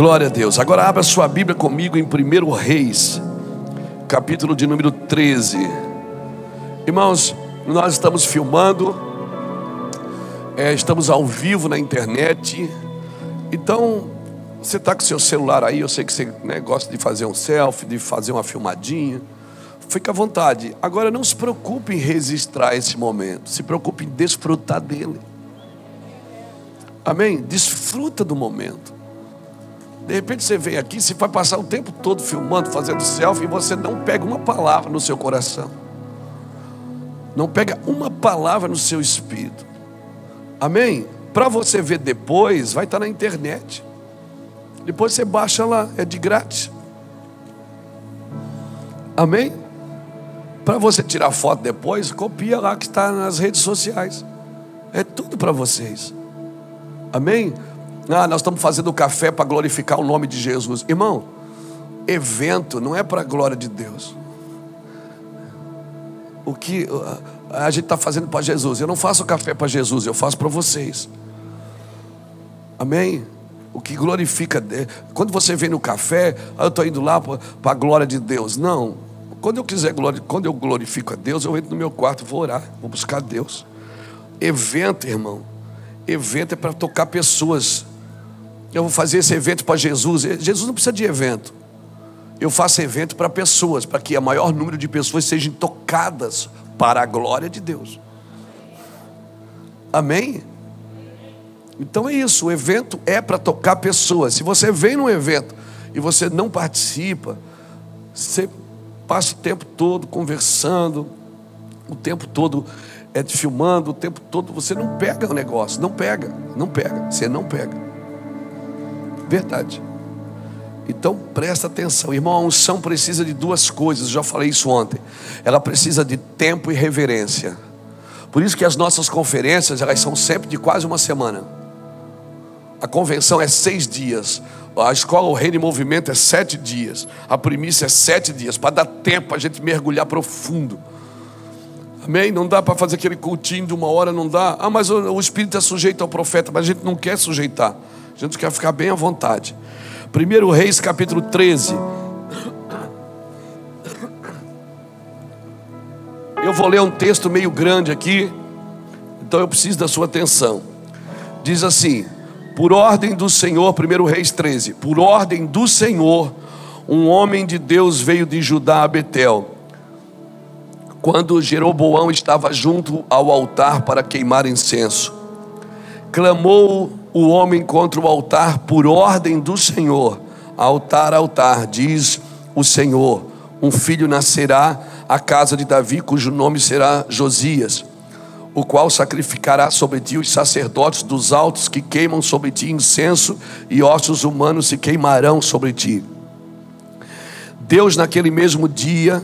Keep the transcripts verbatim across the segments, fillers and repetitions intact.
Glória a Deus. Agora abra sua Bíblia comigo em primeiro Reis, capítulo de número treze. Irmãos, nós estamos filmando, é, estamos ao vivo na internet. Então, você está com seu celular aí, eu sei que você, né, gosta de fazer um selfie, de fazer uma filmadinha. Fica à vontade. Agora não se preocupe em registrar esse momento, se preocupe em desfrutar dele. Amém? Desfruta do momento. De repente você vem aqui, você vai passar o tempo todo filmando, fazendo selfie, e você não pega uma palavra no seu coração, não pega uma palavra no seu espírito. Amém? Para você ver depois, vai estar na internet. Depois você baixa lá, é de grátis. Amém? Para você tirar foto depois, copia lá que está nas redes sociais. É tudo para vocês. Amém? Ah, nós estamos fazendo café para glorificar o nome de Jesus. Irmão, evento não é para a glória de Deus. O que a gente está fazendo para Jesus. Eu não faço café para Jesus, eu faço para vocês. Amém? O que glorifica... Quando você vem no café, ah, eu estou indo lá para a glória de Deus. Não. Quando eu quiser, quando eu glorifico a Deus, eu entro no meu quarto, vou orar, vou buscar Deus. Evento, irmão. Evento é para tocar pessoas. Eu vou fazer esse evento para Jesus. Jesus não precisa de evento. Eu faço evento para pessoas, para que o maior número de pessoas sejam tocadas para a glória de Deus. Amém? Então é isso, o evento é para tocar pessoas. Se você vem num evento e você não participa, você passa o tempo todo conversando, o tempo todo é te filmando, o tempo todo você não pega o negócio, não pega, não pega, você não pega. Verdade. Então presta atenção, irmão, a unção precisa de duas coisas, eu já falei isso ontem. Ela precisa de tempo e reverência. Por isso que as nossas conferências, elas são sempre de quase uma semana. A convenção é seis dias. A escola, o reino em movimento é sete dias. A primícia é sete dias, para dar tempo para a gente mergulhar profundo. Amém? Não dá para fazer aquele cultinho de uma hora, não dá. Ah, mas o, o Espírito é sujeito ao profeta, mas a gente não quer sujeitar. A gente quer ficar bem à vontade. primeiro Reis, capítulo treze. Eu vou ler um texto meio grande aqui, então eu preciso da sua atenção. Diz assim: por ordem do Senhor, primeiro Reis treze. Por ordem do Senhor, um homem de Deus veio de Judá a Betel, quando Jeroboão estava junto ao altar para queimar incenso. Clamou o homem contra o altar por ordem do Senhor. Altar, altar, diz o Senhor, um filho nascerá à casa de Davi, cujo nome será Josias, o qual sacrificará sobre ti os sacerdotes dos altos que queimam sobre ti incenso, e ossos humanos se queimarão sobre ti. Deus naquele mesmo dia...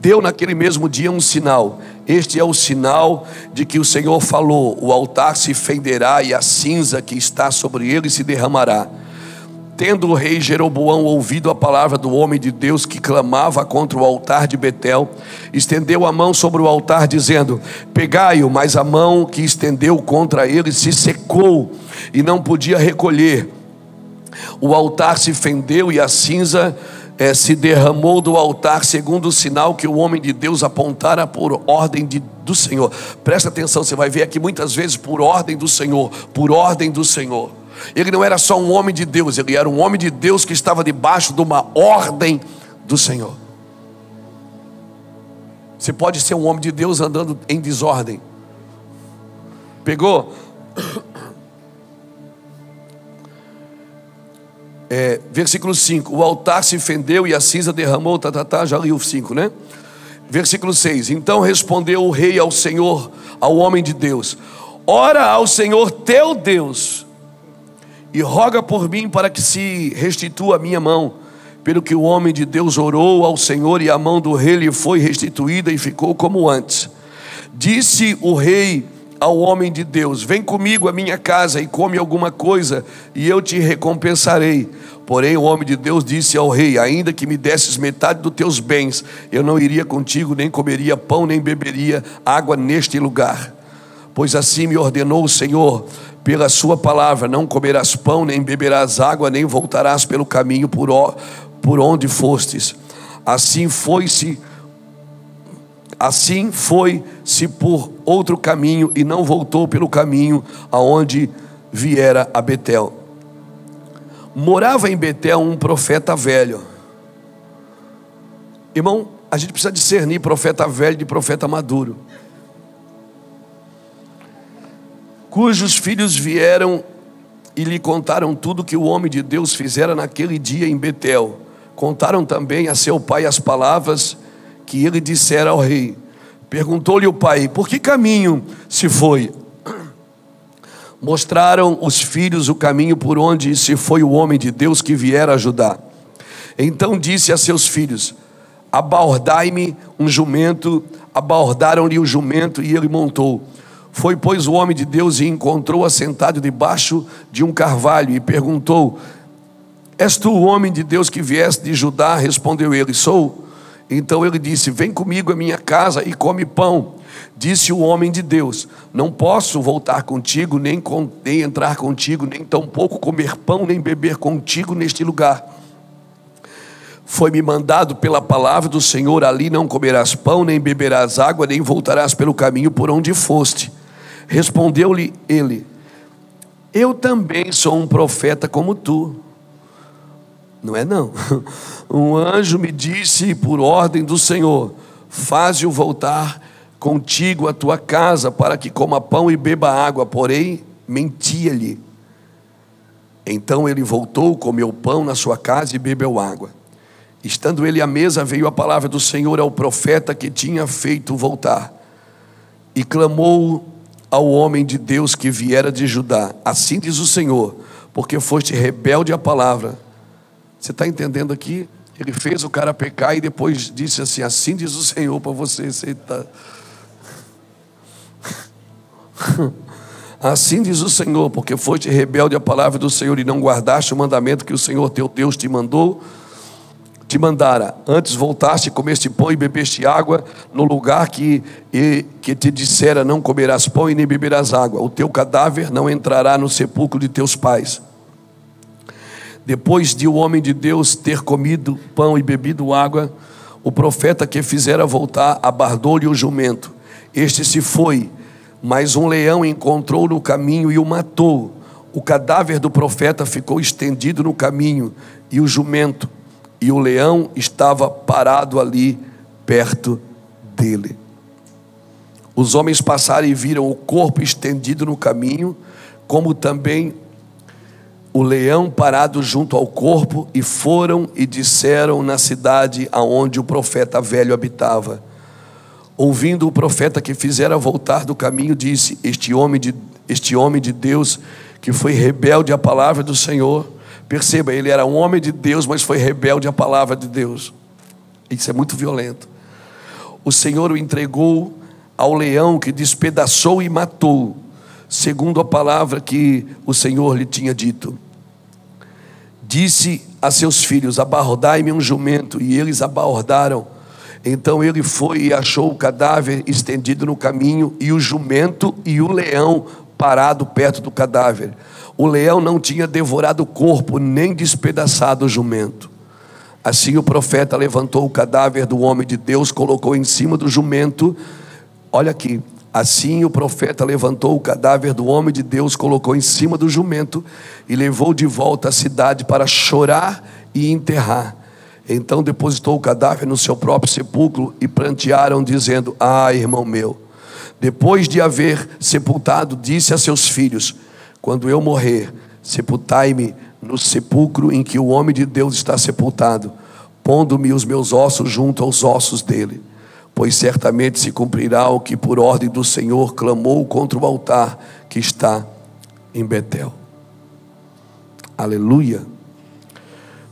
Deu naquele mesmo dia um sinal. Este é o sinal de que o Senhor falou: o altar se fenderá e a cinza que está sobre ele se derramará. Tendo o rei Jeroboão ouvido a palavra do homem de Deus que clamava contra o altar de Betel, estendeu a mão sobre o altar dizendo: pegai-o, mas a mão que estendeu contra ele se secou e não podia recolher. O altar se fendeu e a cinza É, se derramou do altar, segundo o sinal que o homem de Deus apontara por ordem de, do Senhor. Presta atenção, você vai ver aqui muitas vezes por ordem do Senhor, por ordem do Senhor. Ele não era só um homem de Deus, ele era um homem de Deus que estava debaixo de uma ordem do Senhor. Você pode ser um homem de Deus andando em desordem. Pegou? É, versículo cinco, o altar se fendeu e a cinza derramou, tá, tá, tá, já li o cinco, né? Versículo seis, então respondeu o rei ao Senhor, ao homem de Deus: ora ao Senhor teu Deus, e roga por mim para que se restitua a minha mão. Pelo que o homem de Deus orou ao Senhor, e a mão do rei lhe foi restituída e ficou como antes. Disse o rei ao homem de Deus: vem comigo à minha casa e come alguma coisa, e eu te recompensarei. Porém o homem de Deus disse ao rei: ainda que me desses metade dos teus bens, eu não iria contigo, nem comeria pão, nem beberia água neste lugar, Pois assim me ordenou o Senhor, pela sua palavra: não comerás pão, nem beberás água, nem voltarás pelo caminho por, o, por onde fostes. Assim foi-se, assim foi-se por outro caminho, e não voltou pelo caminho aonde viera a Betel. Morava em Betel um profeta velho. Irmão, a gente precisa discernir profeta velho de profeta maduro, cujos filhos vieram e lhe contaram tudo que o homem de Deus fizera naquele dia em Betel. Contaram também a seu pai as palavras que ele dissera ao rei. Perguntou-lhe o pai: por que caminho se foi? Mostraram os filhos o caminho por onde se foi o homem de Deus que viera a Judá. Então disse a seus filhos: abordai-me um jumento. Abordaram-lhe o jumento e ele montou. Foi, pois, o homem de Deus e encontrou assentado debaixo de um carvalho e perguntou: és tu o homem de Deus que vieste de Judá? Respondeu ele: sou. Então ele disse: vem comigo à minha casa e come pão. Disse o homem de Deus: não posso voltar contigo, nem, com, nem entrar contigo, nem tampouco comer pão, nem beber contigo neste lugar. Foi-me mandado pela palavra do Senhor: ali não comerás pão, nem beberás água, nem voltarás pelo caminho por onde foste. Respondeu-lhe ele: eu também sou um profeta como tu. Não é não. Um anjo me disse por ordem do Senhor: faze-o voltar contigo à tua casa, para que coma pão e beba água. Porém, mentia-lhe. Então ele voltou, comeu pão na sua casa e bebeu água. Estando ele à mesa, veio a palavra do Senhor ao profeta que tinha feito voltar, e clamou ao homem de Deus que viera de Judá: assim diz o Senhor, porque foste rebelde à palavra. Você está entendendo aqui? Ele fez o cara pecar e depois disse assim: assim diz o Senhor para você. Você tá... assim diz o Senhor, porque foste rebelde à palavra do Senhor e não guardaste o mandamento que o Senhor teu Deus te mandou, te mandara. Antes voltaste, comeste pão e bebeste água no lugar que, e, que te dissera: não comerás pão e nem beberás água. O teu cadáver não entrará no sepulcro de teus pais. Depois de o homem de Deus ter comido pão e bebido água, o profeta que fizera voltar abordou-lhe o jumento. Este se foi, mas um leão encontrou no caminho e o matou. O cadáver do profeta ficou estendido no caminho, e o jumento, e o leão estava parado ali perto dele. Os homens passaram e viram o corpo estendido no caminho, como também o leão parado junto ao corpo, e foram e disseram na cidade aonde o profeta velho habitava. Ouvindo o profeta que fizera voltar do caminho, disse: Este homem de, este homem de Deus que foi rebelde à palavra do Senhor. Perceba, ele era um homem de Deus, mas foi rebelde à palavra de Deus. Isso é muito violento. O Senhor o entregou ao leão, que despedaçou e matou, segundo a palavra que o Senhor lhe tinha dito. Disse a seus filhos: abordai-me um jumento. E eles abordaram. Então ele foi e achou o cadáver estendido no caminho, e o jumento e o leão parado perto do cadáver. O leão não tinha devorado o corpo, nem despedaçado o jumento. Assim o profeta levantou o cadáver do homem de Deus, colocou em cima do jumento. Olha aqui. Assim o profeta levantou o cadáver do homem de Deus, colocou em cima do jumento, e levou de volta à cidade para chorar e enterrar. Então depositou o cadáver no seu próprio sepulcro, e prantearam, dizendo: ah, irmão meu. Depois de haver sepultado, disse a seus filhos: quando eu morrer, sepultai-me no sepulcro em que o homem de Deus está sepultado, pondo-me os meus ossos junto aos ossos dele. Pois certamente se cumprirá o que por ordem do Senhor clamou contra o altar que está em Betel. Aleluia.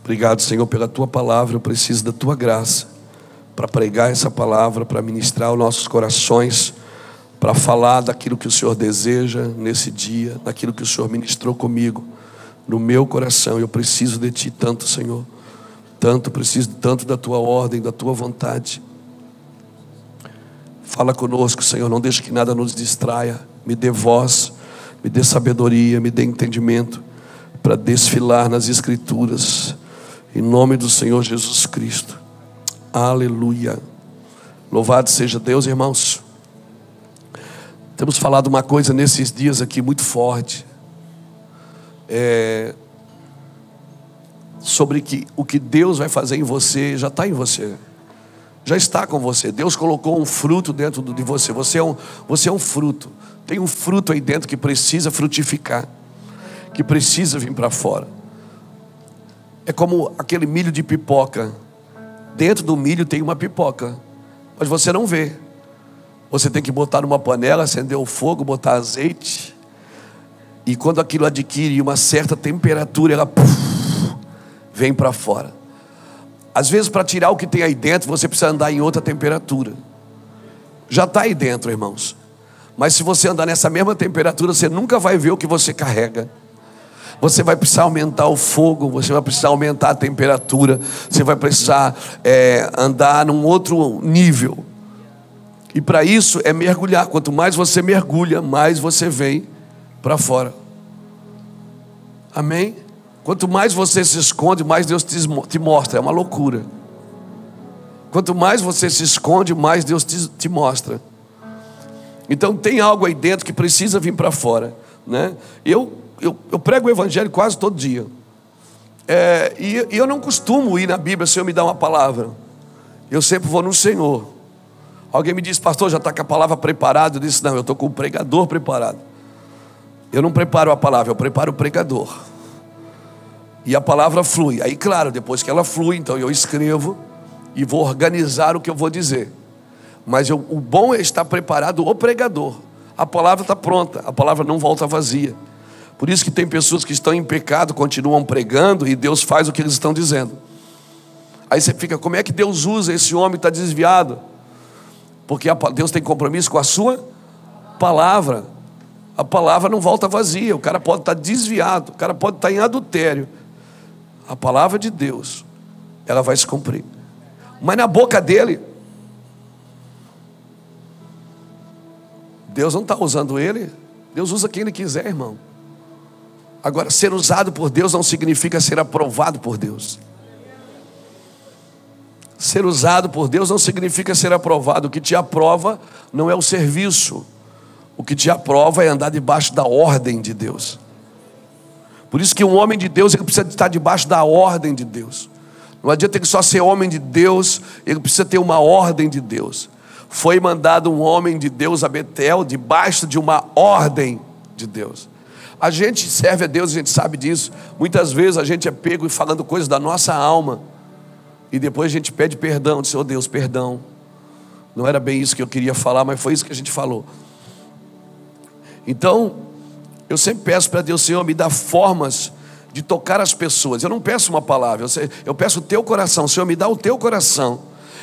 Obrigado, Senhor, pela tua palavra. Eu preciso da tua graça para pregar essa palavra, para ministrar os nossos corações, para falar daquilo que o Senhor deseja nesse dia, daquilo que o Senhor ministrou comigo, no meu coração. Eu preciso de Ti tanto, Senhor, tanto, preciso tanto da Tua ordem, da Tua vontade. Fala conosco, Senhor, não deixe que nada nos distraia. me dê voz, me dê sabedoria, me dê entendimento para desfilar nas Escrituras, em nome do Senhor Jesus Cristo. Aleluia. Louvado seja Deus, irmãos. Temos falado uma coisa nesses dias aqui muito forte, é, sobre que o que Deus vai fazer em você já está em você, já está com você. Deus colocou um fruto dentro de você. Você é um, você é um fruto. Tem um fruto aí dentro que precisa frutificar, que precisa vir para fora. É como aquele milho de pipoca. Dentro do milho tem uma pipoca, mas você não vê. Você tem que botar numa panela, acender o fogo, botar azeite, e quando aquilo adquire uma certa temperatura, ela puff, vem para fora. Às vezes, para tirar o que tem aí dentro, você precisa andar em outra temperatura. Já está aí dentro, irmãos, mas se você andar nessa mesma temperatura, você nunca vai ver o que você carrega. Você vai precisar aumentar o fogo, você vai precisar aumentar a temperatura, você vai precisar é, andar num outro nível. E para isso é mergulhar. Quanto mais você mergulha, mais você vem para fora. Amém? Quanto mais você se esconde, mais Deus te mostra. É uma loucura. Quanto mais você se esconde, mais Deus te, te mostra. Então tem algo aí dentro que precisa vir para fora, né? Eu... Eu, eu prego o evangelho quase todo dia, é, e, e eu não costumo ir na Bíblia. Se eu me dar uma palavra, eu sempre vou no Senhor. Alguém me diz: pastor, já está com a palavra preparada? Eu disse: não, eu estou com o pregador preparado. Eu não preparo a palavra, eu preparo o pregador, e a palavra flui. Aí, claro, depois que ela flui, então eu escrevo e vou organizar o que eu vou dizer. Mas eu, o bom é estar preparado o pregador. A palavra está pronta, a palavra não volta vazia. Por isso que tem pessoas que estão em pecado, continuam pregando, e Deus faz o que eles estão dizendo. Aí você fica: como é que Deus usa esse homem que está desviado? Porque Deus tem compromisso com a sua palavra. A palavra não volta vazia. O cara pode estar desviado, o cara pode estar em adultério, a palavra de Deus, ela vai se cumprir. Mas na boca dele, Deus não está usando ele. Deus usa quem ele quiser, irmão. Agora, ser usado por Deus não significa ser aprovado por Deus. Ser usado por Deus não significa ser aprovado. O que te aprova não é o serviço. O que te aprova é andar debaixo da ordem de Deus. Por isso que um homem de Deus, ele precisa estar debaixo da ordem de Deus. Não adianta ele só ser homem de Deus, ele precisa ter uma ordem de Deus. Foi mandado um homem de Deus a Betel, debaixo de uma ordem de Deus. A gente serve a Deus, a gente sabe disso. Muitas vezes a gente é pego e falando coisas da nossa alma, e depois a gente pede perdão. Diz: oh Deus, perdão, não era bem isso que eu queria falar, mas foi isso que a gente falou. Então, eu sempre peço para Deus: Senhor, me dá formas de tocar as pessoas. Eu não peço uma palavra, eu peço o teu coração. Senhor, me dá o teu coração.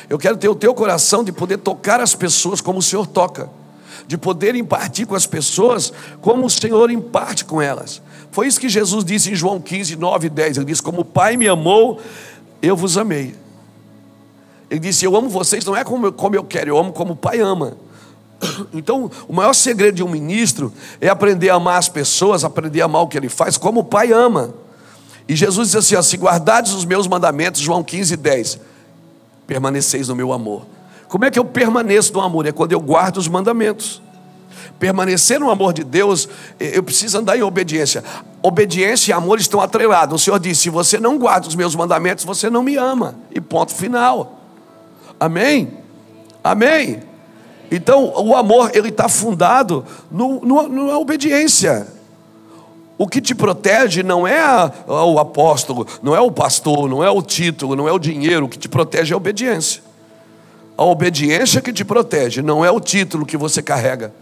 Eu quero ter o teu coração de poder tocar as pessoas como o Senhor toca, de poder impartir com as pessoas como o Senhor imparte com elas. Foi isso que Jesus disse em João quinze, nove e dez. Ele disse: como o Pai me amou, eu vos amei. Ele disse: eu amo vocês, não é como eu, como eu quero, eu amo como o Pai ama. Então, o maior segredo de um ministro é aprender a amar as pessoas, aprender a amar o que ele faz, como o Pai ama. E Jesus disse assim, ó: se guardares os meus mandamentos, João quinze, dez, permaneceis no meu amor. Como é que eu permaneço no amor? É quando eu guardo os mandamentos. Permanecer no amor de Deus, eu preciso andar em obediência. Obediência e amor estão atrelados. O Senhor disse: se você não guarda os meus mandamentos, você não me ama. E ponto final. Amém? Amém? Então, o amor, ele está fundado no, no, na obediência. O que te protege não é a, o apóstolo, não é o pastor, não é o título, não é o dinheiro. O que te protege é a obediência. A obediência que te protege, não é o título que você carrega,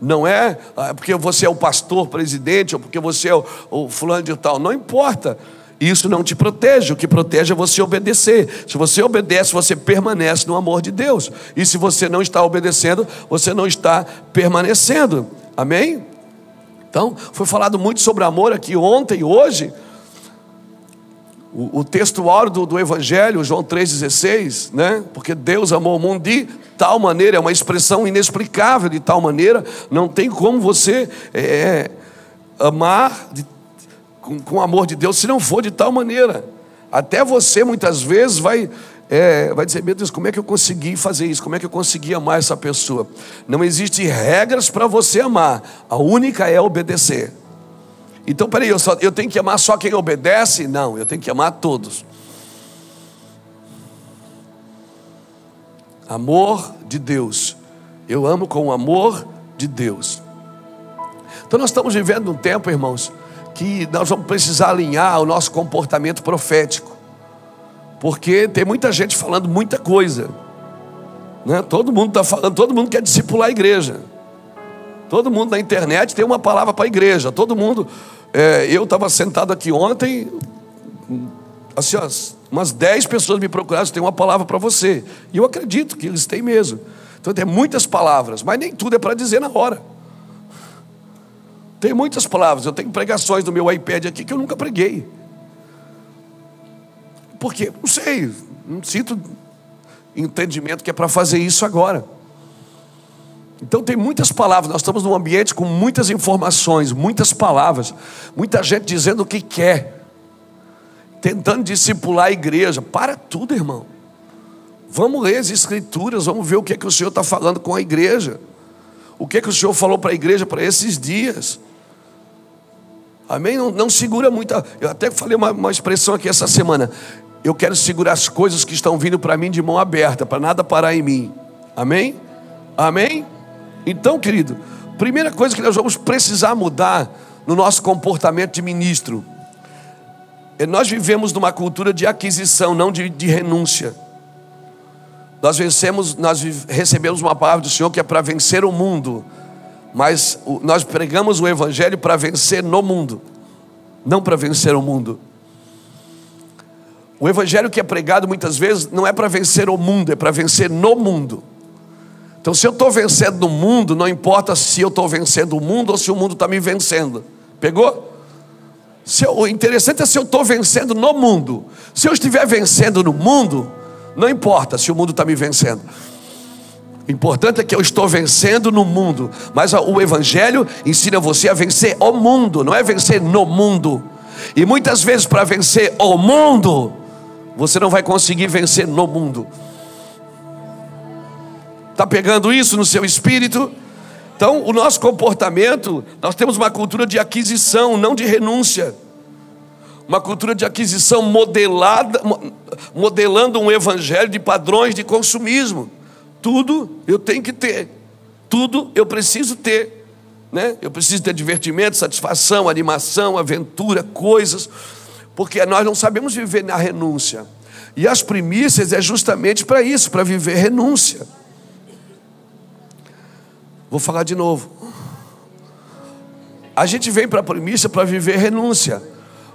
não é porque você é o pastor, presidente, ou porque você é o, o fulano de tal, não importa, isso não te protege. O que protege é você obedecer. Se você obedece, você permanece no amor de Deus, e se você não está obedecendo, você não está permanecendo. Amém? Então, foi falado muito sobre amor aqui ontem e hoje. O, o texto áureo do, do Evangelho, João três, dezesseis, né? Porque Deus amou o mundo de tal maneira, é uma expressão inexplicável, de tal maneira, não tem como você é, amar de, com, com o amor de Deus se não for de tal maneira. Até você muitas vezes vai, é, vai dizer, meu Deus, como é que eu consegui fazer isso? Como é que eu consegui amar essa pessoa? Não existem regras para você amar, a única é obedecer. Então, peraí, eu, só, eu tenho que amar só quem obedece? Não, eu tenho que amar todos. Amor de Deus. Eu amo com o amor de Deus. Então nós estamos vivendo um tempo, irmãos, que nós vamos precisar alinhar o nosso comportamento profético. Porque tem muita gente falando muita coisa, né? Todo mundo está falando, todo mundo quer discipular a igreja. Todo mundo na internet tem uma palavra para a igreja. Todo mundo... É, eu estava sentado aqui ontem, assim, ó, umas dez pessoas me procuraram, tem uma palavra para você. E eu acredito que eles têm mesmo. Então tem muitas palavras, mas nem tudo é para dizer na hora. Tem muitas palavras. Eu tenho pregações no meu iPad aqui que eu nunca preguei. Por quê? Não sei. Não sinto entendimento que é para fazer isso agora. Então tem muitas palavras, nós estamos num ambiente com muitas informações, muitas palavras, muita gente dizendo o que quer, tentando discipular a igreja. Para tudo, irmão. Vamos ler as escrituras, vamos ver o que é que o Senhor está falando com a igreja. O que é que o Senhor falou para a igreja para esses dias. Amém? Não, não segura muita... Eu até falei uma, uma expressão aqui essa semana. Eu quero segurar as coisas que estão vindo para mim de mão aberta, para nada parar em mim. Amém? Amém? Então, querido, primeira coisa que nós vamos precisar mudar no nosso comportamento de ministro. Nós vivemos numa cultura de aquisição, não de, de renúncia. Nós, vencemos, nós recebemos uma palavra do Senhor que é para vencer o mundo. Mas nós pregamos o Evangelho para vencer no mundo, não para vencer o mundo. O Evangelho que é pregado muitas vezes não é para vencer o mundo, é para vencer no mundo. Então se eu estou vencendo o mundo, não importa se eu estou vencendo o mundo ou se o mundo está me vencendo. Pegou? Se eu, o interessante é se eu estou vencendo no mundo. Se eu estiver vencendo no mundo, não importa se o mundo está me vencendo. O importante é que eu estou vencendo no mundo. Mas o Evangelho ensina você a vencer o mundo, não é vencer no mundo. E muitas vezes para vencer o mundo, você não vai conseguir vencer no mundo. Está pegando isso no seu espírito? Então, o nosso comportamento, nós temos uma cultura de aquisição, não de renúncia. Uma cultura de aquisição modelada, modelando um evangelho de padrões de consumismo. Tudo eu tenho que ter. Tudo eu preciso ter, né? Eu preciso ter divertimento, satisfação, animação, aventura, coisas. Porque nós não sabemos viver na renúncia. E as primícias é justamente para isso, para viver renúncia. Vou falar de novo. A gente vem para a primícia para viver renúncia.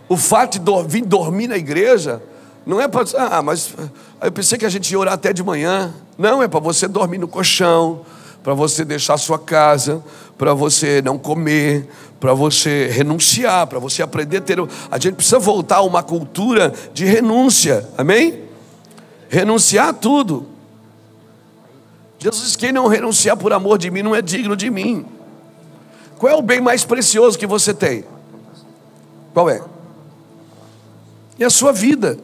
O fato de vir dormir na igreja não é para... Ah, mas eu pensei que a gente ia orar até de manhã. Não, é para você dormir no colchão, para você deixar a sua casa, para você não comer, para você renunciar, para você aprender a ter... A gente precisa voltar a uma cultura de renúncia. Amém? Renunciar a tudo. Jesus disse, quem não renunciar por amor de mim não é digno de mim. Qual é o bem mais precioso que você tem? Qual é? É a sua vida.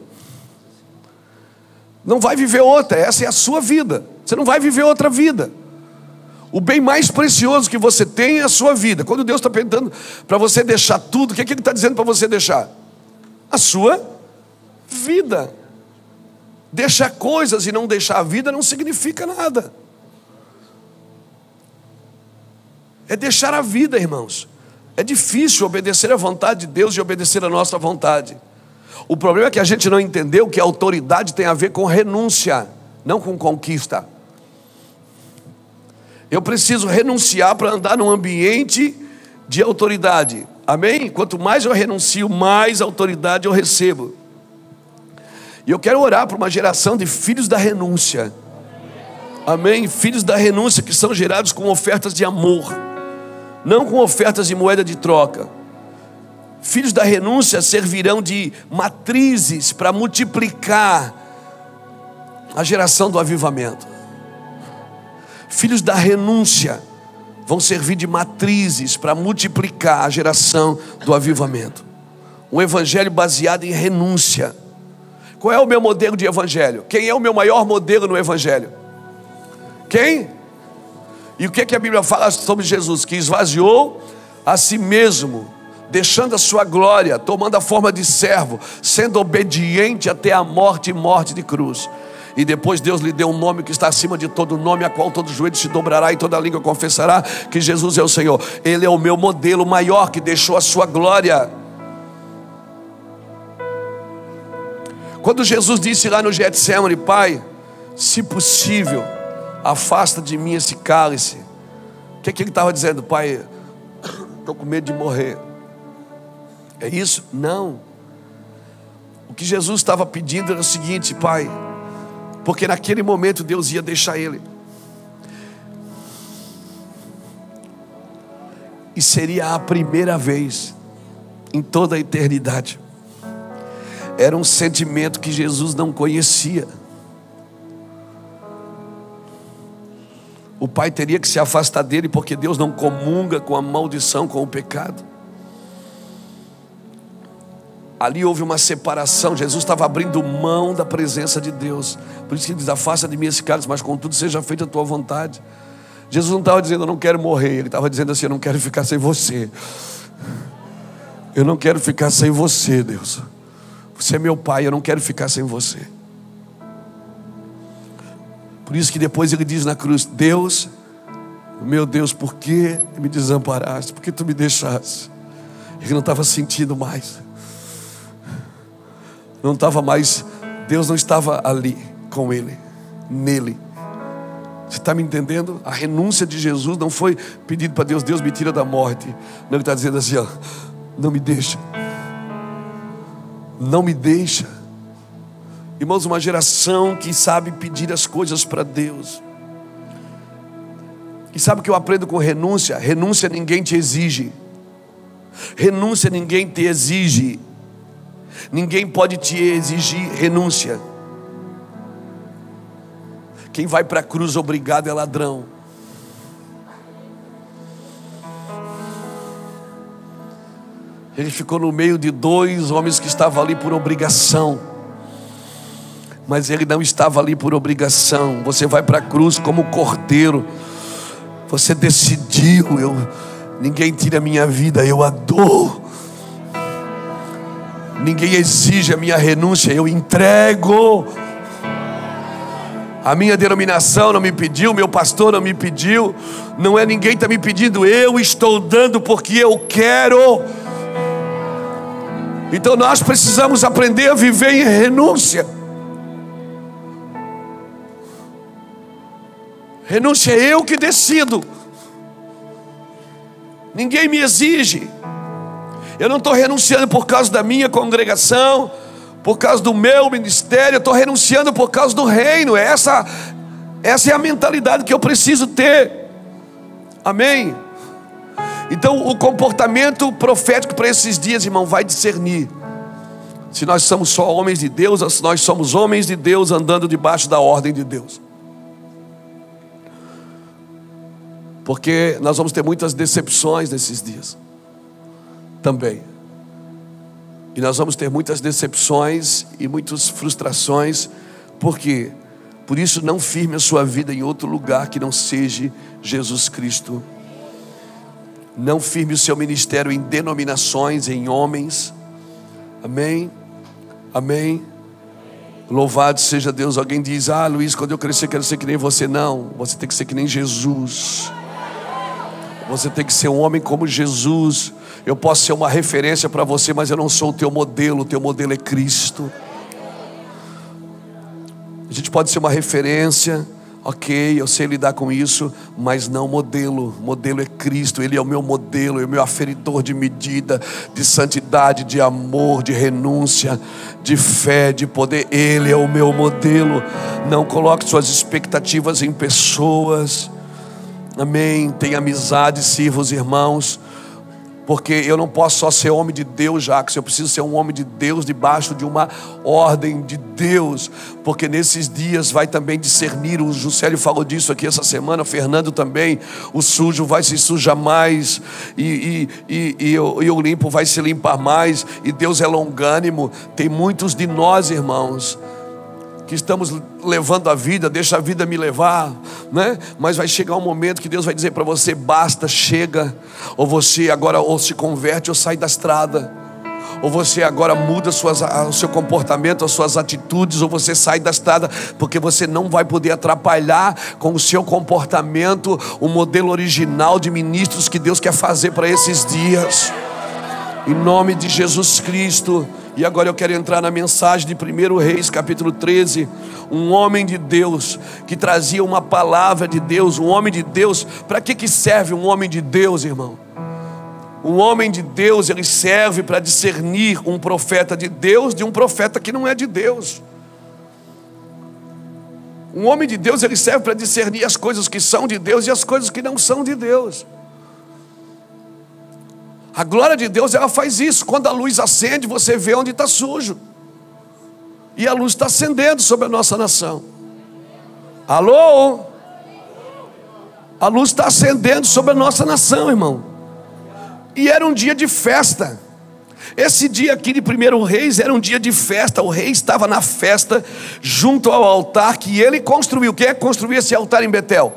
Não vai viver outra, essa é a sua vida. Você não vai viver outra vida. O bem mais precioso que você tem é a sua vida. Quando Deus está perguntando para você deixar tudo, o que é que Ele está dizendo para você deixar? A sua vida. Deixar coisas e não deixar a vida não significa nada. É deixar a vida, irmãos. É difícil obedecer à vontade de Deus e obedecer à nossa vontade. O problema é que a gente não entendeu que a autoridade tem a ver com renúncia, não com conquista. Eu preciso renunciar para andar num ambiente de autoridade. Amém? Quanto mais eu renuncio, mais autoridade eu recebo. E eu quero orar para uma geração de filhos da renúncia. Amém? Filhos da renúncia que são gerados com ofertas de amor, não com ofertas de moeda de troca. Filhos da renúncia servirão de matrizes para multiplicar a geração do avivamento. Filhos da renúncia vão servir de matrizes para multiplicar a geração do avivamento. Um evangelho baseado em renúncia. Qual é o meu modelo de evangelho? Quem é o meu maior modelo no evangelho? Quem? E o que, é que a Bíblia fala sobre Jesus? Que esvaziou a si mesmo, deixando a sua glória, tomando a forma de servo, sendo obediente até a morte e morte de cruz. E depois Deus lhe deu um nome que está acima de todo nome, a qual todo joelho se dobrará e toda língua confessará que Jesus é o Senhor. Ele é o meu modelo maior, que deixou a sua glória. Quando Jesus disse lá no Getsêmani: Pai, se possível, afasta de mim esse cálice. O que é que ele estava dizendo? Pai, estou com medo de morrer. É isso? Não. O que Jesus estava pedindo era o seguinte: Pai, porque naquele momento Deus ia deixar ele, e seria a primeira vez em toda a eternidade. Era um sentimento que Jesus não conhecia. O Pai teria que se afastar dele, porque Deus não comunga com a maldição, com o pecado. Ali houve uma separação. Jesus estava abrindo mão da presença de Deus. Por isso que ele diz: afasta de mim esse cálice, mas contudo seja feita a tua vontade. Jesus não estava dizendo: eu não quero morrer. Ele estava dizendo assim: eu não quero ficar sem você. Eu não quero ficar sem você, Deus. Você é meu Pai, eu não quero ficar sem você. Por isso que depois ele diz na cruz: Deus, meu Deus, por que me desamparaste? Por que tu me deixaste? Ele não estava sentindo mais. Não estava mais, Deus não estava ali com ele, nele. Você está me entendendo? A renúncia de Jesus não foi pedido para Deus: Deus, me tira da morte. Não, ele está dizendo assim: ó, não me deixa. Não me deixa. Irmãos, uma geração que sabe pedir as coisas para Deus. E sabe o que eu aprendo com renúncia? Renúncia ninguém te exige. Renúncia ninguém te exige. Ninguém pode te exigir renúncia. Quem vai para a cruz obrigado é ladrão. Ele ficou no meio de dois homens que estavam ali por obrigação. Mas ele não estava ali por obrigação. Você vai para a cruz como cordeiro. Você decidiu: eu, ninguém tira a minha vida, eu a dou. Ninguém exige a minha renúncia, eu entrego. A minha denominação não me pediu, meu pastor não me pediu, não é ninguém que está me pedindo, eu estou dando porque eu quero. Então nós precisamos aprender a viver em renúncia. Renúncia é eu que decido, ninguém me exige. Eu não estou renunciando por causa da minha congregação, por causa do meu ministério. Eu estou renunciando por causa do reino. Essa, essa é a mentalidade que eu preciso ter. Amém? Então o comportamento profético para esses dias, irmão, vai discernir se nós somos só homens de Deus ou se nós somos homens de Deus andando debaixo da ordem de Deus. Porque nós vamos ter muitas decepções nesses dias também, e nós vamos ter muitas decepções e muitas frustrações. Por quê? Por isso não firme a sua vida em outro lugar que não seja Jesus Cristo. Não firme o seu ministério em denominações, em homens. Amém? Amém? Louvado seja Deus. Alguém diz: ah, Luiz, quando eu crescer quero ser que nem você. Não, você tem que ser que nem Jesus. Você tem que ser um homem como Jesus. Eu posso ser uma referência para você, mas eu não sou o teu modelo. O teu modelo é Cristo. A gente pode ser uma referência, ok, eu sei lidar com isso, mas não modelo. O modelo é Cristo. Ele é o meu modelo, é o meu aferidor de medida, de santidade, de amor, de renúncia, de fé, de poder. Ele é o meu modelo. Não coloque suas expectativas em pessoas. Amém. Tenha amizade, sirva os irmãos. porque eu não posso só ser homem de Deus, Jacques, eu preciso ser um homem de Deus debaixo de uma ordem de Deus, porque nesses dias vai também discernir. O Juscelio falou disso aqui essa semana, o Fernando também, o sujo vai se sujar mais, e, e, e, e, o, e o limpo vai se limpar mais, e Deus é longânimo. Tem muitos de nós, irmãos, que estamos levando a vida, deixa a vida me levar, né? Mas vai chegar um momento que Deus vai dizer para você: basta, chega. Ou você agora ou se converte ou sai da estrada. Ou você agora muda suas, o seu comportamento, as suas atitudes, ou você sai da estrada, porque você não vai poder atrapalhar com o seu comportamento o modelo original de ministros que Deus quer fazer para esses dias. Em nome de Jesus Cristo. E agora eu quero entrar na mensagem de primeiro Reis, capítulo treze. Um homem de Deus que trazia uma palavra de Deus. Um homem de Deus. Para que que serve um homem de Deus, irmão? Um homem de Deus, ele serve para discernir um profeta de Deus de um profeta que não é de Deus. Um homem de Deus, ele serve para discernir as coisas que são de Deus e as coisas que não são de Deus. A glória de Deus, ela faz isso. Quando a luz acende, você vê onde está sujo. E a luz está acendendo sobre a nossa nação. Alô? A luz está acendendo sobre a nossa nação, irmão. E era um dia de festa. Esse dia aqui de primeiro Reis era um dia de festa. O rei estava na festa junto ao altar que ele construiu. Quem é que construiu esse altar em Betel?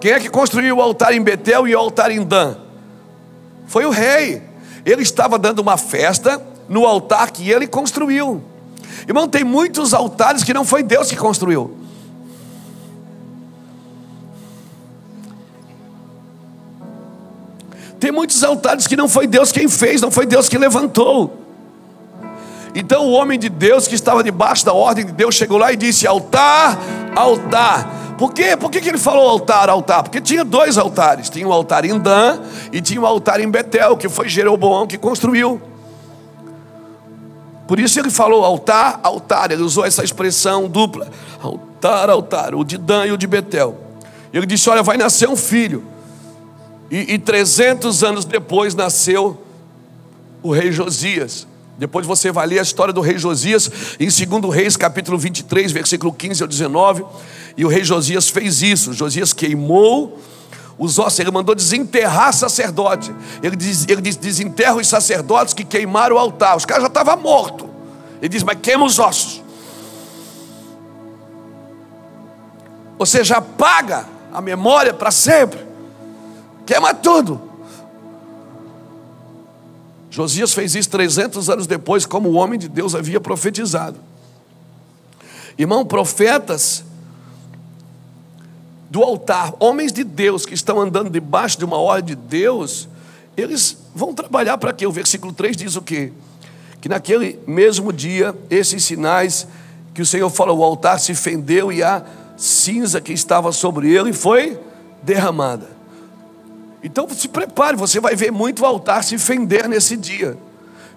Quem é que construiu o altar em Betel e o altar em Dan? Foi o rei. Ele estava dando uma festa no altar que ele construiu. Irmão, tem muitos altares que não foi Deus que construiu. Tem muitos altares que não foi Deus quem fez, não foi Deus que levantou. Então o homem de Deus que estava debaixo da ordem de Deus chegou lá e disse: altar, altar. Por quê? Por que que ele falou altar, altar? Porque tinha dois altares. Tinha um altar em Dan e tinha um altar em Betel, que foi Jeroboão que construiu. Por isso ele falou altar, altar. Ele usou essa expressão dupla: altar, altar, o de Dan e o de Betel. Ele disse: olha, vai nascer um filho. E, e trezentos anos depois nasceu o rei Josias. Depois você vai ler a história do rei Josias em dois Reis, capítulo vinte e três, versículo quinze ao dezenove. E o rei Josias fez isso. Josias queimou os ossos. Ele mandou desenterrar sacerdote. Ele diz, ele diz desenterra os sacerdotes que queimaram o altar. Os caras já estavam mortos. Ele diz: mas queima os ossos. Ou seja, apaga a memória para sempre. Queima tudo. Josias fez isso trezentos anos depois, como o homem de Deus havia profetizado. Irmão, profetas do altar, homens de Deus que estão andando debaixo de uma ordem de Deus, eles vão trabalhar para quê? O versículo três diz o quê? Que naquele mesmo dia, esses sinais que o Senhor falou, o altar se fendeu e a cinza que estava sobre ele foi derramada. Então se prepare, você vai ver muito altar se fender nesse dia.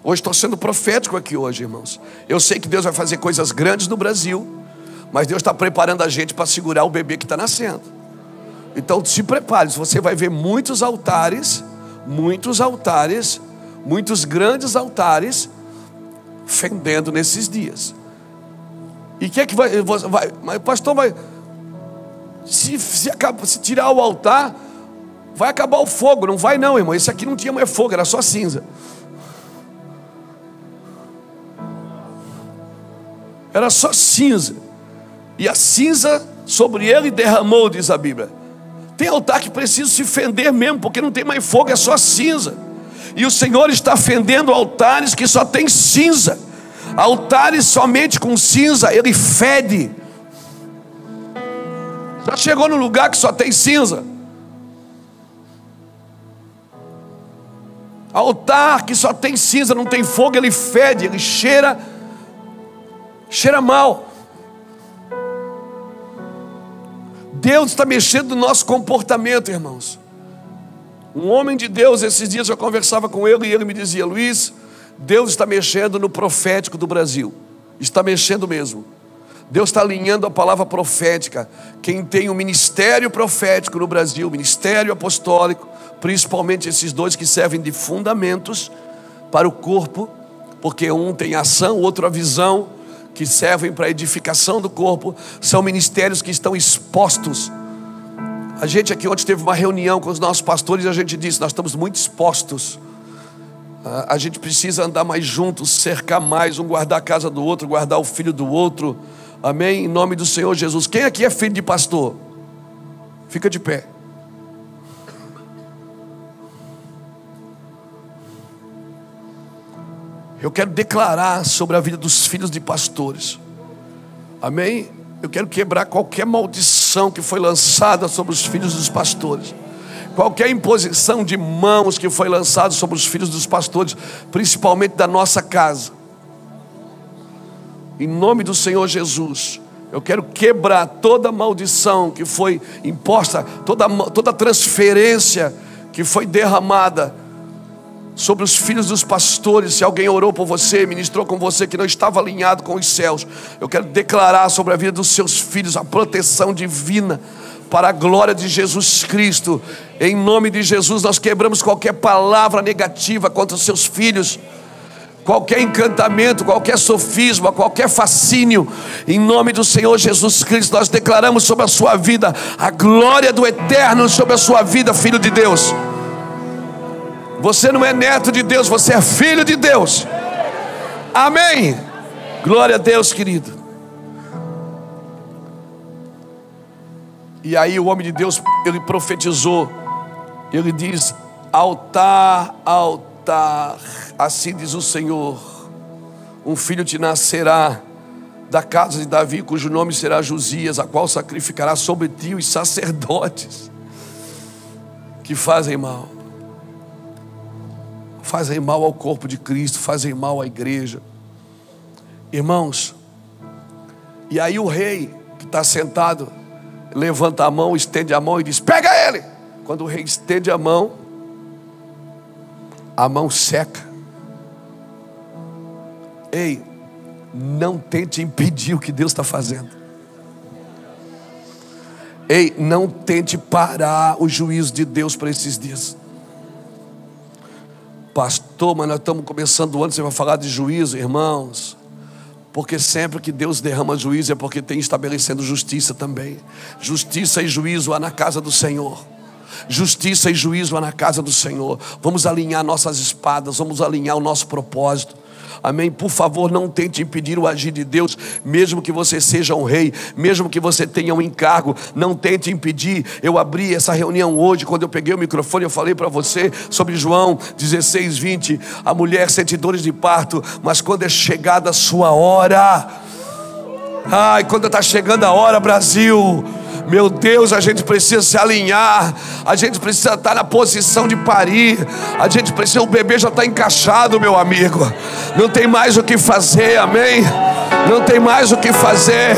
Hoje estou sendo profético aqui hoje, irmãos. Eu sei que Deus vai fazer coisas grandes no Brasil, mas Deus está preparando a gente para segurar o bebê que está nascendo. Então se prepare, você vai ver muitos altares, muitos altares, muitos grandes altares fendendo nesses dias. E o que é que vai, vai? Mas pastor, vai se, se, acaba, se tirar o altar, vai acabar o fogo. Não vai não, irmão. Esse aqui não tinha mais fogo, era só cinza. Era só cinza. E a cinza sobre ele derramou, diz a Bíblia. Tem altar que precisa se fender mesmo, porque não tem mais fogo, é só cinza. E o Senhor está fendendo altares que só tem cinza. Altares somente com cinza, ele fede. Já chegou no lugar que só tem cinza? Altar que só tem cinza, não tem fogo, ele fede, ele cheira, cheira mal. Deus está mexendo no nosso comportamento, irmãos. Um homem de Deus, esses dias eu conversava com ele e ele me dizia: Luiz, Deus está mexendo no profético do Brasil. Está mexendo mesmo. Deus está alinhando a palavra profética. Quem tem o ministério profético no Brasil, ministério apostólico, principalmente esses dois que servem de fundamentos para o corpo, porque um tem a ação, o outro a visão, que servem para a edificação do corpo. São ministérios que estão expostos. A gente aqui ontem teve uma reunião com os nossos pastores e a gente disse, nós estamos muito expostos. A gente precisa andar mais juntos, cercar mais, um guardar a casa do outro, guardar o filho do outro. Amém? Em nome do Senhor Jesus. Quem aqui é filho de pastor? Fica de pé. Eu quero declarar sobre a vida dos filhos de pastores. Amém? Eu quero quebrar qualquer maldição que foi lançada sobre os filhos dos pastores. Qualquer imposição de mãos que foi lançada sobre os filhos dos pastores, principalmente da nossa casa. Em nome do Senhor Jesus, eu quero quebrar toda maldição que foi imposta, toda, toda transferência que foi derramada sobre os filhos dos pastores. Se alguém orou por você, ministrou com você, que não estava alinhado com os céus, eu quero declarar sobre a vida dos seus filhos a proteção divina, para a glória de Jesus Cristo. Em nome de Jesus, nós quebramos qualquer palavra negativa contra os seus filhos, qualquer encantamento, qualquer sofisma, qualquer fascínio. Em nome do Senhor Jesus Cristo, nós declaramos sobre a sua vida a glória do eterno sobre a sua vida, filho de Deus. Você não é neto de Deus, você é filho de Deus. Amém. Glória a Deus, querido. E aí o homem de Deus, ele profetizou. Ele diz, altar, altar, assim diz o Senhor, um filho te nascerá da casa de Davi, cujo nome será Josias, a qual sacrificará sobre ti os sacerdotes que fazem mal. Fazem mal ao corpo de Cristo, fazem mal à igreja. Irmãos, e aí o rei que está sentado levanta a mão, estende a mão e diz, pega ele. Quando o rei estende a mão, a mão seca. Ei, não tente impedir o que Deus está fazendo. Ei, não tente parar o juízo de Deus para esses dias. Pastor, mas nós estamos começando o ano, você vai falar de juízo, irmãos. Porque sempre que Deus derrama juízo é porque tem estabelecendo justiça também. Justiça e juízo há na casa do Senhor. Justiça e juízo há na casa do Senhor. Vamos alinhar nossas espadas, vamos alinhar o nosso propósito. Amém? Por favor, não tente impedir o agir de Deus. Mesmo que você seja um rei, mesmo que você tenha um encargo, não tente impedir. Eu abri essa reunião hoje, quando eu peguei o microfone, eu falei para você sobre João dezesseis, vinte. A mulher sente dores de parto, mas quando é chegada a sua hora... Ai, quando está chegando a hora, Brasil... Meu Deus, a gente precisa se alinhar, a gente precisa estar na posição de parir, a gente precisa, o bebê já está encaixado, meu amigo. Não tem mais o que fazer, amém? Não tem mais o que fazer.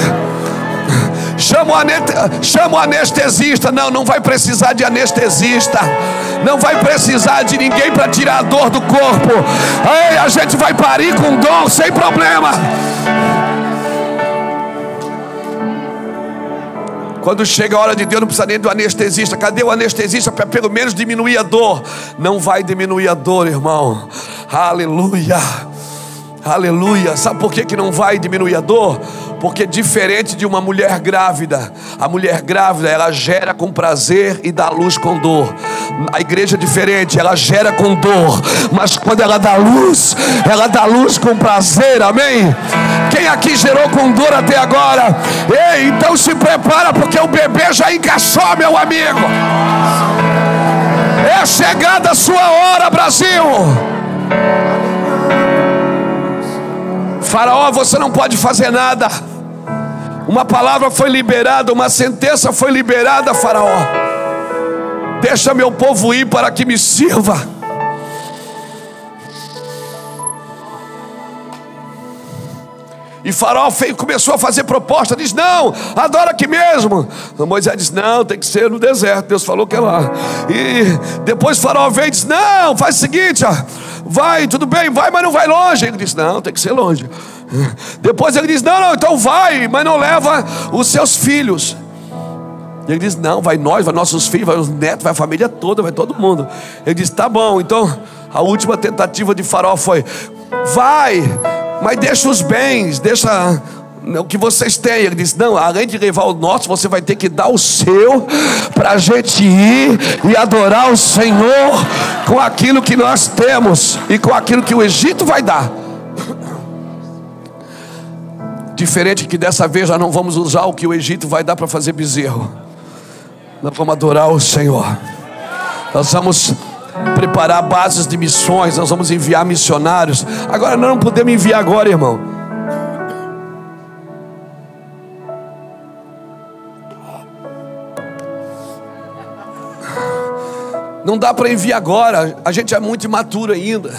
Chama o anestesista. Não, não vai precisar de anestesista. Não vai precisar de ninguém para tirar a dor do corpo. Ei, a gente vai parir com dom, sem problema. Quando chega a hora de Deus, não precisa nem do anestesista. Cadê o anestesista para pelo menos diminuir a dor? Não vai diminuir a dor, irmão. Aleluia. Aleluia. Sabe por que que não vai diminuir a dor? Porque diferente de uma mulher grávida, a mulher grávida, ela gera com prazer e dá à luz com dor. A igreja é diferente, ela gera com dor, mas quando ela dá luz, ela dá luz com prazer, amém? Quem aqui gerou com dor até agora? Ei, então se prepara, porque o bebê já encaixou, meu amigo. É chegada a sua hora, Brasil. Faraó, você não pode fazer nada. Uma palavra foi liberada, uma sentença foi liberada, Faraó. Deixa meu povo ir para que me sirva. E Faraó fez, começou a fazer proposta. Diz, não, adora aqui mesmo. Então Moisés disse, não, tem que ser no deserto. Deus falou que é lá. E depois Faraó veio e disse, não, faz o seguinte, ó, vai, tudo bem, vai, mas não vai longe. Ele disse, não, tem que ser longe. Depois ele disse, não, não, então vai, mas não leva os seus filhos. Ele diz, não, vai nós, vai nossos filhos, vai os netos, vai a família toda, vai todo mundo. Ele diz, tá bom. Então a última tentativa de Faraó foi, vai, mas deixa os bens, deixa o que vocês têm. Ele disse, não, além de levar o nosso, você vai ter que dar o seu, para a gente ir e adorar o Senhor com aquilo que nós temos e com aquilo que o Egito vai dar. Diferente que dessa vez já não vamos usar o que o Egito vai dar para fazer bezerro. Nós vamos adorar o Senhor. Nós vamos preparar bases de missões. Nós vamos enviar missionários. Agora nós não podemos enviar agora, irmão. Não dá para enviar agora. A gente é muito imaturo ainda.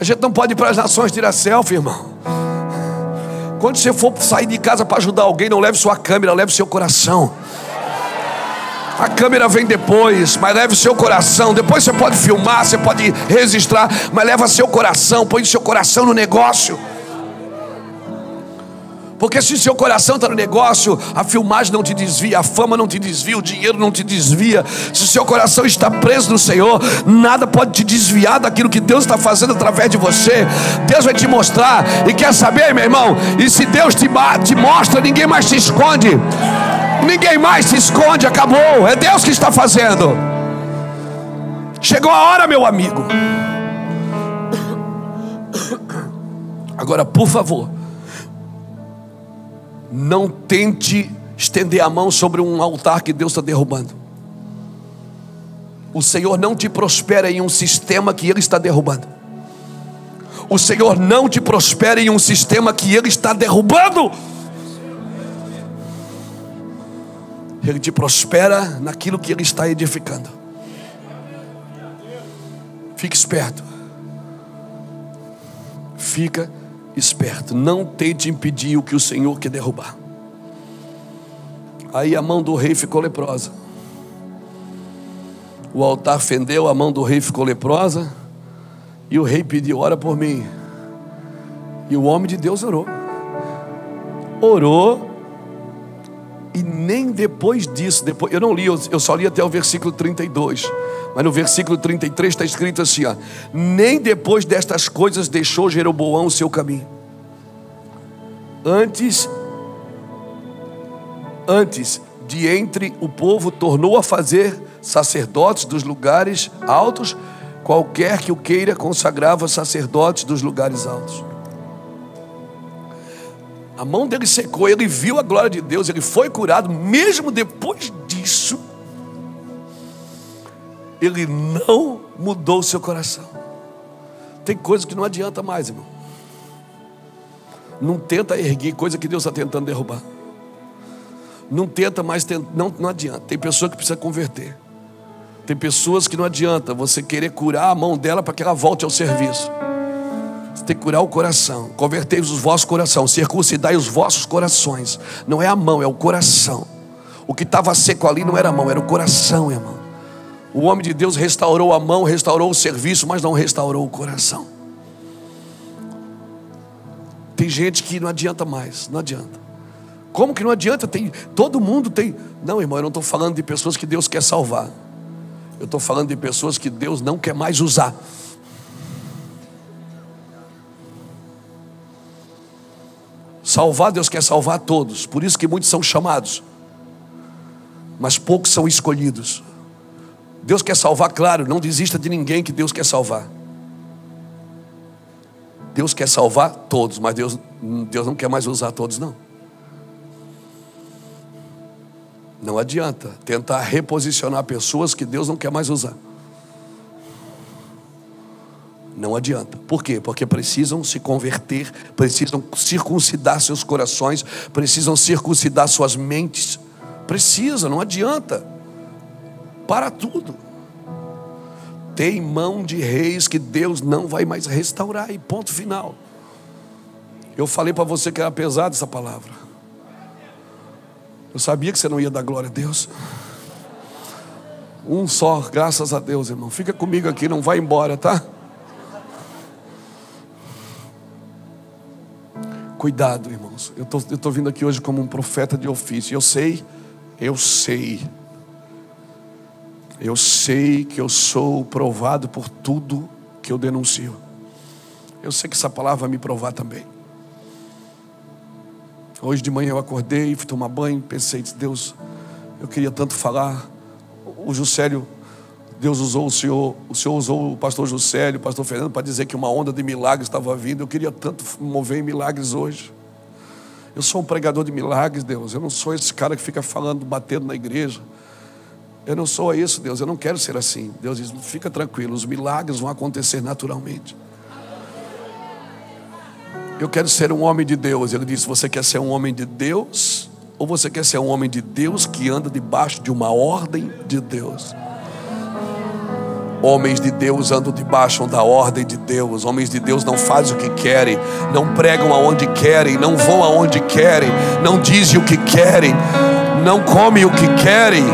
A gente não pode ir para as nações tirar selfie, irmão. Quando você for sair de casa para ajudar alguém, não leve sua câmera, leve seu coração. A câmera vem depois, mas leve seu coração. Depois você pode filmar, você pode registrar, mas leva seu coração, põe seu coração no negócio. Porque se seu coração está no negócio, a filmagem não te desvia, a fama não te desvia, o dinheiro não te desvia. Se seu coração está preso no Senhor, nada pode te desviar daquilo que Deus está fazendo através de você. Deus vai te mostrar. E quer saber, meu irmão? E se Deus te, te mostra, ninguém mais se esconde. Ninguém mais se esconde, acabou. É Deus que está fazendo. Chegou a hora, meu amigo. Agora, por favor, não tente estender a mão sobre um altar que Deus está derrubando. O Senhor não te prospera em um sistema que Ele está derrubando. O Senhor não te prospera em um sistema que Ele está derrubando. Ele te prospera naquilo que Ele está edificando. Fique esperto. Fica esperto. Esperto, não tente impedir o que o Senhor quer derrubar. Aí a mão do rei ficou leprosa. O altar fendeu, a mão do rei ficou leprosa. E o rei pediu, ora por mim. E o homem de Deus orou. Orou. E nem depois disso, depois, eu não li, eu só li até o versículo trinta e dois. Mas no versículo trinta e três está escrito assim, ó, nem depois destas coisas deixou Jeroboão o seu caminho. Antes, antes de entre o povo, tornou a fazer sacerdotes dos lugares altos, qualquer que o queira consagrava sacerdotes dos lugares altos. A mão dele secou, ele viu a glória de Deus, ele foi curado. Mesmo depois disso, ele não mudou o seu coração. Tem coisa que não adianta mais, irmão. Não tenta erguer coisa que Deus está tentando derrubar. Não tenta mais, tent... não, não adianta. Tem pessoa que precisa converter. Tem pessoas que não adianta você querer curar a mão dela para que ela volte ao serviço. Você tem que curar o coração. Convertei os vossos corações, circuncidai os vossos corações. Não é a mão, é o coração. O que estava seco ali não era a mão, era o coração, irmão. O homem de Deus restaurou a mão, restaurou o serviço, mas não restaurou o coração. Tem gente que não adianta mais, não adianta. Como que não adianta? Tem, todo mundo tem. Não, irmão, eu não estou falando de pessoas que Deus quer salvar. Eu estou falando de pessoas que Deus não quer mais usar. Salvar, Deus quer salvar todos. Por isso que muitos são chamados, mas poucos são escolhidos. Deus quer salvar, claro. Não desista de ninguém que Deus quer salvar. Deus quer salvar todos, mas Deus, Deus não quer mais usar todos, não. Não adianta tentar reposicionar pessoas que Deus não quer mais usar. Não adianta. Por quê? Porque precisam se converter, precisam circuncidar seus corações, precisam circuncidar suas mentes. Precisa, não adianta. Para tudo. Tem mão de reis que Deus não vai mais restaurar, e ponto final. Eu falei para você que era pesada essa palavra. Eu sabia que você não ia dar glória a Deus. Um só, graças a Deus, irmão. Fica comigo aqui, não vai embora, tá? Cuidado, irmãos. Eu estou vindo aqui hoje como um profeta de ofício. Eu sei, eu sei, eu sei que eu sou provado por tudo que eu denuncio. Eu sei que essa palavra vai me provar também. Hoje de manhã eu acordei, fui tomar banho, pensei, Deus, eu queria tanto falar. O Juscelio, Deus usou o Senhor, o Senhor usou o pastor Juscelio, o pastor Fernando, para dizer que uma onda de milagres estava vindo. Eu queria tanto mover em milagres hoje. Eu sou um pregador de milagres, Deus. Eu não sou esse cara que fica falando, batendo na igreja. Eu não sou isso, Deus. Eu não quero ser assim. Deus diz, fica tranquilo, os milagres vão acontecer naturalmente. Eu quero ser um homem de Deus. Ele disse, você quer ser um homem de Deus? Ou você quer ser um homem de Deus que anda debaixo de uma ordem de Deus? Homens de Deus andam debaixo da ordem de Deus. Homens de Deus não fazem o que querem, não pregam aonde querem, não vão aonde querem, não dizem o que querem, não comem o que querem.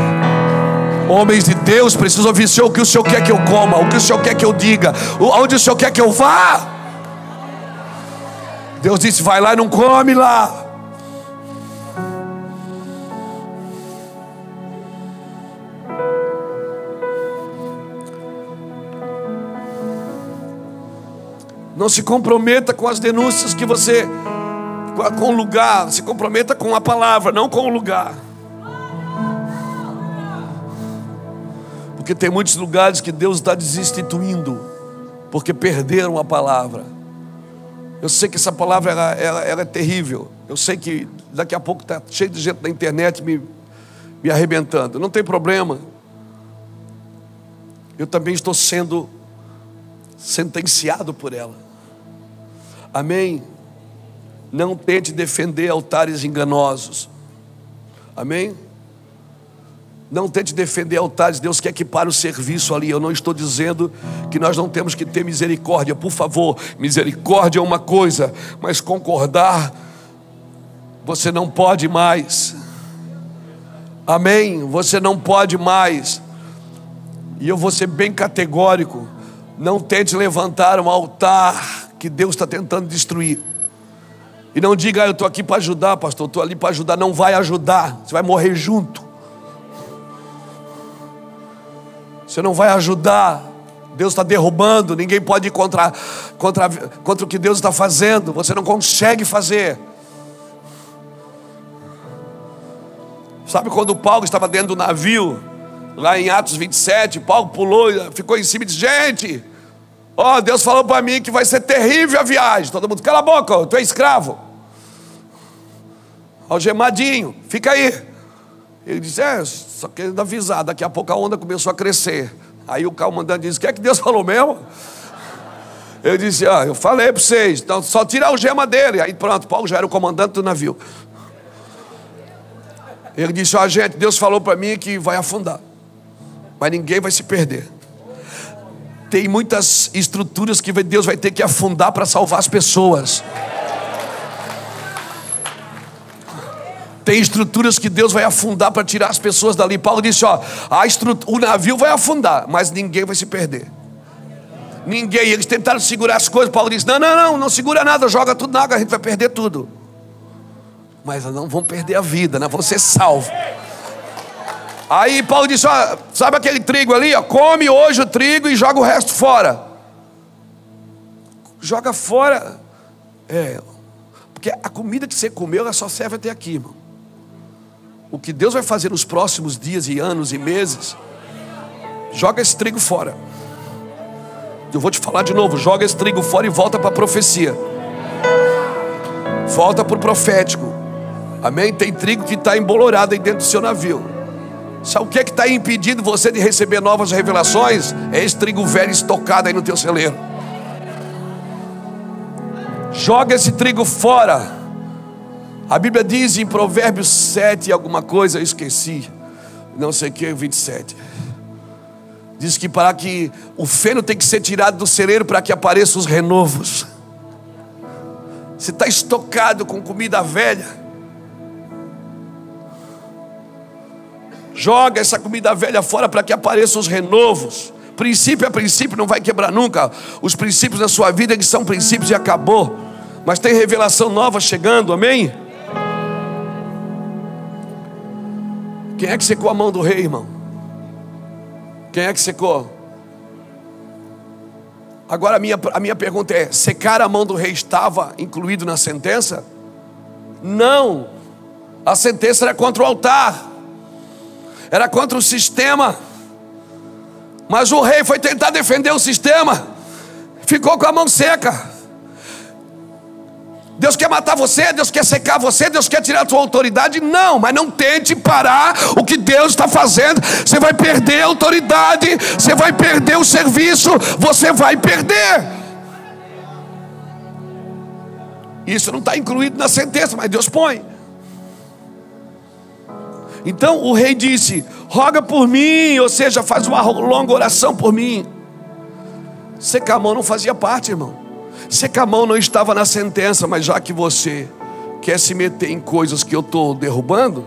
Homens de Deus precisam ouvir, Senhor, o que o Senhor quer que eu coma, o que o Senhor quer que eu diga, aonde o Senhor quer que eu vá. Deus disse, vai lá e não come lá. Não se comprometa com as denúncias que você... com o lugar. Se comprometa com a palavra, não com o lugar. Porque tem muitos lugares que Deus está desinstituindo, porque perderam a palavra. Eu sei que essa palavra ela, ela, ela é terrível. Eu sei que daqui a pouco está cheio de gente na internet me, me arrebentando. Não tem problema. Eu também estou sendo sentenciado por ela. Amém? Não tente defender altares enganosos. Amém? Não tente defender altares. Deus quer que pare o serviço ali. Eu não estou dizendo que nós não temos que ter misericórdia. Por favor, misericórdia é uma coisa, mas concordar você não pode mais. Amém? Você não pode mais. E eu vou ser bem categórico. Não tente levantar um altar que Deus está tentando destruir. E não diga, ah, eu estou aqui para ajudar, pastor, estou ali para ajudar. Não vai ajudar, você vai morrer junto. Você não vai ajudar. Deus está derrubando. Ninguém pode ir contra, contra, contra o que Deus está fazendo. Você não consegue fazer. Sabe quando Paulo estava dentro do navio, lá em Atos vinte e sete, Paulo pulou, ficou em cima e disse, gente, ó, Deus falou para mim que vai ser terrível a viagem. Todo mundo, cala a boca, tu é escravo, algemadinho, fica aí. Ele disse, é, só querendo avisar, daqui a pouco a onda começou a crescer. Aí o comandante disse, o que é que Deus falou mesmo? Ele disse, ah, eu falei para vocês, então só tira a algema dele. Aí pronto, Paulo já era o comandante do navio. Ele disse, ó, ah, gente, Deus falou para mim que vai afundar, mas ninguém vai se perder. Tem muitas estruturas que Deus vai ter que afundar para salvar as pessoas. Tem estruturas que Deus vai afundar para tirar as pessoas dali. Paulo disse, ó, a estrutura, o navio vai afundar, mas ninguém vai se perder. Ninguém. Eles tentaram segurar as coisas. Paulo disse, não, não, não, não segura nada, joga tudo na água, a gente vai perder tudo. Mas não vão perder a vida, né? Vão ser salvos. Aí Paulo disse, ó, sabe aquele trigo ali? Ó, come hoje o trigo e joga o resto fora. Joga fora. É... Porque a comida que você comeu, ela só serve até aqui, irmão. O que Deus vai fazer nos próximos dias e anos e meses, joga esse trigo fora. Eu vou te falar de novo, joga esse trigo fora e volta para a profecia. Volta para o profético. Amém? Tem trigo que está embolorado aí dentro do seu navio. Sabe o que é que está impedindo você de receber novas revelações? É esse trigo velho estocado aí no teu celeiro. Joga esse trigo fora. A Bíblia diz em Provérbios sete alguma coisa, eu esqueci, não sei o que, vinte e sete. Diz que para que o feno tem que ser tirado do celeiro para que apareçam os renovos. Você está estocado com comida velha. Joga essa comida velha fora para que apareçam os renovos. Princípio é princípio, não vai quebrar nunca. Os princípios da sua vida que são princípios e acabou. Mas tem revelação nova chegando, amém? Quem é que secou a mão do rei, irmão? Quem é que secou? Agora a minha, a minha pergunta é: secar a mão do rei estava incluído na sentença? Não. A sentença era contra o altar, era contra o sistema. Mas o rei foi tentar defender o sistema, ficou com a mão seca. Deus quer matar você, Deus quer secar você, Deus quer tirar a sua autoridade? Não, mas não tente parar o que Deus está fazendo. Você vai perder a autoridade, você vai perder o serviço, você vai perder. Isso não está incluído na sentença, mas Deus põe. Então o rei disse: roga por mim, ou seja, faz uma longa oração por mim. Secar a mão não fazia parte, irmão. Secar a mão não estava na sentença, mas já que você quer se meter em coisas que eu estou derrubando,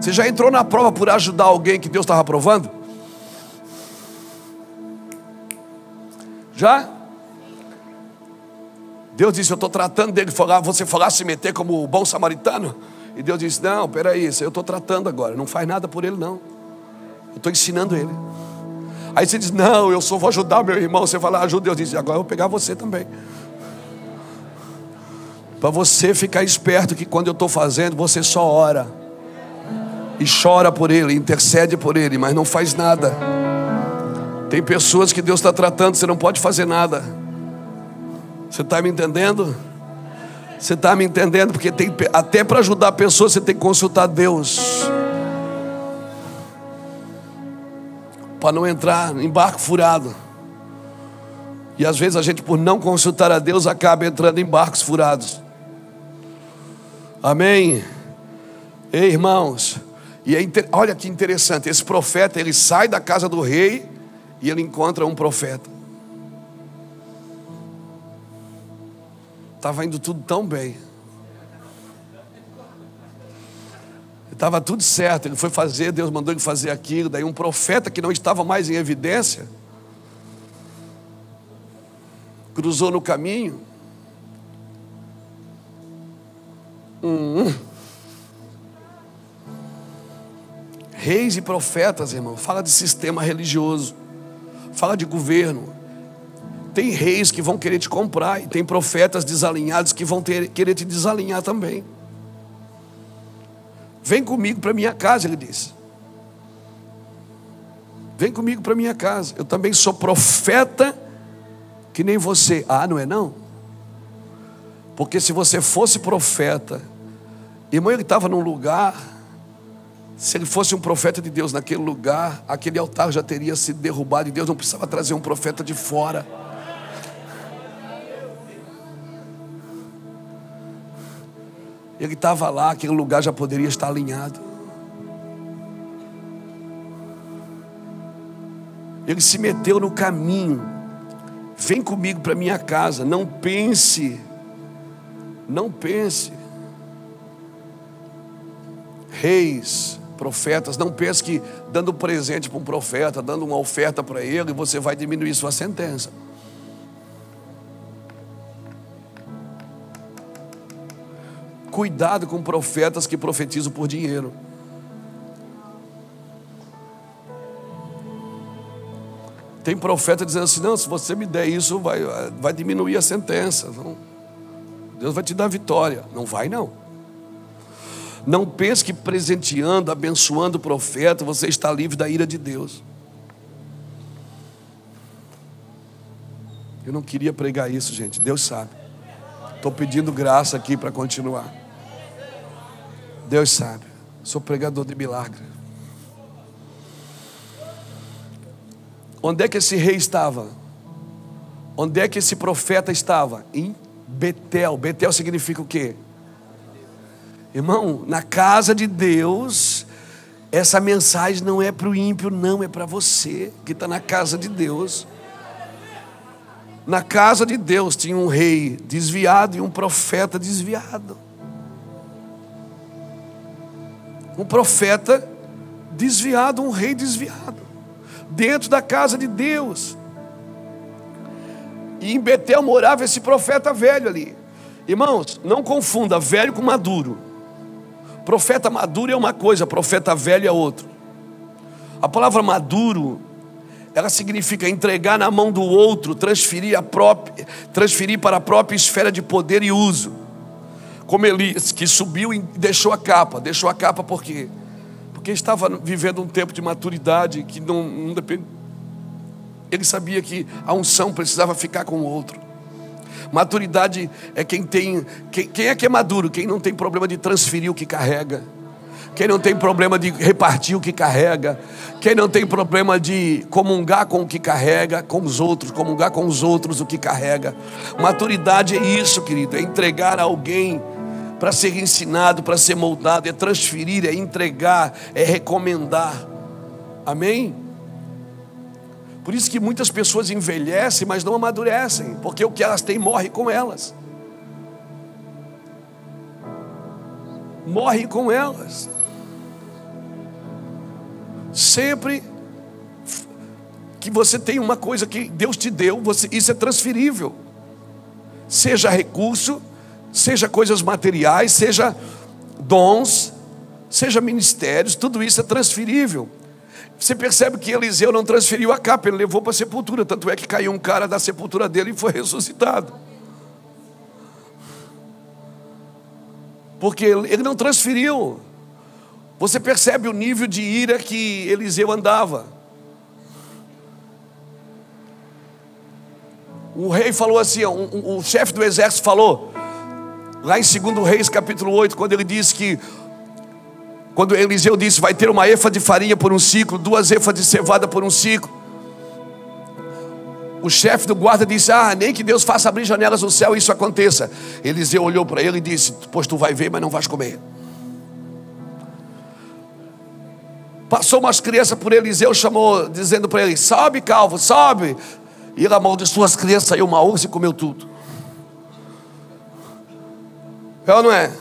você já entrou na prova por ajudar alguém que Deus estava provando? Já? Deus disse: eu estou tratando dele, você falar se meter como o bom samaritano? E Deus disse: não, peraí, eu estou tratando agora, não faz nada por ele não, eu estou ensinando ele. Aí você diz: não, eu só vou ajudar meu irmão. Você fala: ajuda. Deus diz: agora eu vou pegar você também, para você ficar esperto que quando eu estou fazendo, você só ora e chora por ele, intercede por ele, mas não faz nada. Tem pessoas que Deus está tratando, você não pode fazer nada. Você está me entendendo? Você está me entendendo? Porque tem, até para ajudar a pessoa, você tem que consultar Deus, para não entrar em barco furado. E às vezes a gente, por não consultar a Deus, acaba entrando em barcos furados. Amém? Ei, irmãos, e é inter... olha que interessante. Esse profeta, ele sai da casa do rei e ele encontra um profeta. Estava indo tudo tão bem, estava tudo certo, ele foi fazer, Deus mandou ele fazer aquilo. Daí um profeta que não estava mais em evidência cruzou no caminho. Hum. Reis e profetas, irmão, fala de sistema religioso, fala de governo. Tem reis que vão querer te comprar, e tem profetas desalinhados que vão ter, querer te desalinhar também. Vem comigo para minha casa, ele disse. Vem comigo para minha casa. Eu também sou profeta que nem você. Ah, não é não? Porque se você fosse profeta, irmão, ele estava num lugar. Se ele fosse um profeta de Deus naquele lugar, aquele altar já teria sido derrubado, e Deus não precisava trazer um profeta de fora. Ele estava lá, aquele lugar já poderia estar alinhado. Ele se meteu no caminho. Vem comigo para minha casa. Não pense, não pense. Reis, profetas, não pense que dando presente para um profeta, dando uma oferta para ele, você vai diminuir sua sentença. Cuidado com profetas que profetizam por dinheiro. Tem profeta dizendo assim: não, se você me der isso, vai, vai diminuir a sentença, não, Deus vai te dar vitória. Não vai não. Não pense que presenteando, abençoando o profeta, você está livre da ira de Deus. Eu não queria pregar isso, gente, Deus sabe. Estou pedindo graça aqui para continuar. Deus sabe, sou pregador de milagre. Onde é que esse rei estava? Onde é que esse profeta estava? Em Betel. Betel significa o quê? Irmão, na casa de Deus, essa mensagem não é para o ímpio, não, é para você que está na casa de Deus. Na casa de Deus tinha um rei desviado e um profeta desviado. Um profeta desviado, um rei desviado, dentro da casa de Deus. E em Betel morava esse profeta velho ali. Irmãos, não confunda velho com maduro. Profeta maduro é uma coisa, profeta velho é outro. A palavra maduro, ela significa entregar na mão do outro, transferir, a própria, transferir para a própria esfera de poder e uso. Como Elias, que subiu e deixou a capa. Deixou a capa por quê? Porque estava vivendo um tempo de maturidade que não, não depende. Ele sabia que a unção precisava ficar com o outro. Maturidade é quem tem... Quem, quem é que é maduro? Quem não tem problema de transferir o que carrega. Quem não tem problema de repartir o que carrega. Quem não tem problema de comungar com o que carrega, com os outros, comungar com os outros o que carrega. Maturidade é isso, querido, é entregar a alguém para ser ensinado, para ser moldado, é transferir, é entregar, é recomendar. Amém? Por isso que muitas pessoas envelhecem, mas não amadurecem, porque o que elas têm morre com elas. Morre com elas. Sempre que você tem uma coisa que Deus te deu, você, isso é transferível. Seja recurso, seja coisas materiais, seja dons, seja ministérios, tudo isso é transferível. Você percebe que Eliseu não transferiu a capa, ele levou para a sepultura. Tanto é que caiu um cara da sepultura dele e foi ressuscitado. Porque ele não transferiu. Você percebe o nível de ira que Eliseu andava. O rei falou assim, ó, o, o chefe do exército falou, lá em dois Reis capítulo oito, quando ele disse que, quando Eliseu disse, vai ter uma efa de farinha por um ciclo, duas efas de cevada por um ciclo. O chefe do guarda disse, ah, nem que Deus faça abrir janelas no céu e isso aconteça. Eliseu olhou para ele e disse, pois tu vai ver, mas não vais comer. Passou umas crianças por Eliseu, chamou, dizendo para ele, sobe, calvo, sobe. E ele amaldiçoou as crianças, saiu uma ursa e comeu tudo. É ou não é?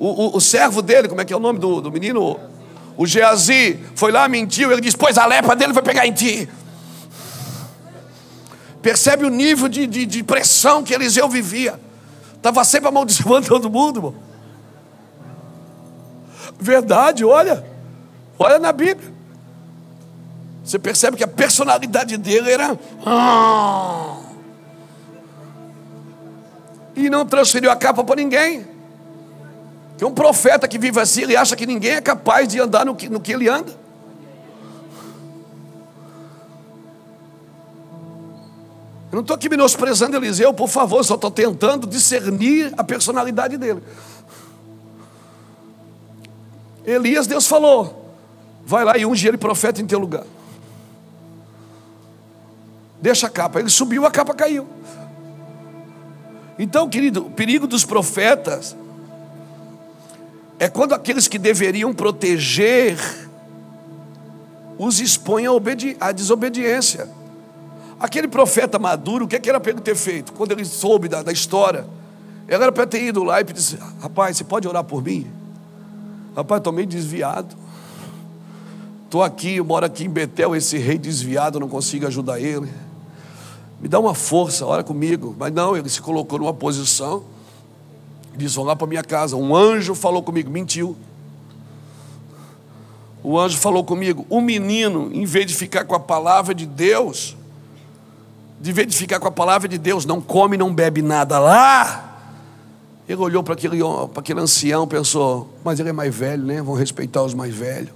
O, o, o servo dele, como é que é o nome do, do menino? O Geazi, foi lá, mentiu, ele disse, pois a lepra dele vai pegar em ti. Percebe o nível de, de, de pressão que Eliseu vivia. Estava sempre amaldiçoando todo mundo, irmão. Verdade, olha. Olha na Bíblia. Você percebe que a personalidade dele era... E não transferiu a capa para ninguém. Tem um profeta que vive assim, ele acha que ninguém é capaz de andar no que, no que ele anda. Eu não estou aqui menosprezando Eliseu, por favor, só estou tentando discernir a personalidade dele. Elias, Deus falou... Vai lá e unge ele profeta em teu lugar. Deixa a capa. Ele subiu, a capa caiu. Então, querido, o perigo dos profetas é quando aqueles que deveriam proteger os expõem à desobediência. Aquele profeta maduro, o que, é que era para ele ter feito? Quando ele soube da, da história, ele era para ter ido lá e disse, rapaz, você pode orar por mim? Rapaz, estou meio desviado. Estou aqui, eu moro aqui em Betel, esse rei desviado, não consigo ajudar ele. Me dá uma força, ora comigo. Mas não, ele se colocou numa posição. Disse, vão lá para minha casa. Um anjo falou comigo, mentiu. O anjo falou comigo. O menino, em vez de ficar com a palavra de Deus, de vez de ficar com a palavra de Deus, não come, não bebe nada lá. Ele olhou para aquele, para aquele ancião, pensou, mas ele é mais velho, né? Vão respeitar os mais velhos.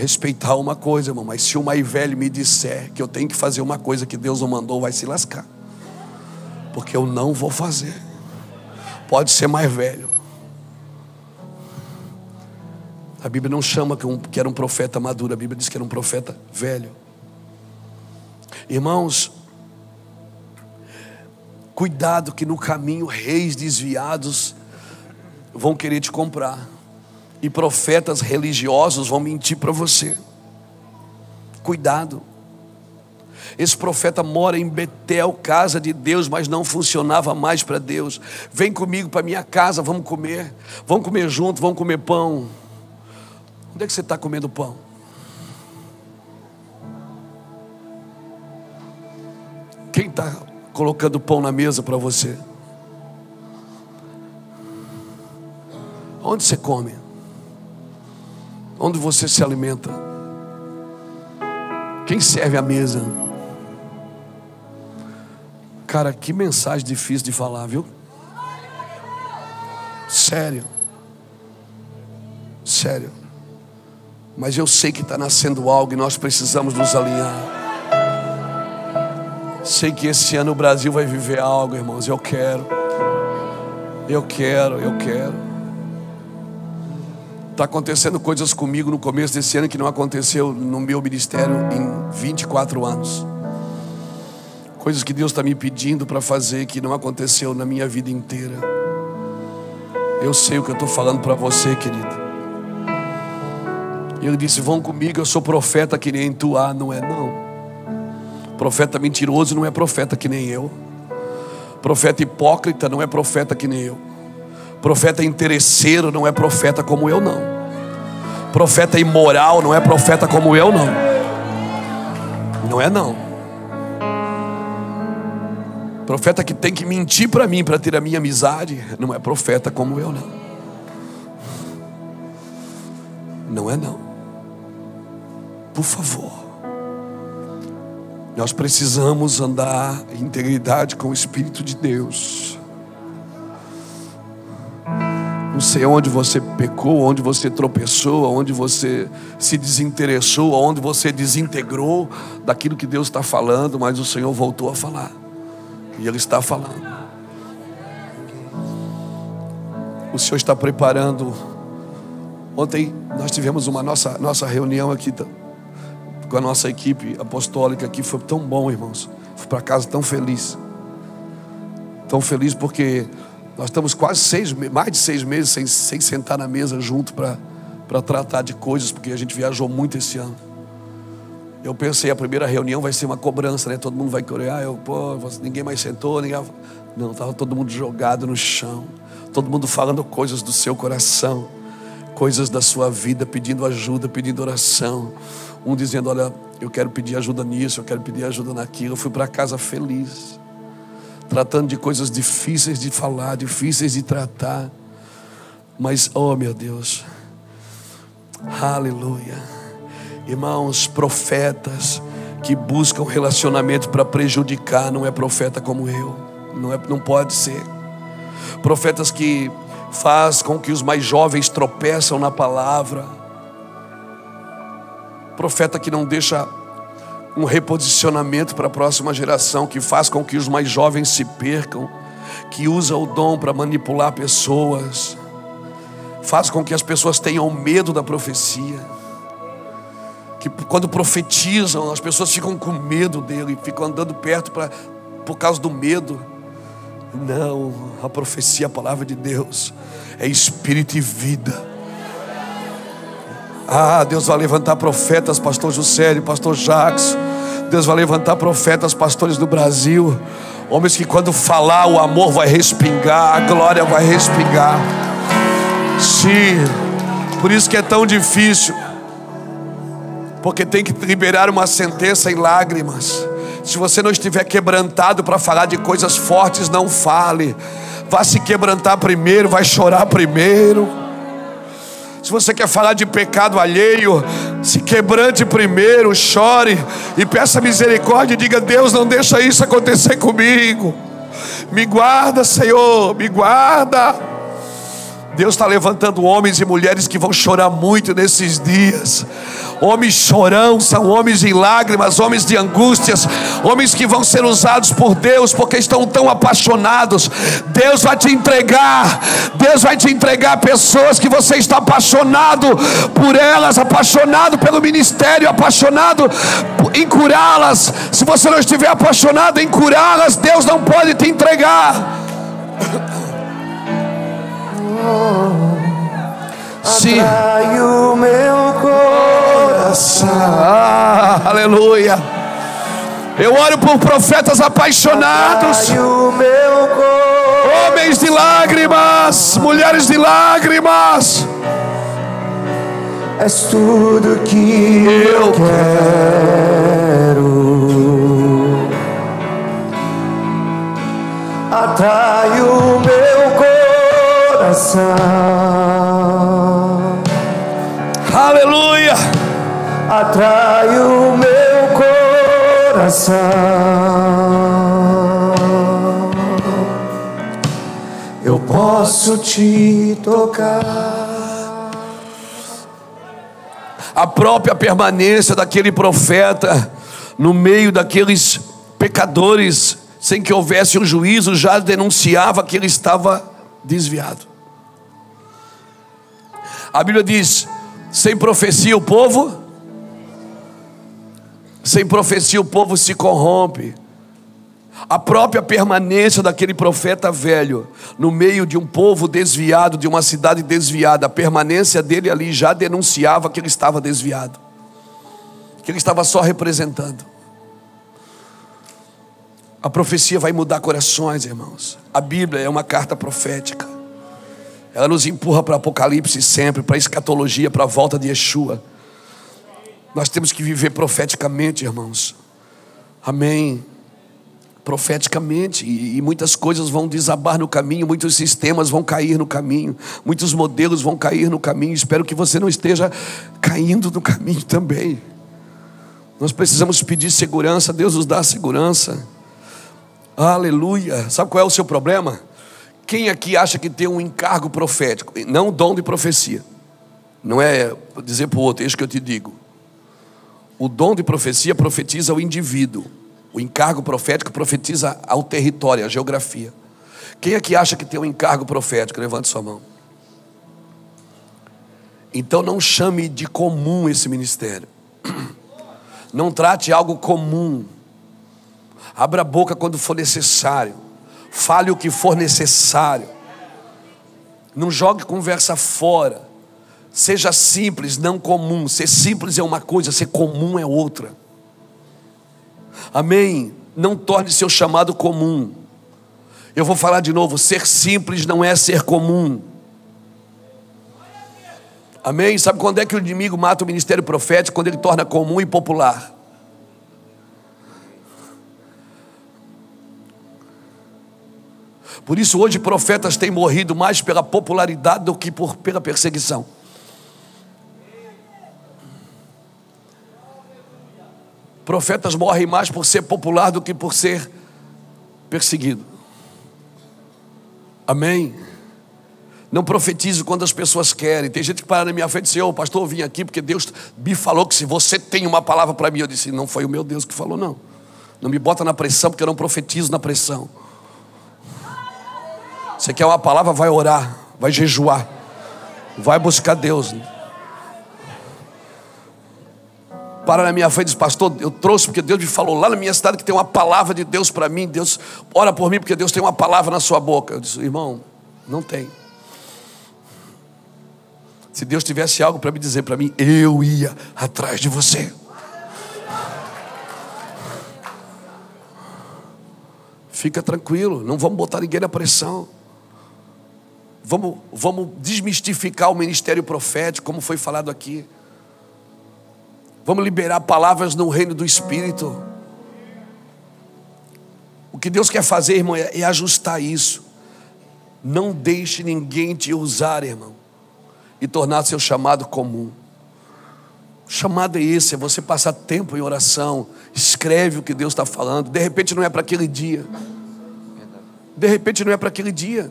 Respeitar uma coisa, irmão, mas se o mais velho me disser que eu tenho que fazer uma coisa que Deus não mandou, vai se lascar. Porque eu não vou fazer. Pode ser mais velho. A Bíblia não chama que, um, que era um profeta maduro, a Bíblia diz que era um profeta velho. Irmãos, cuidado que no caminho reis desviados vão querer te comprar. E profetas religiosos vão mentir para você. Cuidado. Esse profeta mora em Betel, casa de Deus, mas não funcionava mais para Deus. Vem comigo para minha casa, vamos comer. Vamos comer junto, vamos comer pão. Onde é que você está comendo pão? Quem está colocando pão na mesa para você? Onde você come? Onde você se alimenta? Quem serve a mesa? Cara, que mensagem difícil de falar, viu? Sério. Sério. Mas eu sei que está nascendo algo e nós precisamos nos alinhar. Sei que esse ano o Brasil vai viver algo, irmãos. Eu quero. Eu quero, eu quero. Está acontecendo coisas comigo no começo desse ano que não aconteceu no meu ministério em vinte e quatro anos. Coisas que Deus está me pedindo para fazer que não aconteceu na minha vida inteira. Eu sei o que eu estou falando para você, querido. E ele disse, vão comigo, eu sou profeta que nem tu. Ah, não é não. Profeta mentiroso não é profeta que nem eu. Profeta hipócrita não é profeta que nem eu. Profeta interesseiro não é profeta como eu não. Profeta imoral não é profeta como eu não. Não é não. Profeta que tem que mentir para mim para ter a minha amizade não é profeta como eu não. Não é não. Por favor. Nós precisamos andar em integridade com o Espírito de Deus. Não sei onde você pecou, onde você tropeçou, onde você se desinteressou, onde você desintegrou daquilo que Deus está falando, mas o Senhor voltou a falar. E Ele está falando. O Senhor está preparando. Ontem nós tivemos uma nossa, nossa reunião aqui com a nossa equipe apostólica aqui. Foi tão bom, irmãos. Fui para casa tão feliz. Tão feliz porque nós estamos quase seis, mais de seis meses sem, sem sentar na mesa junto para tratar de coisas, porque a gente viajou muito esse ano. Eu pensei, a primeira reunião vai ser uma cobrança, né? Todo mundo vai corear. Eu, pô, ninguém mais sentou. Ninguém... Não, estava todo mundo jogado no chão. Todo mundo falando coisas do seu coração. Coisas da sua vida, pedindo ajuda, pedindo oração. Um dizendo, olha, eu quero pedir ajuda nisso, eu quero pedir ajuda naquilo. Eu fui para casa feliz, tratando de coisas difíceis de falar, difíceis de tratar. Mas, oh meu Deus, aleluia. Irmãos, profetas que buscam relacionamento para prejudicar, não é profeta como eu. Não, é, não pode ser. Profetas que... faz com que os mais jovens tropeçam na palavra. Profeta que não deixa um reposicionamento para a próxima geração, que faz com que os mais jovens se percam, que usa o dom para manipular pessoas, faz com que as pessoas tenham medo da profecia, que quando profetizam as pessoas ficam com medo dele, ficam andando perto pra, por causa do medo. Não, a profecia, a palavra de Deus é espírito e vida. Ah, Deus vai levantar profetas, pastor Juscelio, pastor Jackson. Deus vai levantar profetas, pastores do Brasil. Homens que quando falar o amor vai respingar, a glória vai respingar. Sim, por isso que é tão difícil. Porque tem que liberar uma sentença em lágrimas. Se você não estiver quebrantado para falar de coisas fortes, não fale. Vá se quebrantar primeiro, vai chorar primeiro. Se você quer falar de pecado alheio, se quebrante primeiro, chore e peça misericórdia e diga, Deus, não deixa isso acontecer comigo. Me guarda, Senhor, me guarda. Deus está levantando homens e mulheres que vão chorar muito nesses dias. Homens chorão, são homens em lágrimas, homens de angústias, homens que vão ser usados por Deus porque estão tão apaixonados. Deus vai te entregar, Deus vai te entregar pessoas que você está apaixonado por elas, apaixonado pelo ministério, apaixonado em curá-las. Se você não estiver apaixonado em curá-las, Deus não pode te entregar. Sim. Atrai o meu coração. Ah, aleluia. Eu oro por profetas apaixonados. Atrai o meu coração. Homens de lágrimas, mulheres de lágrimas. És tudo que eu, eu quero. Atrai o meu coração. aleluia, atrai o meu coração, eu posso te tocar. A própria permanência daquele profeta no meio daqueles pecadores, sem que houvesse um juízo, já denunciava que ele estava desviado. A Bíblia diz: sem profecia o povo, sem profecia o povo se corrompe. A própria permanência daquele profeta velho no meio de um povo desviado, de uma cidade desviada, a permanência dele ali já denunciava que ele estava desviado, que ele estava só representando. A profecia vai mudar corações, irmãos. A Bíblia é uma carta profética. Ela nos empurra para Apocalipse sempre, para a escatologia, para a volta de Yeshua. Nós temos que viver profeticamente, irmãos. Amém. Profeticamente, e, e muitas coisas vão desabar no caminho, muitos sistemas vão cair no caminho, muitos modelos vão cair no caminho. Espero que você não esteja caindo no caminho também. Nós precisamos pedir segurança, Deus nos dá segurança. Aleluia. Sabe qual é o seu problema? Quem aqui acha que tem um encargo profético? Não dom de profecia. Não é dizer para o outro, é isso que eu te digo. O dom de profecia profetiza o indivíduo. O encargo profético profetiza ao território, à geografia. Quem é que acha que tem um encargo profético? Levante sua mão. Então não chame de comum esse ministério. Não trate algo comum. Abra a boca quando for necessário. Fale o que for necessário. Não jogue conversa fora. Seja simples, não comum. Ser simples é uma coisa, ser comum é outra. Amém? Não torne seu chamado comum. Eu vou falar de novo. Ser simples não é ser comum. Amém? Sabe quando é que o inimigo mata o ministério profético? Quando ele torna comum e popular. Por isso hoje profetas têm morrido mais pela popularidade do que por, pela perseguição. Profetas morrem mais por ser popular do que por ser perseguido. Amém? Não profetizo quando as pessoas querem. Tem gente que para na minha frente e diz: ô pastor, eu vim aqui porque Deus me falou que se você tem uma palavra para mim. Eu disse: não foi o meu Deus que falou, não. Não me bota na pressão, porque eu não profetizo na pressão. Você quer uma palavra? Vai orar, vai jejuar, vai buscar Deus. Para na minha frente e diz: pastor, eu trouxe porque Deus me falou lá na minha cidade que tem uma palavra de Deus para mim. Deus ora por mim porque Deus tem uma palavra na sua boca. Eu disse: irmão, não tem. Se Deus tivesse algo para me dizer para mim, eu ia atrás de você. Fica tranquilo, não vamos botar ninguém na pressão. Vamos, vamos desmistificar o ministério profético, como foi falado aqui. Vamos liberar palavras no reino do Espírito. O que Deus quer fazer, irmão, é ajustar isso. Não deixe ninguém te usar, irmão, e tornar seu chamado comum. O chamado é esse, é você passar tempo em oração. Escreve o que Deus está falando. De repente não é para aquele dia. De repente não é para aquele dia.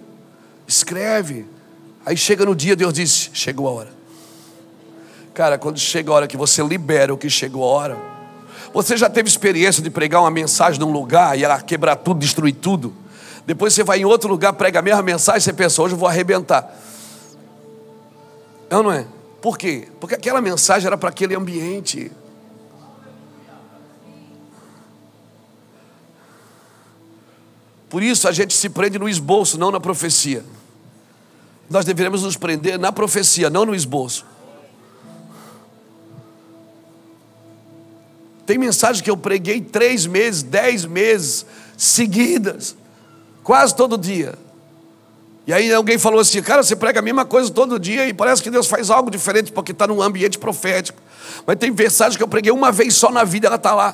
Escreve. Aí chega no dia, Deus diz: chegou a hora. Cara, quando chega a hora que você libera o que chegou a hora. Você já teve experiência de pregar uma mensagem num lugar e ela quebrar tudo, destruir tudo? Depois você vai em outro lugar, prega a mesma mensagem, você pensa: hoje eu vou arrebentar. É ou não é? Por quê? Porque aquela mensagem era para aquele ambiente. Por isso a gente se prende no esboço, não na profecia. Nós deveremos nos prender na profecia, não no esboço. Tem mensagem que eu preguei três meses, dez meses seguidas, quase todo dia. E aí alguém falou assim: cara, você prega a mesma coisa todo dia e parece que Deus faz algo diferente porque está num ambiente profético. Mas tem mensagem que eu preguei uma vez só na vida, ela está lá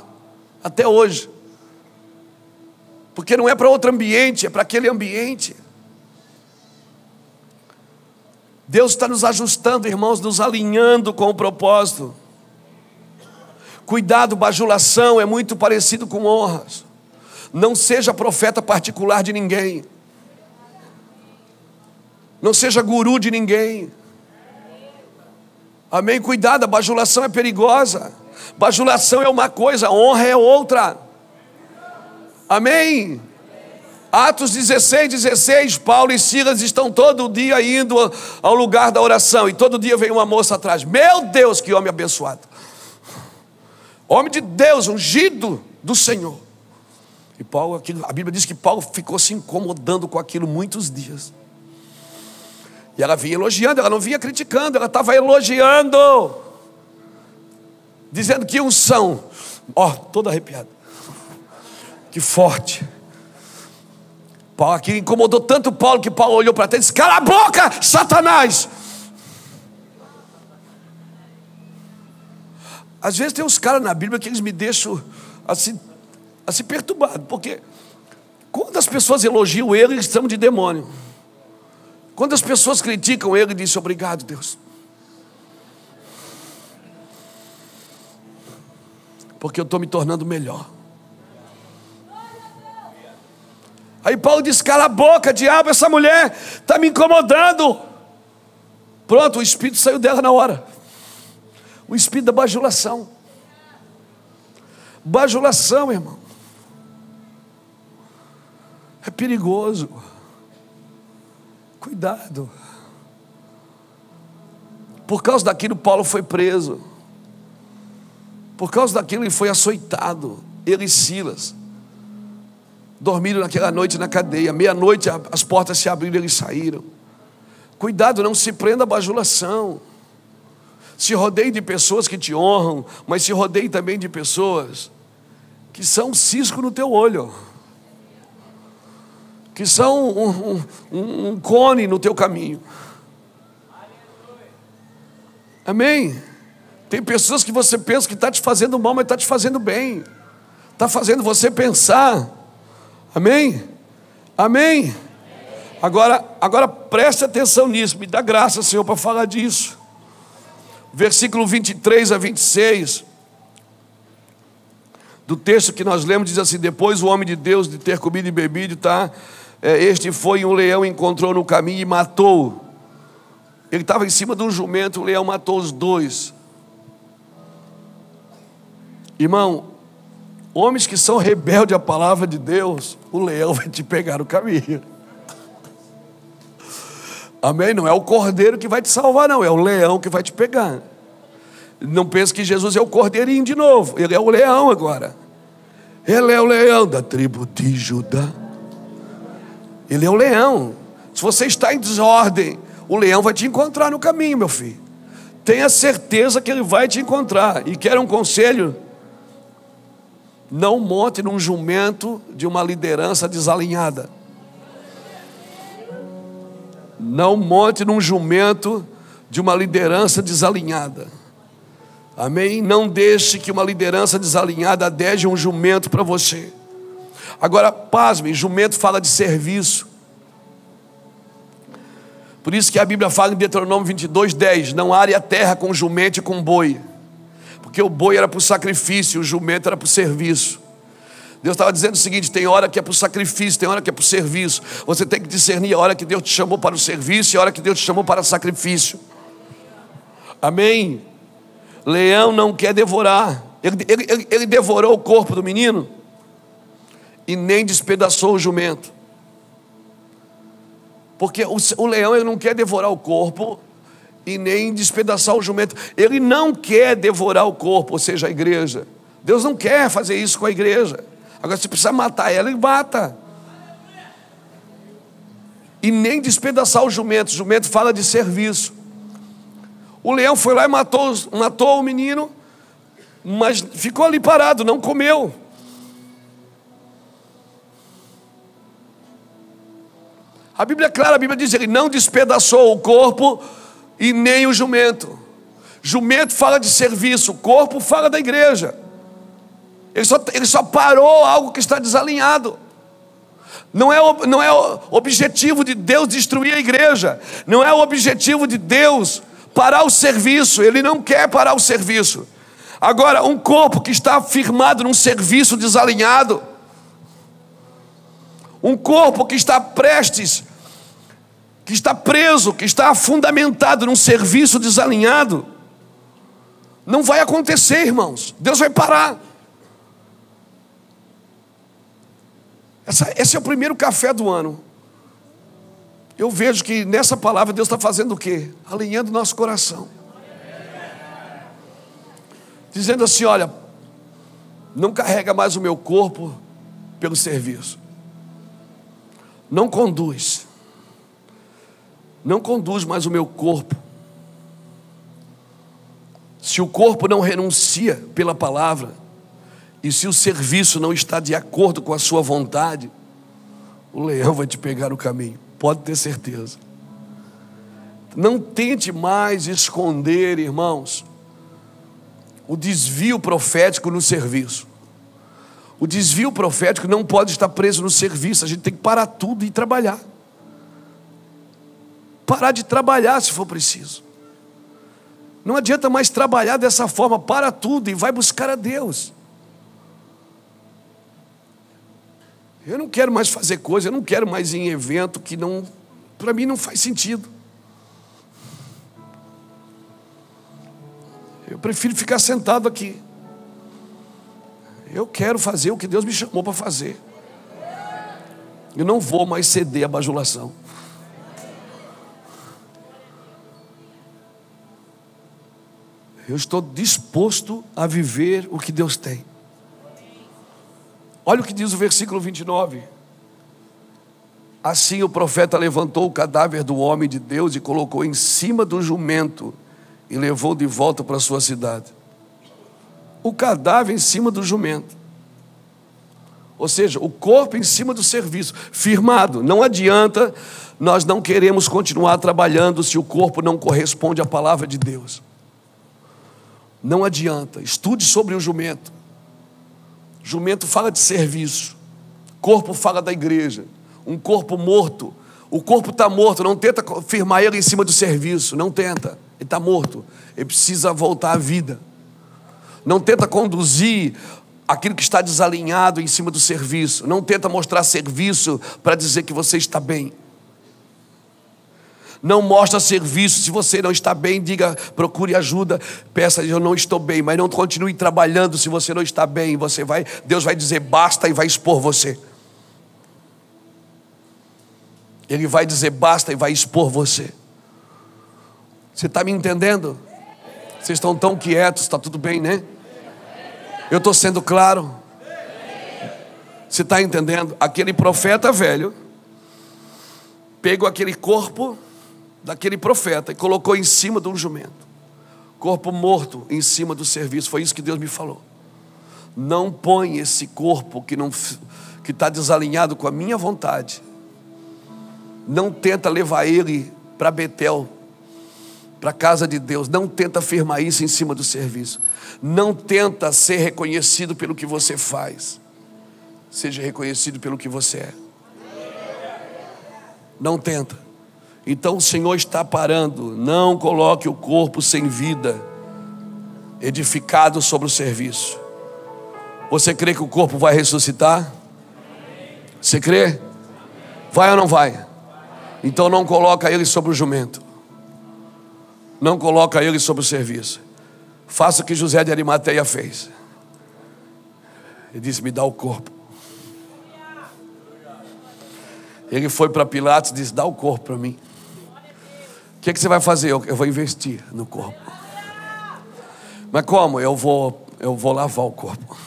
até hoje. Porque não é para outro ambiente, é para aquele ambiente. Deus está nos ajustando, irmãos, nos alinhando com o propósito. Cuidado, bajulação é muito parecido com honras. Não seja profeta particular de ninguém. Não seja guru de ninguém. Amém? Cuidado, a bajulação é perigosa. Bajulação é uma coisa, honra é outra. Amém? Atos dezesseis, dezesseis, Paulo e Silas estão todo dia indo ao lugar da oração. E todo dia vem uma moça atrás. Meu Deus, que homem abençoado. Homem de Deus, ungido do Senhor. E Paulo, aquilo, a Bíblia diz que Paulo ficou se incomodando com aquilo muitos dias. E ela vinha elogiando, ela não vinha criticando, ela estava elogiando. Dizendo que unção. Ó, oh, todo arrepiado. Que forte. Paulo aqui incomodou tanto Paulo que Paulo olhou para trás e disse: cala a boca, Satanás! Às vezes tem uns caras na Bíblia que eles me deixam assim, assim perturbado, porque quando as pessoas elogiam ele, eles chamam de demônio. Quando as pessoas criticam ele, dizem: obrigado, Deus. Porque eu estou me tornando melhor. Aí Paulo diz: cala a boca, diabo, essa mulher está me incomodando. Pronto, o espírito saiu dela na hora. O espírito da bajulação. Bajulação, irmão, é perigoso. Cuidado. Por causa daquilo Paulo foi preso. Por causa daquilo ele foi açoitado. Ele e Silas dormiram naquela noite na cadeia. Meia-noite as portas se abriram e eles saíram. Cuidado, não se prenda à bajulação. Se rodeie de pessoas que te honram, mas se rodeie também de pessoas que são um cisco no teu olho, que são um, um, um cone no teu caminho. Amém? Tem pessoas que você pensa que está te fazendo mal, mas está te fazendo bem. Está fazendo você pensar. Amém? Amém? Agora, agora preste atenção nisso. Me dá graça, Senhor, para falar disso. Versículo vinte e três a vinte e seis do texto que nós lemos diz assim: depois o homem de Deus de ter comido e bebido, tá? Este foi um leão, encontrou no caminho e matou. Ele estava em cima de um jumento, o leão matou os dois. Irmão, homens que são rebeldes à palavra de Deus, o leão vai te pegar no caminho. Amém? Não é o cordeiro que vai te salvar, não. É o leão que vai te pegar. Não pense que Jesus é o cordeirinho de novo. Ele é o leão agora. Ele é o leão da tribo de Judá. Ele é o leão. Se você está em desordem, o leão vai te encontrar no caminho, meu filho. Tenha certeza que ele vai te encontrar. E quer um conselho? Não monte num jumento de uma liderança desalinhada. Não monte num jumento de uma liderança desalinhada. Amém? Não deixe que uma liderança desalinhada adeje um jumento para você. Agora, pasme, jumento fala de serviço. Por isso que a Bíblia fala em Deuteronômio vinte e dois, dez: não are a terra com jumento e com boi. Porque o boi era para o sacrifício, o jumento era para o serviço. Deus estava dizendo o seguinte: tem hora que é para o sacrifício, tem hora que é para o serviço. Você tem que discernir a hora que Deus te chamou para o serviço e a hora que Deus te chamou para o sacrifício. Amém? Leão não quer devorar. Ele, ele, ele, ele devorou o corpo do menino e nem despedaçou o jumento. Porque o, o leão, ele não quer devorar o corpo e nem despedaçar o jumento. Ele não quer devorar o corpo, ou seja, a igreja. Deus não quer fazer isso com a igreja. Agora, se precisar matar ela, ele mata. E nem despedaçar o jumento. O jumento fala de serviço. O leão foi lá e matou, matou o menino, mas ficou ali parado, não comeu. A Bíblia é clara, a Bíblia diz: ele não despedaçou o corpo e nem o jumento. Jumento fala de serviço, o corpo fala da igreja. Ele só, ele só parou algo que está desalinhado. Não é, não é o objetivo de Deus destruir a igreja. Não é o objetivo de Deus parar o serviço. Ele não quer parar o serviço. Agora, um corpo que está firmado num serviço desalinhado, um corpo que está prestes, que está preso, que está fundamentado num serviço desalinhado, não vai acontecer, irmãos. Deus vai parar. Essa, esse é o primeiro café do ano. Eu vejo que nessa palavra Deus está fazendo o quê? Alinhando o nosso coração. Dizendo assim, olha, não carrega mais o meu corpo pelo serviço. Não conduz. Não conduz mais o meu corpo. Se o corpo não renuncia pela palavra, e se o serviço não está de acordo com a sua vontade, o leão vai te pegar no caminho. Pode ter certeza. Não tente mais esconder, irmãos, o desvio profético no serviço. O desvio profético não pode estar preso no serviço. A gente tem que parar tudo e trabalhar. Parar de trabalhar se for preciso. Não adianta mais trabalhar dessa forma. Para tudo e vai buscar a Deus. Eu não quero mais fazer coisa, eu não quero mais ir em evento que não, para mim não faz sentido. Eu prefiro ficar sentado aqui. Eu quero fazer o que Deus me chamou para fazer. Eu não vou mais ceder à bajulação. Eu estou disposto a viver o que Deus tem. Olha o que diz o versículo vinte e nove. Assim o profeta levantou o cadáver do homem de Deus e colocou em cima do jumento e levou de volta para sua cidade. O cadáver em cima do jumento. Ou seja, o corpo em cima do serviço. Firmado. Não adianta, nós não queremos continuar trabalhando se o corpo não corresponde à palavra de Deus. Não adianta. Estude sobre o jumento. Jumento fala de serviço. Corpo fala da igreja. Um corpo morto. O corpo está morto. Não tenta firmar ele em cima do serviço. Não tenta. Ele está morto, ele precisa voltar à vida. Não tenta conduzir aquilo que está desalinhado em cima do serviço. Não tenta mostrar serviço para dizer que você está bem. Não mostra serviço. Se você não está bem, diga, procure ajuda. Peça, eu não estou bem. Mas não continue trabalhando se você não está bem. Você vai, Deus vai dizer basta e vai expor você. Ele vai dizer basta e vai expor você. Você está me entendendo? Vocês estão tão quietos, está tudo bem, né? Eu estou sendo claro? Você está entendendo? Aquele profeta velho pegou aquele corpo daquele profeta e colocou em cima de um jumento. Corpo morto em cima do serviço. Foi isso que Deus me falou. Não põe esse corpo que não, que está desalinhado com a minha vontade. Não tenta levar ele para Betel, para a casa de Deus. Não tenta firmar isso em cima do serviço. Não tenta ser reconhecido pelo que você faz. Seja reconhecido pelo que você é. Não tenta. Então o Senhor está parando. Não coloque o corpo sem vida, edificado sobre o serviço. Você crê que o corpo vai ressuscitar? Você crê? Vai ou não vai? Então não coloca ele sobre o jumento. Não coloca ele sobre o serviço. Faça o que José de Arimateia fez. Ele disse, me dá o corpo. Ele foi para Pilatos e disse, dá o corpo para mim. O que, que você vai fazer? Eu, eu vou investir no corpo. Mas como? Eu vou, eu vou lavar o corpo.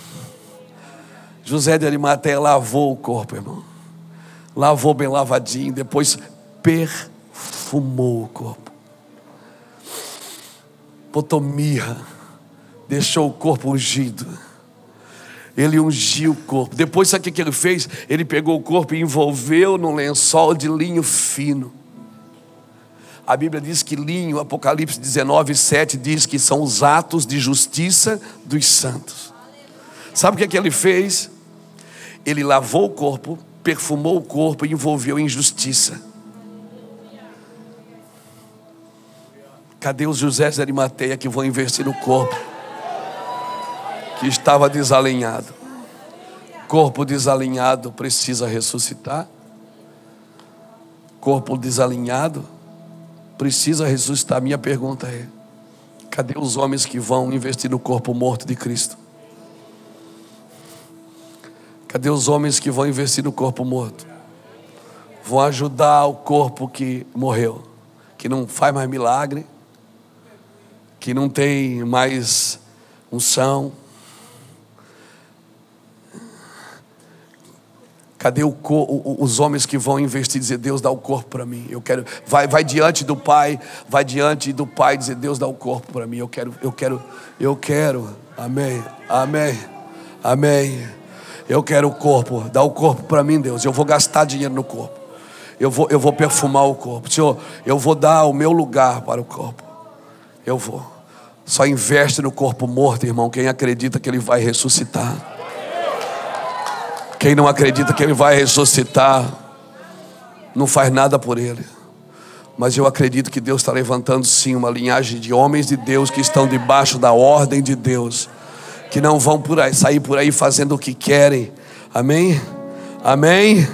José de Arimateia lavou o corpo, irmão. Lavou bem lavadinho. Depois perfumou o corpo. Botou mirra, deixou o corpo ungido. Ele ungiu o corpo. Depois, sabe o que ele fez? Ele pegou o corpo e envolveu num lençol de linho fino. A Bíblia diz que linho, Apocalipse dezenove, sete, diz que são os atos de justiça dos santos. Sabe o que ele fez? Ele lavou o corpo, perfumou o corpo e envolveu em injustiça. Cadê os José de Arimateia que vão investir no corpo que estava desalinhado? Corpo desalinhado precisa ressuscitar. Corpo desalinhado precisa ressuscitar. Minha pergunta é: cadê os homens que vão investir no corpo morto de Cristo? Cadê os homens que vão investir no corpo morto? Vão ajudar o corpo que morreu, que não faz mais milagre, que não tem mais unção. Cadê o co, os homens que vão investir e dizer: Deus, dá o corpo para mim, eu quero. Vai, vai diante do Pai, vai diante do Pai e dizer: Deus, dá o corpo para mim, eu quero, eu quero, eu quero. Amém, amém, amém. Eu quero o corpo, dá o corpo para mim, Deus. Eu vou gastar dinheiro no corpo, eu vou, eu vou perfumar o corpo. Senhor, eu vou dar o meu lugar para o corpo. Eu vou. Só investe no corpo morto, irmão, quem acredita que ele vai ressuscitar. Quem não acredita que ele vai ressuscitar, não faz nada por ele. Mas eu acredito que Deus está levantando sim uma linhagem de homens de Deus que estão debaixo da ordem de Deus, que não vão por aí, sair por aí fazendo o que querem. Amém? Amém? Amém.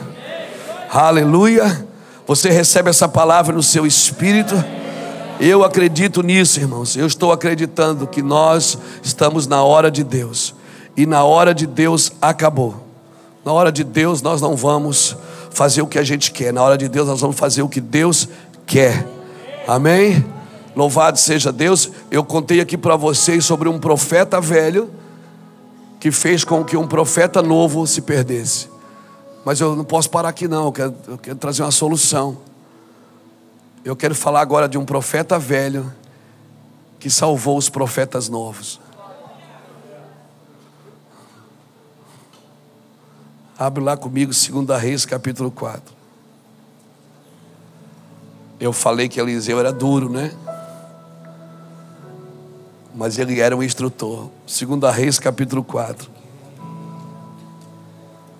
Aleluia. Você recebe essa palavra no seu espírito? Eu acredito nisso, irmãos. Eu estou acreditando que nós estamos na hora de Deus. E na hora de Deus acabou. Na hora de Deus nós não vamos fazer o que a gente quer. Na hora de Deus nós vamos fazer o que Deus quer. Amém? Louvado seja Deus. Eu contei aqui para vocês sobre um profeta velho que fez com que um profeta novo se perdesse. Mas eu não posso parar aqui não. Eu quero, eu quero trazer uma solução. Eu quero falar agora de um profeta velho que salvou os profetas novos. Abre lá comigo Segunda Reis capítulo quatro. Eu falei que Eliseu era duro, né? Mas ele era um instrutor. Segunda Reis capítulo quatro.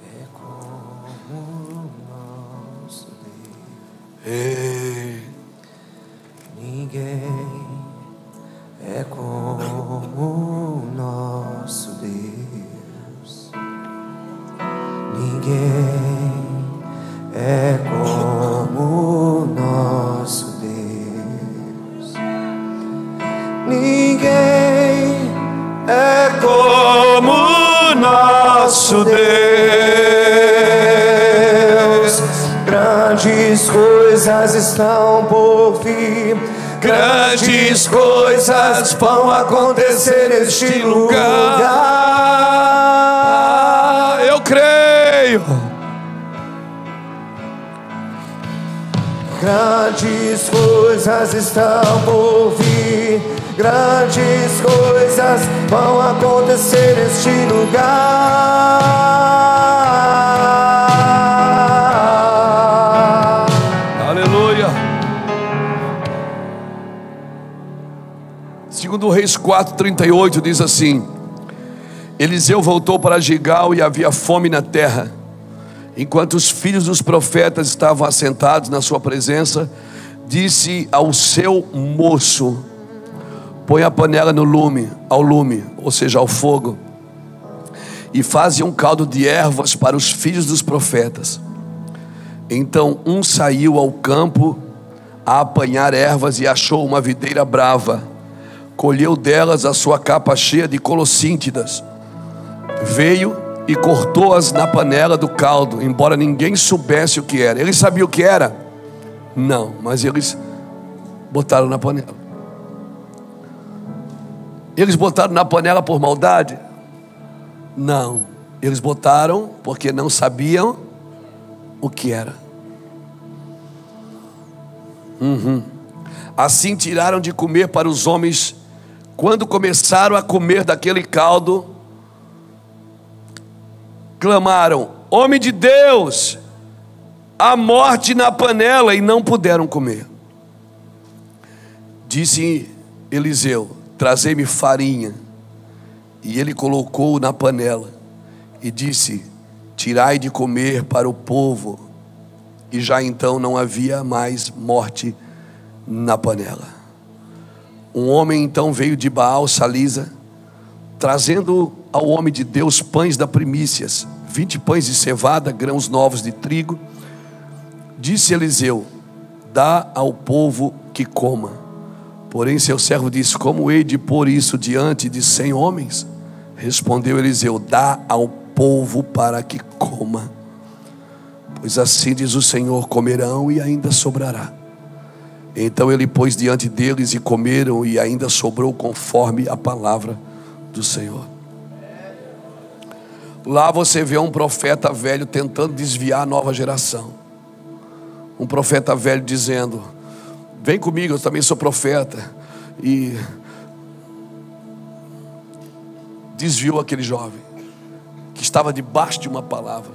É como o nosso Deus. Ei. Ninguém é como o nosso Deus. Ninguém é como o nosso Deus. Ninguém é como o nosso Deus. Grandes coisas estão por vir. Grandes coisas vão acontecer neste lugar. Eu creio. Grandes coisas estão por vir. Grandes coisas vão acontecer neste lugar. Aleluia. Segunda Reis quatro, trinta e oito diz assim: Eliseu voltou para Gigal e havia fome na terra. Enquanto os filhos dos profetas estavam assentados na sua presença, disse ao seu moço: põe a panela no lume, ao lume, ou seja, ao fogo, e faze um caldo de ervas para os filhos dos profetas. Então um saiu ao campo a apanhar ervas e achou uma videira brava. Colheu delas a sua capa cheia de colocíntidas. Veio e cortou-as na panela do caldo, embora ninguém soubesse o que era. Ele sabia o que era? Não, mas eles botaram na panela. Eles botaram na panela por maldade? Não, eles botaram porque não sabiam o que era. Uhum. Assim tiraram de comer para os homens. Quando começaram a comer daquele caldo, clamaram: homem de Deus, a morte na panela, e não puderam comer. Disse Eliseu: trazei-me farinha. E ele colocou na panela e disse: tirai de comer para o povo. E já então não havia mais morte na panela. Um homem então veio de Baal-Salisa, trazendo ao homem de Deus pães da primícias, vinte pães de cevada, grãos novos de trigo. Disse Eliseu: dá ao povo que coma. Porém seu servo disse: como hei de pôr isso diante de cem homens? Respondeu Eliseu: dá ao povo para que coma, pois assim diz o Senhor: comerão e ainda sobrará. Então ele pôs diante deles e comeram, e ainda sobrou conforme a palavra do Senhor. Lá você vê um profeta velho tentando desviar a nova geração. Um profeta velho dizendo: vem comigo, eu também sou profeta. E desviou aquele jovem que estava debaixo de uma palavra.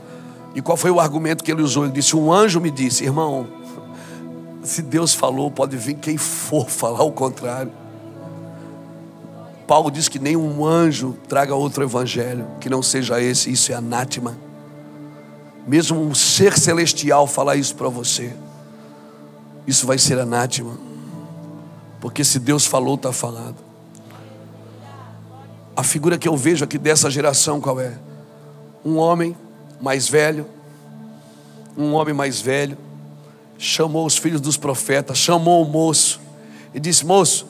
E qual foi o argumento que ele usou? Ele disse: um anjo me disse. Irmão, se Deus falou, pode vir quem for falar o contrário. Paulo diz que nenhum anjo traga outro evangelho que não seja esse. Isso é anátema. Mesmo um ser celestial falar isso para você, isso vai ser anátema. Porque se Deus falou, está falado. A figura que eu vejo aqui dessa geração qual é? Um homem mais velho. Um homem mais velho chamou os filhos dos profetas, chamou o moço e disse: moço,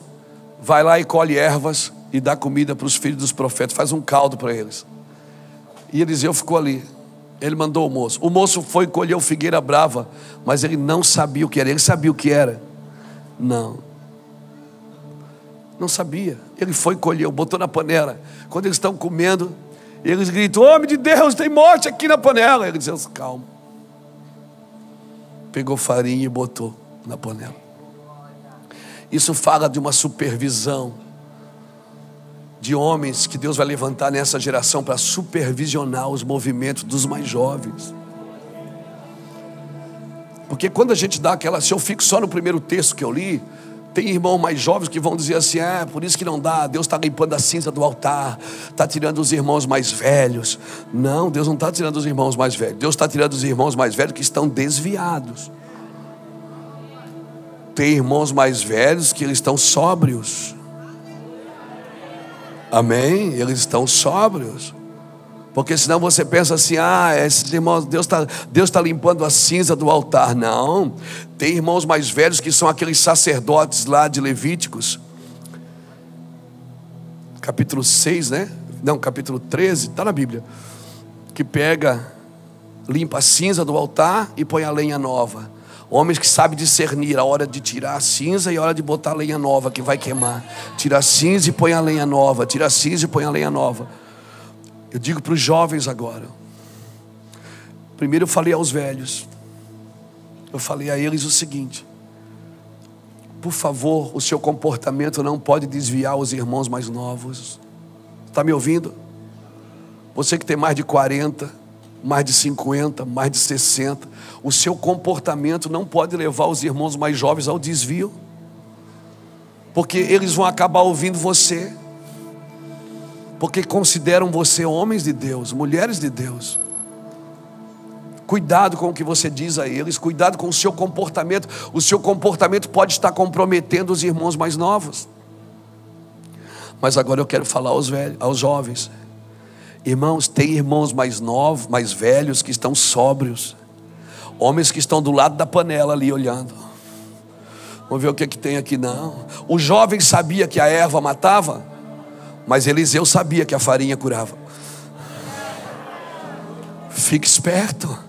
vai lá e colhe ervas e dá comida para os filhos dos profetas, faz um caldo para eles. E Eliseu ficou ali. Ele mandou o moço. O moço foi e colheu figueira brava, mas ele não sabia o que era. Ele sabia o que era? Não. Não sabia. Ele foi e colheu, botou na panela. Quando eles estão comendo, eles gritam: homem de Deus, tem morte aqui na panela. Ele diz: calma. Pegou farinha e botou na panela. Isso fala de uma supervisão, de homens que Deus vai levantar nessa geração para supervisionar os movimentos dos mais jovens. Porque quando a gente dá aquela... Se eu fico só no primeiro texto que eu li, tem irmãos mais jovens que vão dizer assim: ah, por isso que não dá, Deus está limpando a cinza do altar, está tirando os irmãos mais velhos. Não, Deus não está tirando os irmãos mais velhos. Deus está tirando os irmãos mais velhos que estão desviados. Tem irmãos mais velhos que eles estão sóbrios. Amém? Eles estão sóbrios. Porque senão você pensa assim: ah, esses irmãos, Deus está Deus tá limpando a cinza do altar. Não. Tem irmãos mais velhos que são aqueles sacerdotes lá de Levíticos. Capítulo seis, né? Não, capítulo treze, está na Bíblia. Que pega, limpa a cinza do altar e põe a lenha nova. Homens que sabem discernir a hora de tirar a cinza e a hora de botar a lenha nova que vai queimar. Tira a cinza e põe a lenha nova. Tira a cinza e põe a lenha nova. Eu digo para os jovens agora. Primeiro eu falei aos velhos. Eu falei a eles o seguinte: por favor, o seu comportamento não pode desviar os irmãos mais novos. Está me ouvindo? Você que tem mais de quarenta, mais de cinquenta, mais de sessenta, o seu comportamento não pode levar os irmãos mais jovens ao desvio, porque eles vão acabar ouvindo você, porque consideram você homens de Deus, mulheres de Deus. Cuidado com o que você diz a eles, cuidado com o seu comportamento. O seu comportamento pode estar comprometendo os irmãos mais novos. Mas agora eu quero falar aos velhos, aos jovens. Irmãos, tem irmãos mais novos, mais velhos que estão sóbrios. Homens que estão do lado da panela ali olhando. Vamos ver o que, é que tem aqui. Não. O jovem sabia que a erva matava, mas Eliseu sabia que a farinha curava. Fique esperto.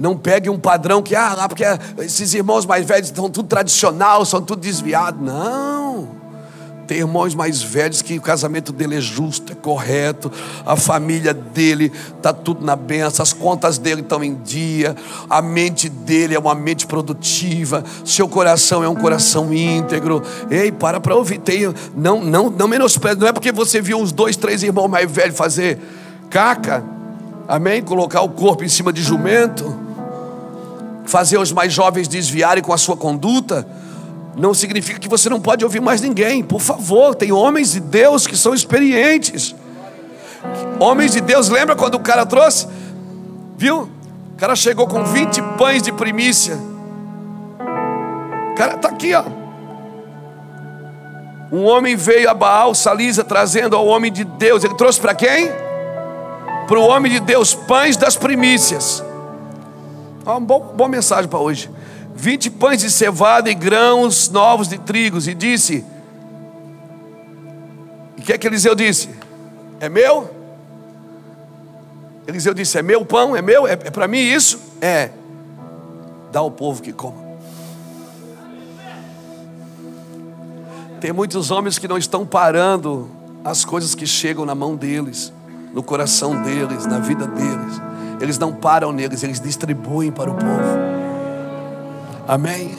Não pegue um padrão que... ah, lá porque esses irmãos mais velhos estão tudo tradicional, são tudo desviados. Não. Tem irmãos mais velhos que o casamento dele é justo, é correto, a família dele está tudo na benção, as contas dele estão em dia, a mente dele é uma mente produtiva, seu coração é um coração íntegro. Ei, para para ouvir. Tem, não, não, não menospreze. Não é porque você viu uns dois, três irmãos mais velhos fazer caca, amém? Colocar o corpo em cima de jumento, fazer os mais jovens desviarem com a sua conduta. Não significa que você não pode ouvir mais ninguém. Por favor, tem homens de Deus que são experientes. Homens de Deus, lembra quando o cara trouxe? Viu? O cara chegou com vinte pães de primícia. O cara está aqui, ó. Um homem veio a Baal-Salisa trazendo ao homem de Deus. Ele trouxe para quem? Para o homem de Deus, pães das primícias. Ó, uma boa, boa mensagem para hoje. Vinte pães de cevada e grãos novos de trigos. E disse... E o que é que Eliseu disse? É meu? Eliseu disse, é meu pão? É meu? É, é para mim isso? É. Dá ao povo que coma. Tem muitos homens que não estão parando as coisas que chegam na mão deles, no coração deles, na vida deles. Eles não param neles, eles distribuem para o povo. Amém?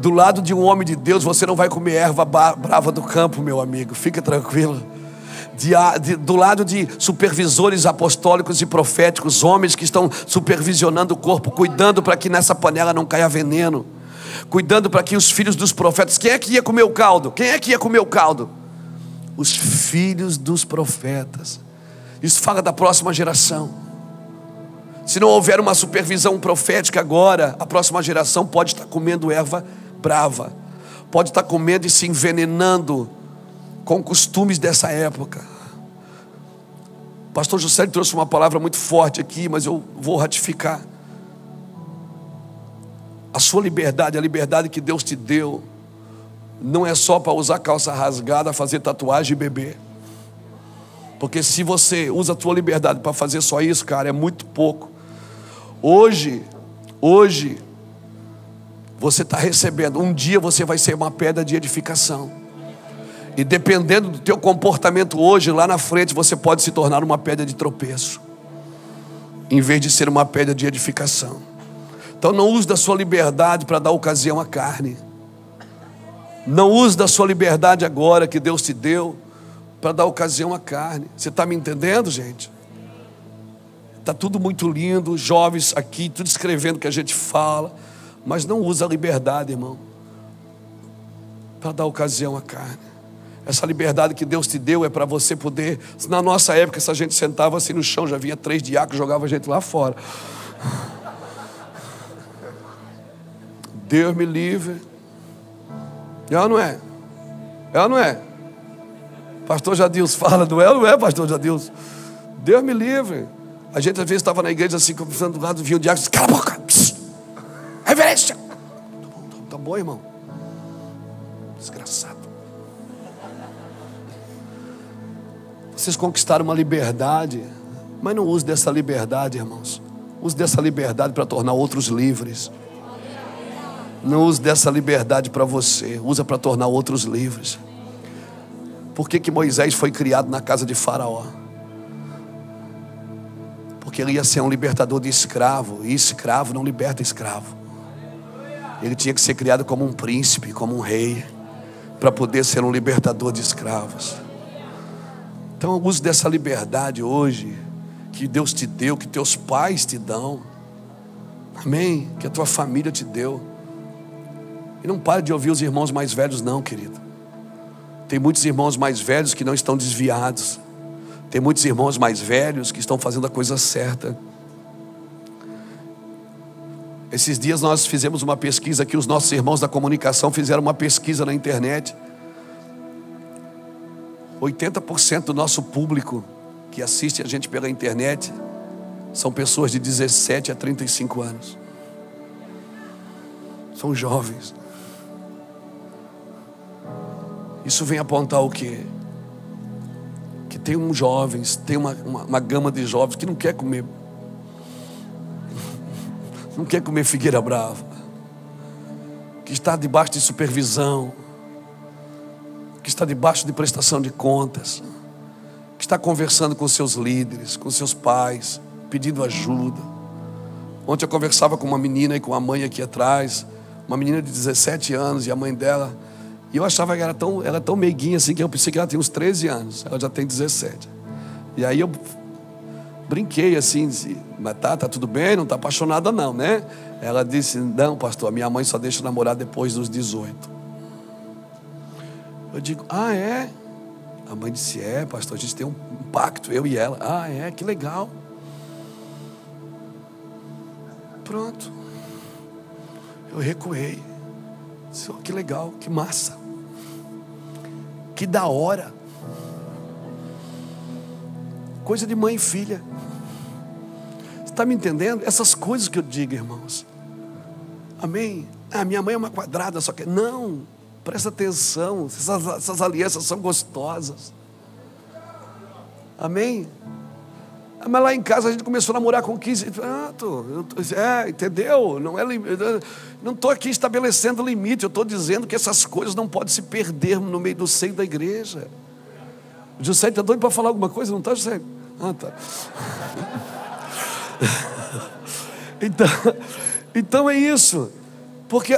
Do lado de um homem de Deus, você não vai comer erva brava do campo, meu amigo. Fica tranquilo. De, de, do lado de supervisores apostólicos e proféticos, homens que estão supervisionando o corpo, cuidando para que nessa panela não caia veneno, cuidando para que os filhos dos profetas... Quem é que ia comer o caldo? Quem é que ia comer o caldo? Os filhos dos profetas. Isso fala da próxima geração. Se não houver uma supervisão profética agora, a próxima geração pode estar comendo erva brava, pode estar comendo e se envenenando com costumes dessa época. O pastor José trouxe uma palavra muito forte aqui, mas eu vou ratificar. A sua liberdade, a liberdade que Deus te deu, não é só para usar calça rasgada, fazer tatuagem e beber. Porque se você usa a tua liberdade para fazer só isso, cara, é muito pouco. Hoje, hoje, você está recebendo. Um dia você vai ser uma pedra de edificação. E dependendo do teu comportamento hoje, lá na frente, você pode se tornar uma pedra de tropeço, em vez de ser uma pedra de edificação. Então não use da sua liberdade para dar ocasião à carne. Não use da sua liberdade agora que Deus te deu para dar ocasião à carne. Você está me entendendo, gente? Está tudo muito lindo, jovens aqui, tudo escrevendo o que a gente fala, mas não use a liberdade, irmão, para dar ocasião à carne. Essa liberdade que Deus te deu é para você poder... Na nossa época, se a gente sentava assim no chão, já vinha três diáconos, jogava a gente lá fora. Deus me livre. É ou não é? É ou não é? Pastor Jadilson fala, não é ou não é, pastor Jadilson? Deus me livre. A gente às vezes estava na igreja assim, conversando do lado, vinha o diácono, cala a boca, psst, reverência. Tá bom, irmão? Desgraçado. Vocês conquistaram uma liberdade, mas não use dessa liberdade, irmãos. Use dessa liberdade para tornar outros livres. Não use dessa liberdade para você. Usa para tornar outros livres. Por que que Moisés foi criado na casa de Faraó? Porque ele ia ser um libertador de escravo. E escravo não liberta escravo. Ele tinha que ser criado como um príncipe, como um rei, para poder ser um libertador de escravos. Então use dessa liberdade hoje que Deus te deu, que teus pais te dão. Amém? Que a tua família te deu. E não pare de ouvir os irmãos mais velhos não, querido. Tem muitos irmãos mais velhos que não estão desviados. Tem muitos irmãos mais velhos que estão fazendo a coisa certa. Esses dias nós fizemos uma pesquisa aqui, os nossos irmãos da comunicação fizeram uma pesquisa na internet. oitenta por cento do nosso público que assiste a gente pela internet são pessoas de dezessete a trinta e cinco anos. São jovens. Isso vem apontar o quê? Que tem um jovens, tem uma, uma, uma gama de jovens que não quer comer, não quer comer figueira brava, que está debaixo de supervisão, que está debaixo de prestação de contas, que está conversando com seus líderes, com seus pais, pedindo ajuda. Ontem eu conversava com uma menina e com a mãe aqui atrás, uma menina de dezessete anos e a mãe dela, e eu achava que ela era tão, ela tão meiguinha assim, que eu pensei que ela tinha uns treze anos, ela já tem dezessete. E aí eu brinquei assim, disse, mas tá, tá tudo bem, não tá apaixonada não, né? Ela disse, não pastor, minha mãe só deixa namorar depois dos dezoito. Eu digo, ah é? A mãe disse, é, pastor, a gente tem um pacto, eu e ela. Ah, é, que legal. Pronto. Eu recuei. Disse, oh, que legal, que massa. Que da hora. Coisa de mãe e filha. Você está me entendendo? Essas coisas que eu digo, irmãos. Amém? Ah, minha mãe é uma quadrada, só que... Não, presta atenção. Essas, essas alianças são gostosas. Amém? Ah, mas lá em casa a gente começou a namorar com quinze... Ah, tô, tô, é, entendeu? Não é, não estou aqui estabelecendo limite. Eu estou dizendo que essas coisas não podem se perder no meio do seio da igreja. O José está doido para falar alguma coisa, não está, José? Ah, tá. Então... Então é isso, porque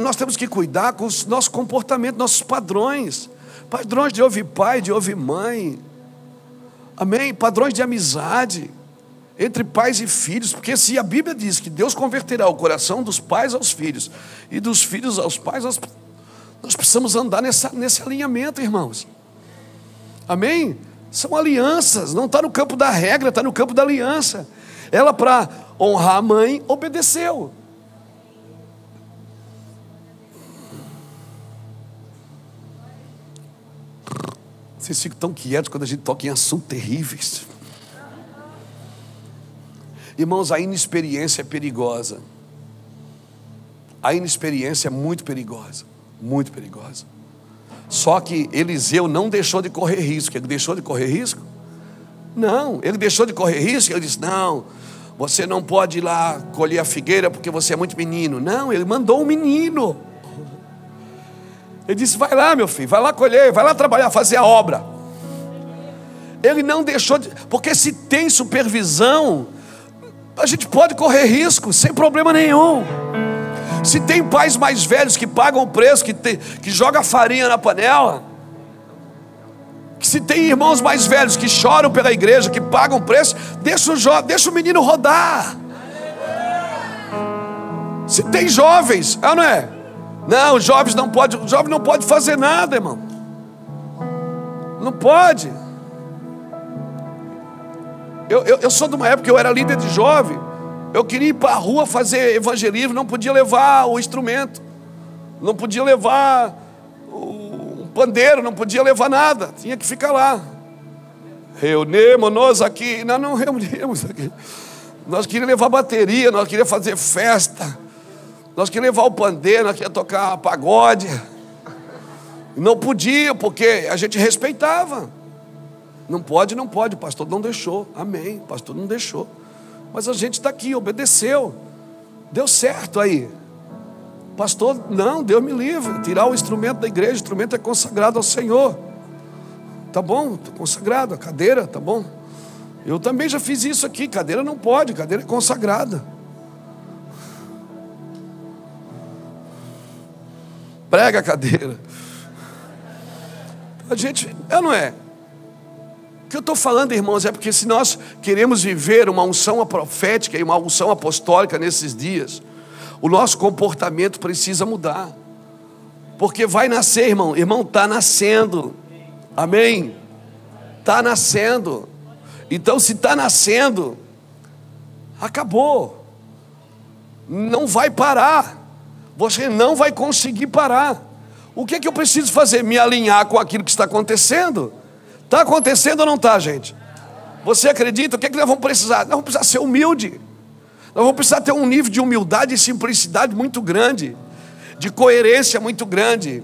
nós temos que cuidar com o nosso comportamento, nossos padrões, padrões de ouvir pai, de ouvir mãe, amém? Padrões de amizade, entre pais e filhos, porque se a Bíblia diz que Deus converterá o coração dos pais aos filhos, e dos filhos aos pais, nós, nós precisamos andar nessa, nesse alinhamento, irmãos, amém? São alianças, não está no campo da regra, está no campo da aliança. Ela, para honrar a mãe, obedeceu. Vocês ficam tão quietos quando a gente toca em assuntos terríveis. Irmãos, a inexperiência é perigosa. A inexperiência é muito perigosa. Muito perigosa. Só que Eliseu não deixou de correr risco. Ele deixou de correr risco? Não, ele deixou de correr risco. Ele disse, não, você não pode ir lá colher a figueira porque você é muito menino. Não, ele mandou um menino. Ele disse, vai lá, meu filho, vai lá colher, vai lá trabalhar, fazer a obra. Ele não deixou de... Porque se tem supervisão, a gente pode correr risco sem problema nenhum. Se tem pais mais velhos que pagam o preço, que, te... que joga farinha na panela... Se tem irmãos mais velhos que choram pela igreja, que pagam preço, deixa o, jo... deixa o menino rodar. Se tem jovens, ah, não é? Não, os jovens não pode, o jovem não pode fazer nada, irmão. Não pode. Eu, eu, eu sou de uma época que eu era líder de jovem. Eu queria ir para a rua fazer evangelismo, não podia levar o instrumento, não podia levar o pandeiro, não podia levar nada, tinha que ficar lá. Reunimos-nos aqui. Nós não reunimos aqui. Nós queríamos levar bateria, nós queríamos fazer festa, nós queríamos levar o pandeiro, nós queríamos tocar pagode. Não podia, porque a gente respeitava. Não pode, não pode, o pastor não deixou. Amém, o pastor não deixou. Mas a gente está aqui, obedeceu. Deu certo aí. Pastor, não, Deus me livre. Tirar o instrumento da igreja, o instrumento é consagrado ao Senhor. Tá bom, estou consagrado, a cadeira, tá bom. Eu também já fiz isso aqui, cadeira não pode, cadeira é consagrada. Prega a cadeira. A gente, é, não é? O que eu estou falando, irmãos, é porque se nós queremos viver uma unção profética e uma unção apostólica nesses dias... O nosso comportamento precisa mudar. Porque vai nascer, irmão. Irmão, está nascendo. Amém? Está nascendo. Então, se está nascendo, acabou. Não vai parar. Você não vai conseguir parar. O que é que eu preciso fazer? Me alinhar com aquilo que está acontecendo? Está acontecendo ou não está, gente? Você acredita? O que é que nós vamos precisar? Nós vamos precisar ser humilde. Nós vamos precisar ter um nível de humildade e simplicidade muito grande, de coerência muito grande,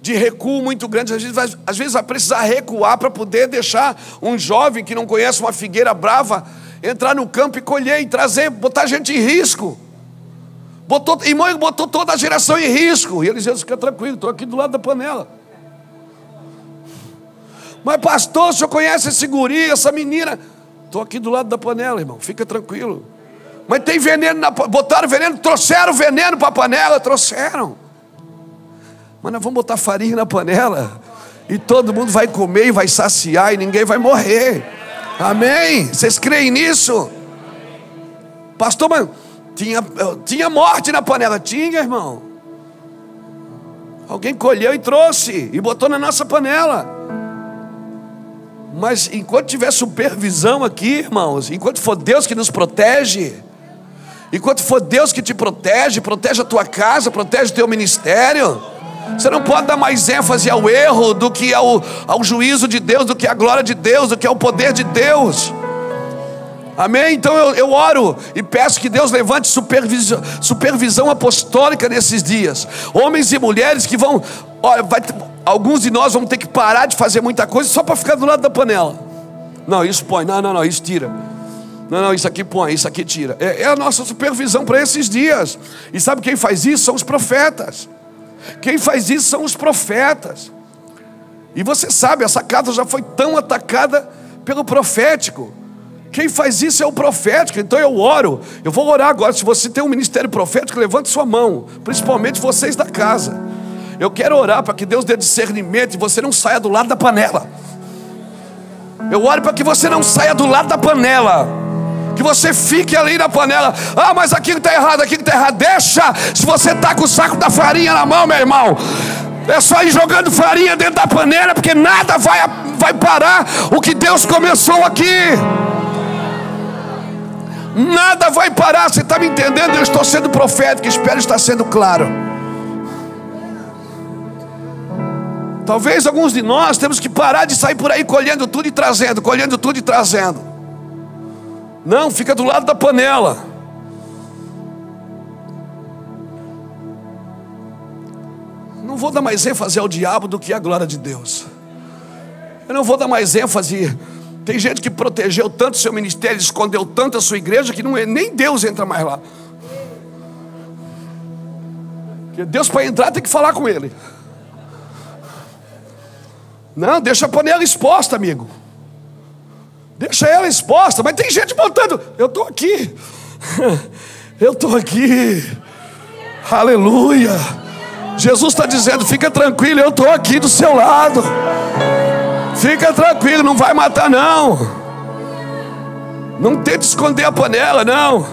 de recuo muito grande. Às vezes vai, às vezes vai precisar recuar para poder deixar um jovem que não conhece uma figueira brava entrar no campo e colher e trazer, botar a gente em risco. Botou, irmão, botou toda a geração em risco. E Eliseu disse, fica tranquilo, estou aqui do lado da panela. Mas pastor, o senhor conhece esse guri, essa menina? Estou aqui do lado da panela, irmão, fica tranquilo. Mas tem veneno, na, botaram veneno, trouxeram veneno para a panela, trouxeram. Mas nós vamos botar farinha na panela, e todo mundo vai comer e vai saciar, e ninguém vai morrer. Amém? Vocês creem nisso? Pastor, mas tinha, tinha morte na panela. Tinha, irmão. Alguém colheu e trouxe, e botou na nossa panela. Mas enquanto tiver supervisão aqui, irmãos, enquanto for Deus que nos protege, enquanto for Deus que te protege, protege a tua casa, protege o teu ministério. Você não pode dar mais ênfase ao erro do que ao, ao juízo de Deus, do que à glória de Deus, do que ao poder de Deus. Amém? Então eu, eu oro e peço que Deus levante supervisão, supervisão apostólica nesses dias. Homens e mulheres que vão... Olha, vai, alguns de nós vão ter que parar de fazer muita coisa só para ficar do lado da panela. Não, isso põe. Não, não, não, isso tira. Não, não, isso aqui põe, isso aqui tira. É, é a nossa supervisão para esses dias. E sabe quem faz isso? São os profetas. Quem faz isso são os profetas. E você sabe, essa casa já foi tão atacada pelo profético. Quem faz isso é o profético. Então eu oro, eu vou orar agora. Se você tem um ministério profético, levante sua mão, principalmente vocês da casa. Eu quero orar para que Deus dê discernimento e você não saia do lado da panela. Eu oro para que você não saia do lado da panela, que você fique ali na panela. Ah, mas aquilo está errado, aquilo está errado. Deixa. Se você está com o saco da farinha na mão, meu irmão, é só ir jogando farinha dentro da panela, porque nada vai, vai parar o que Deus começou aqui. Nada vai parar, você está me entendendo? Eu estou sendo profético, espero estar sendo claro. Talvez alguns de nós temos que parar de sair por aí colhendo tudo e trazendo, colhendo tudo e trazendo. Não, fica do lado da panela. Não vou dar mais ênfase ao diabo do que à glória de Deus. Eu não vou dar mais ênfase... Tem gente que protegeu tanto o seu ministério, escondeu tanto a sua igreja, que não é, nem Deus entra mais lá. Porque Deus, para entrar, tem que falar com ele. Não, deixa a panela exposta, amigo. Deixa ela exposta. Mas tem gente botando. Eu estou aqui. Eu estou aqui. Aleluia. Jesus está dizendo, fica tranquilo, eu estou aqui do seu lado. Fica tranquilo, não vai matar não. Não tente esconder a panela, não.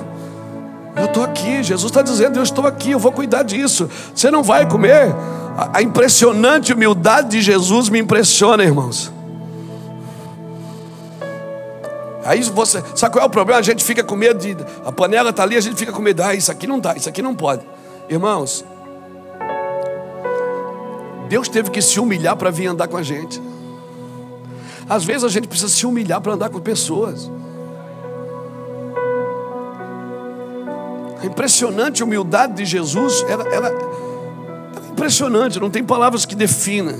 Eu estou aqui, Jesus está dizendo, eu estou aqui, eu vou cuidar disso. Você não vai comer. A impressionante humildade de Jesus me impressiona, irmãos. Aí você, sabe qual é o problema? A gente fica com medo de... A panela está ali, a gente fica com medo. Ah, isso aqui não dá, isso aqui não pode. Irmãos, Deus teve que se humilhar para vir andar com a gente. Às vezes a gente precisa se humilhar para andar com pessoas. A impressionante humildade de Jesus, ela, ela, ela é impressionante, não tem palavras que defina.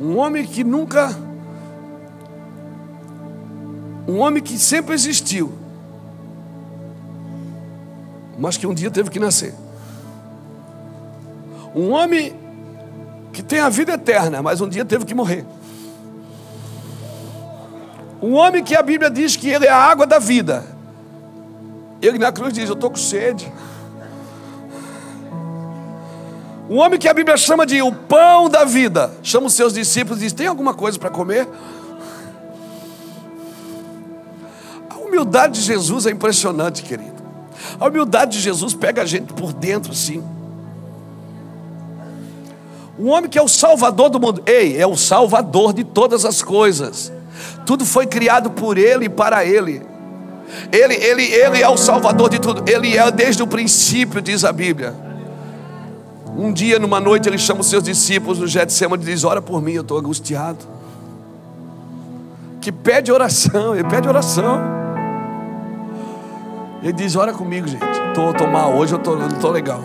Um homem que nunca... Um homem que sempre existiu, mas que um dia teve que nascer. Um homem que tem a vida eterna, mas um dia teve que morrer. Um homem que a Bíblia diz que ele é a água da vida. Ele na cruz diz, eu estou com sede. Um homem que a Bíblia chama de o pão da vida. Chama os seus discípulos e diz, tem alguma coisa para comer? A humildade de Jesus é impressionante, querido. A humildade de Jesus pega a gente por dentro, sim. Um homem que é o salvador do mundo. Ei, é o salvador de todas as coisas. Tudo foi criado por ele e para ele. Ele, ele, ele é o salvador de tudo. Ele é desde o princípio, diz a Bíblia. Um dia, numa noite, ele chama os seus discípulos no Getsêmani e diz, ora por mim, eu estou angustiado. Que pede oração, ele pede oração. Ele diz, ora comigo, gente. Estou mal, hoje eu tô, não estou legal.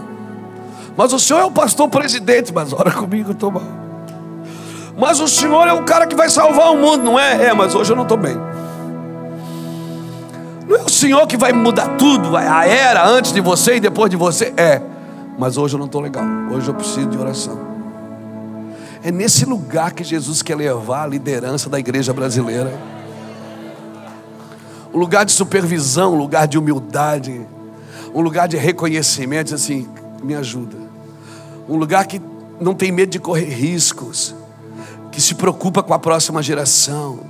Mas o senhor é o pastor presidente, mas ora comigo, eu estou mal. Mas o Senhor é o cara que vai salvar o mundo, não é? É, mas hoje eu não estou bem. Não é o Senhor que vai mudar tudo, a era antes de você e depois de você? É, mas hoje eu não estou legal, hoje eu preciso de oração. É nesse lugar que Jesus quer levar a liderança da igreja brasileira. Um lugar de supervisão, um lugar de humildade, um lugar de reconhecimento, assim, me ajuda. Um lugar que não tem medo de correr riscos, que se preocupa com a próxima geração.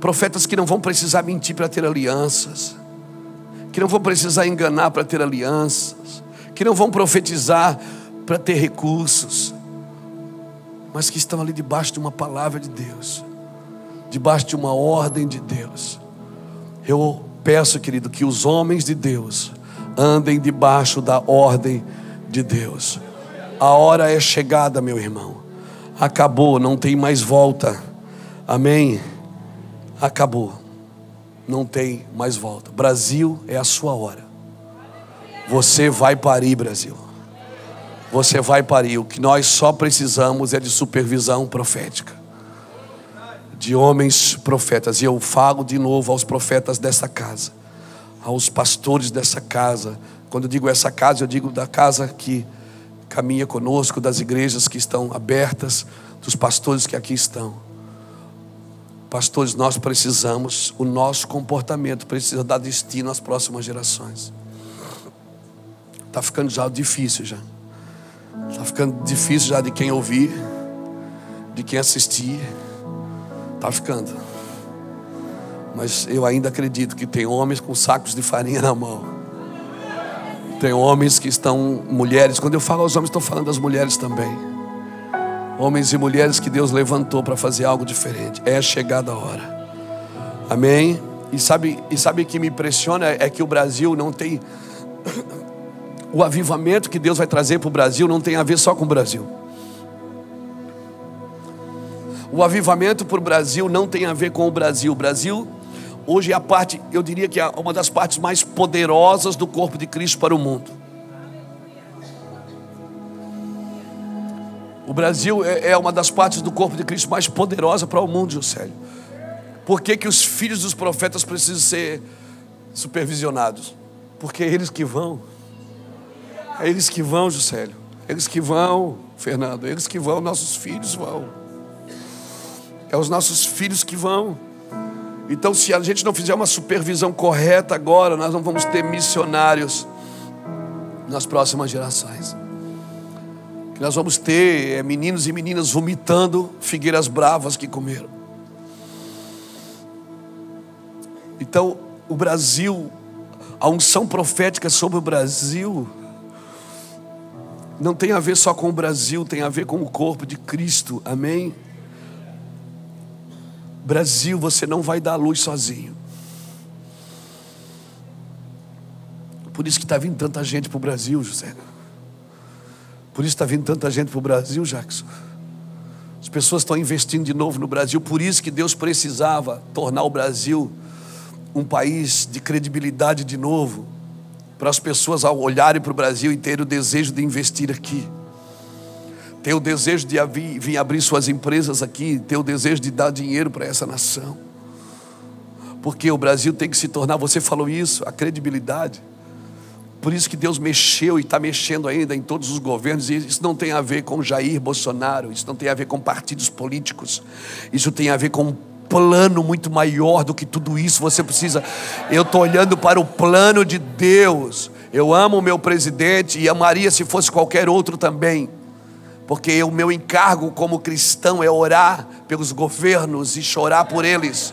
Profetas que não vão precisar mentir para ter alianças, que não vão precisar enganar para ter alianças, que não vão profetizar para ter recursos. mas que estão ali debaixo de uma palavra de Deus, debaixo de uma ordem de Deus. Eu peço, querido, que os homens de Deus andem debaixo da ordem de Deus. A hora é chegada, meu irmão. Acabou, não tem mais volta. Amém? Acabou, não tem mais volta. Brasil, é a sua hora. Você vai parir, Brasil. Você vai parir. O que nós só precisamos é de supervisão profética, de homens profetas. E eu falo de novo aos profetas dessa casa, aos pastores dessa casa. Quando eu digo essa casa, eu digo da casa que caminha conosco, das igrejas que estão abertas, dos pastores que aqui estão. Pastores, nós precisamos, o nosso comportamento precisa dar destino às próximas gerações. Está ficando já difícil já. Está ficando difícil já de quem ouvir, de quem assistir. Está ficando. Mas eu ainda acredito que tem homens com sacos de farinha na mão. Tem homens que estão, mulheres, quando eu falo aos homens, estou falando das mulheres também. Homens e mulheres que Deus levantou para fazer algo diferente. É chegada a hora. Amém? E sabe, e sabe o que me impressiona? É que o Brasil não tem... O avivamento que Deus vai trazer para o Brasil não tem a ver só com o Brasil. O avivamento para o Brasil não tem a ver com o Brasil. O Brasil, hoje, é a parte... Eu diria que é uma das partes mais poderosas do corpo de Cristo para o mundo. O Brasil é uma das partes do corpo de Cristo mais poderosa para o mundo, José. Por que que os filhos dos profetas precisam ser supervisionados? Porque é eles que vão. É eles que vão, José. É eles que vão, Fernando. É eles que vão, nossos filhos vão. É os nossos filhos que vão. Então, se a gente não fizer uma supervisão correta agora, nós não vamos ter missionários nas próximas gerações. Nós vamos ter é, meninos e meninas vomitando figueiras bravas que comeram. Então, o Brasil, a unção profética sobre o Brasil, não tem a ver só com o Brasil, tem a ver com o corpo de Cristo, amém? Brasil, você não vai dar a luz sozinho. Por isso que está vindo tanta gente para o Brasil, José. Por isso está vindo tanta gente para o Brasil, Jackson. As pessoas estão investindo de novo no Brasil. Por isso que Deus precisava tornar o Brasil um país de credibilidade de novo, para as pessoas, ao olharem para o Brasil, e terem o desejo de investir aqui, ter o desejo de vir abrir suas empresas aqui, ter o desejo de dar dinheiro para essa nação. Porque o Brasil tem que se tornar, você falou isso, a credibilidade. Por isso que Deus mexeu e está mexendo ainda em todos os governos. E isso não tem a ver com Jair Bolsonaro, isso não tem a ver com partidos políticos, isso tem a ver com um plano muito maior do que tudo isso. Você precisa... Eu estou olhando para o plano de Deus. Eu amo o meu presidente e amaria se fosse qualquer outro também, porque o meu encargo como cristão é orar pelos governos e chorar por eles.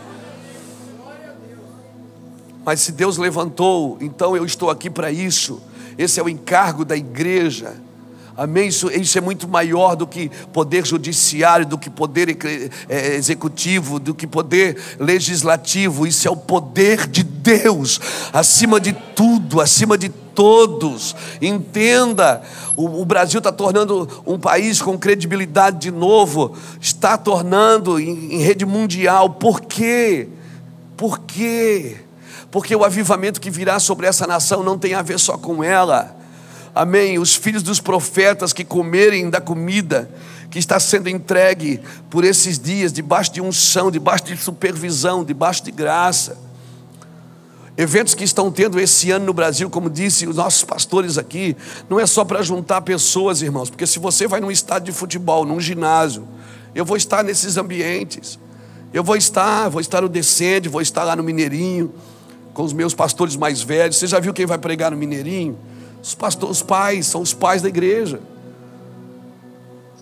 Mas se Deus levantou, então eu estou aqui para isso. Esse é o encargo da igreja. Amém? Isso, isso é muito maior do que poder judiciário, do que poder executivo, do que poder legislativo. Isso é o poder de Deus, acima de tudo, acima de todos. Entenda, o, o Brasil está tornando um país com credibilidade de novo. Está tornando em, em rede mundial. Por quê? Por quê? Porque o avivamento que virá sobre essa nação não tem a ver só com ela. Amém? Os filhos dos profetas que comerem da comida que está sendo entregue por esses dias, debaixo de unção, debaixo de supervisão, debaixo de graça. Eventos que estão tendo esse ano no Brasil, como disse os nossos pastores aqui, não é só para juntar pessoas, irmãos. Porque se você vai num estádio de futebol, num ginásio, eu vou estar nesses ambientes. Eu vou estar, vou estar no Descende, vou estar lá no Mineirinho, com os meus pastores mais velhos. Você já viu quem vai pregar no Mineirinho? Os pastores, os pais, são os pais da igreja.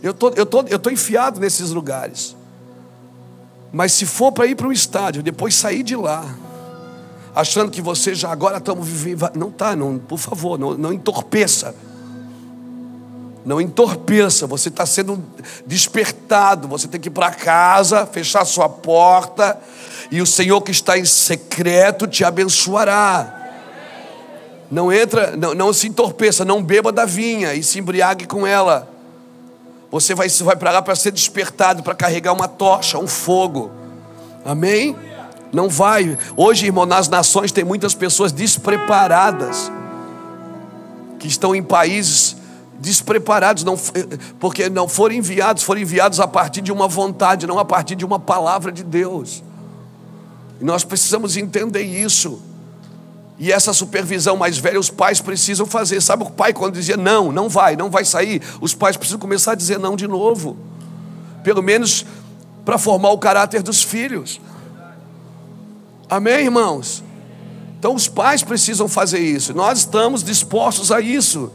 Eu tô, eu tô, eu tô enfiado nesses lugares. Mas se for para ir para um estádio, depois sair de lá, achando que você já agora estamos vivendo... Não tá, não, por favor, não, não entorpeça. Não entorpeça, você está sendo despertado. Você tem que ir para casa, fechar sua porta, e o Senhor que está em secreto te abençoará. Não entra, não, não se entorpeça, não beba da vinha e se embriague com ela. Você vai, vai para lá para ser despertado, para carregar uma tocha, um fogo. Amém? Não vai. Hoje, irmão, nas nações tem muitas pessoas despreparadas, que estão em países despreparados, não, porque não foram enviados, foram enviados a partir de uma vontade, não a partir de uma palavra de Deus. E nós precisamos entender isso. E essa supervisão mais velha os pais precisam fazer. Sabe o pai quando dizia não, não vai, não vai sair? Os pais precisam começar a dizer não de novo, pelo menos para formar o caráter dos filhos. Amém, irmãos? Então os pais precisam fazer isso. Nós estamos dispostos a isso.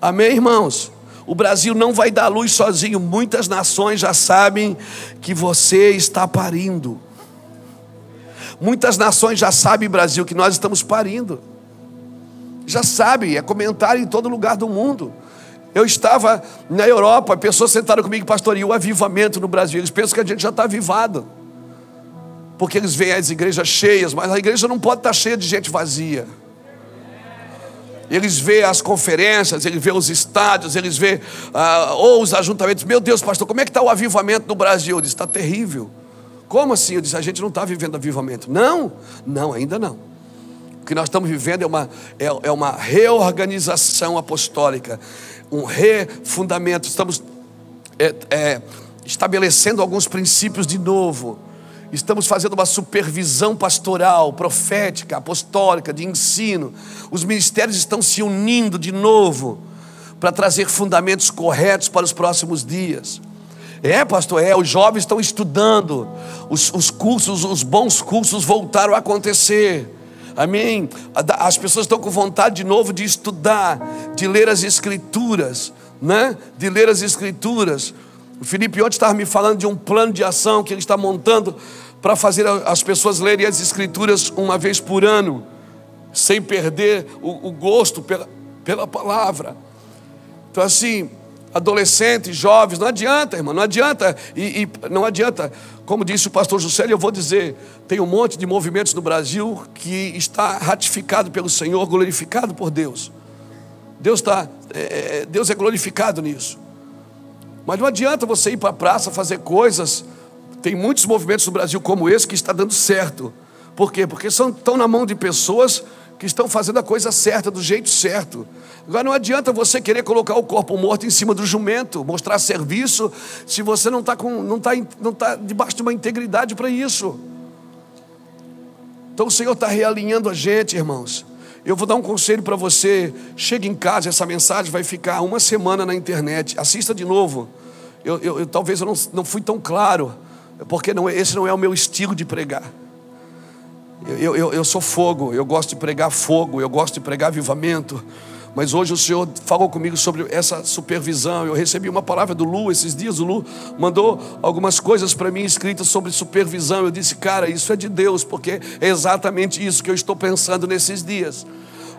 Amém, irmãos? O Brasil não vai dar luz sozinho. Muitas nações já sabem que você está parindo. Muitas nações já sabem, Brasil, que nós estamos parindo. Já sabem, é comentário em todo lugar do mundo. Eu estava na Europa, pessoas sentaram comigo, pastor, e o avivamento no Brasil? Eles pensam que a gente já está avivado, porque eles veem as igrejas cheias, mas a igreja não pode estar cheia de gente vazia. Eles veem as conferências, eles veem os estádios, eles veem ah, ou os ajuntamentos. Meu Deus, pastor, como é que está o avivamento no Brasil? Eu disse, está terrível. Como assim? Eu disse, a gente não está vivendo avivamento. Não, não, ainda não. O que nós estamos vivendo é uma, é, é uma reorganização apostólica, um refundamento. Estamos é, é, estabelecendo alguns princípios de novo. Estamos fazendo uma supervisão pastoral, profética, apostólica, de ensino. Os ministérios estão se unindo de novo para trazer fundamentos corretos para os próximos dias. É, pastor, é, os jovens estão estudando, os, os cursos, os bons cursos voltaram a acontecer. Amém? As pessoas estão com vontade de novo de estudar, de ler as escrituras, né? De ler as escrituras. O Felipe ontem estava me falando de um plano de ação que ele está montando para fazer as pessoas lerem as escrituras uma vez por ano, sem perder o, o gosto pela, pela palavra. Então assim, adolescentes, jovens, não adianta, irmão, não adianta. E, e não adianta, como disse o pastor José, eu vou dizer, tem um monte de movimentos no Brasil que está ratificado pelo Senhor, glorificado por Deus. Deus, tá, é, Deus é glorificado nisso. Mas não adianta você ir para a praça fazer coisas. Tem muitos movimentos no Brasil como esse que está dando certo. Por quê? Porque são, estão na mão de pessoas que estão fazendo a coisa certa, do jeito certo. Agora não adianta você querer colocar o corpo morto em cima do jumento, mostrar serviço, se você não está com, não tá, não tá debaixo de uma integridade para isso. Então o Senhor está realinhando a gente, irmãos. Eu vou dar um conselho para você. Chega em casa, essa mensagem vai ficar uma semana na internet. Assista de novo. Eu, eu, eu talvez eu não, não fui tão claro, porque não, esse não é o meu estilo de pregar. Eu, eu, eu sou fogo, eu gosto de pregar fogo, eu gosto de pregar avivamento. Mas hoje o Senhor falou comigo sobre essa supervisão. Eu recebi uma palavra do Lu esses dias. O Lu mandou algumas coisas para mim escritas sobre supervisão. Eu disse, cara, isso é de Deus, porque é exatamente isso que eu estou pensando nesses dias.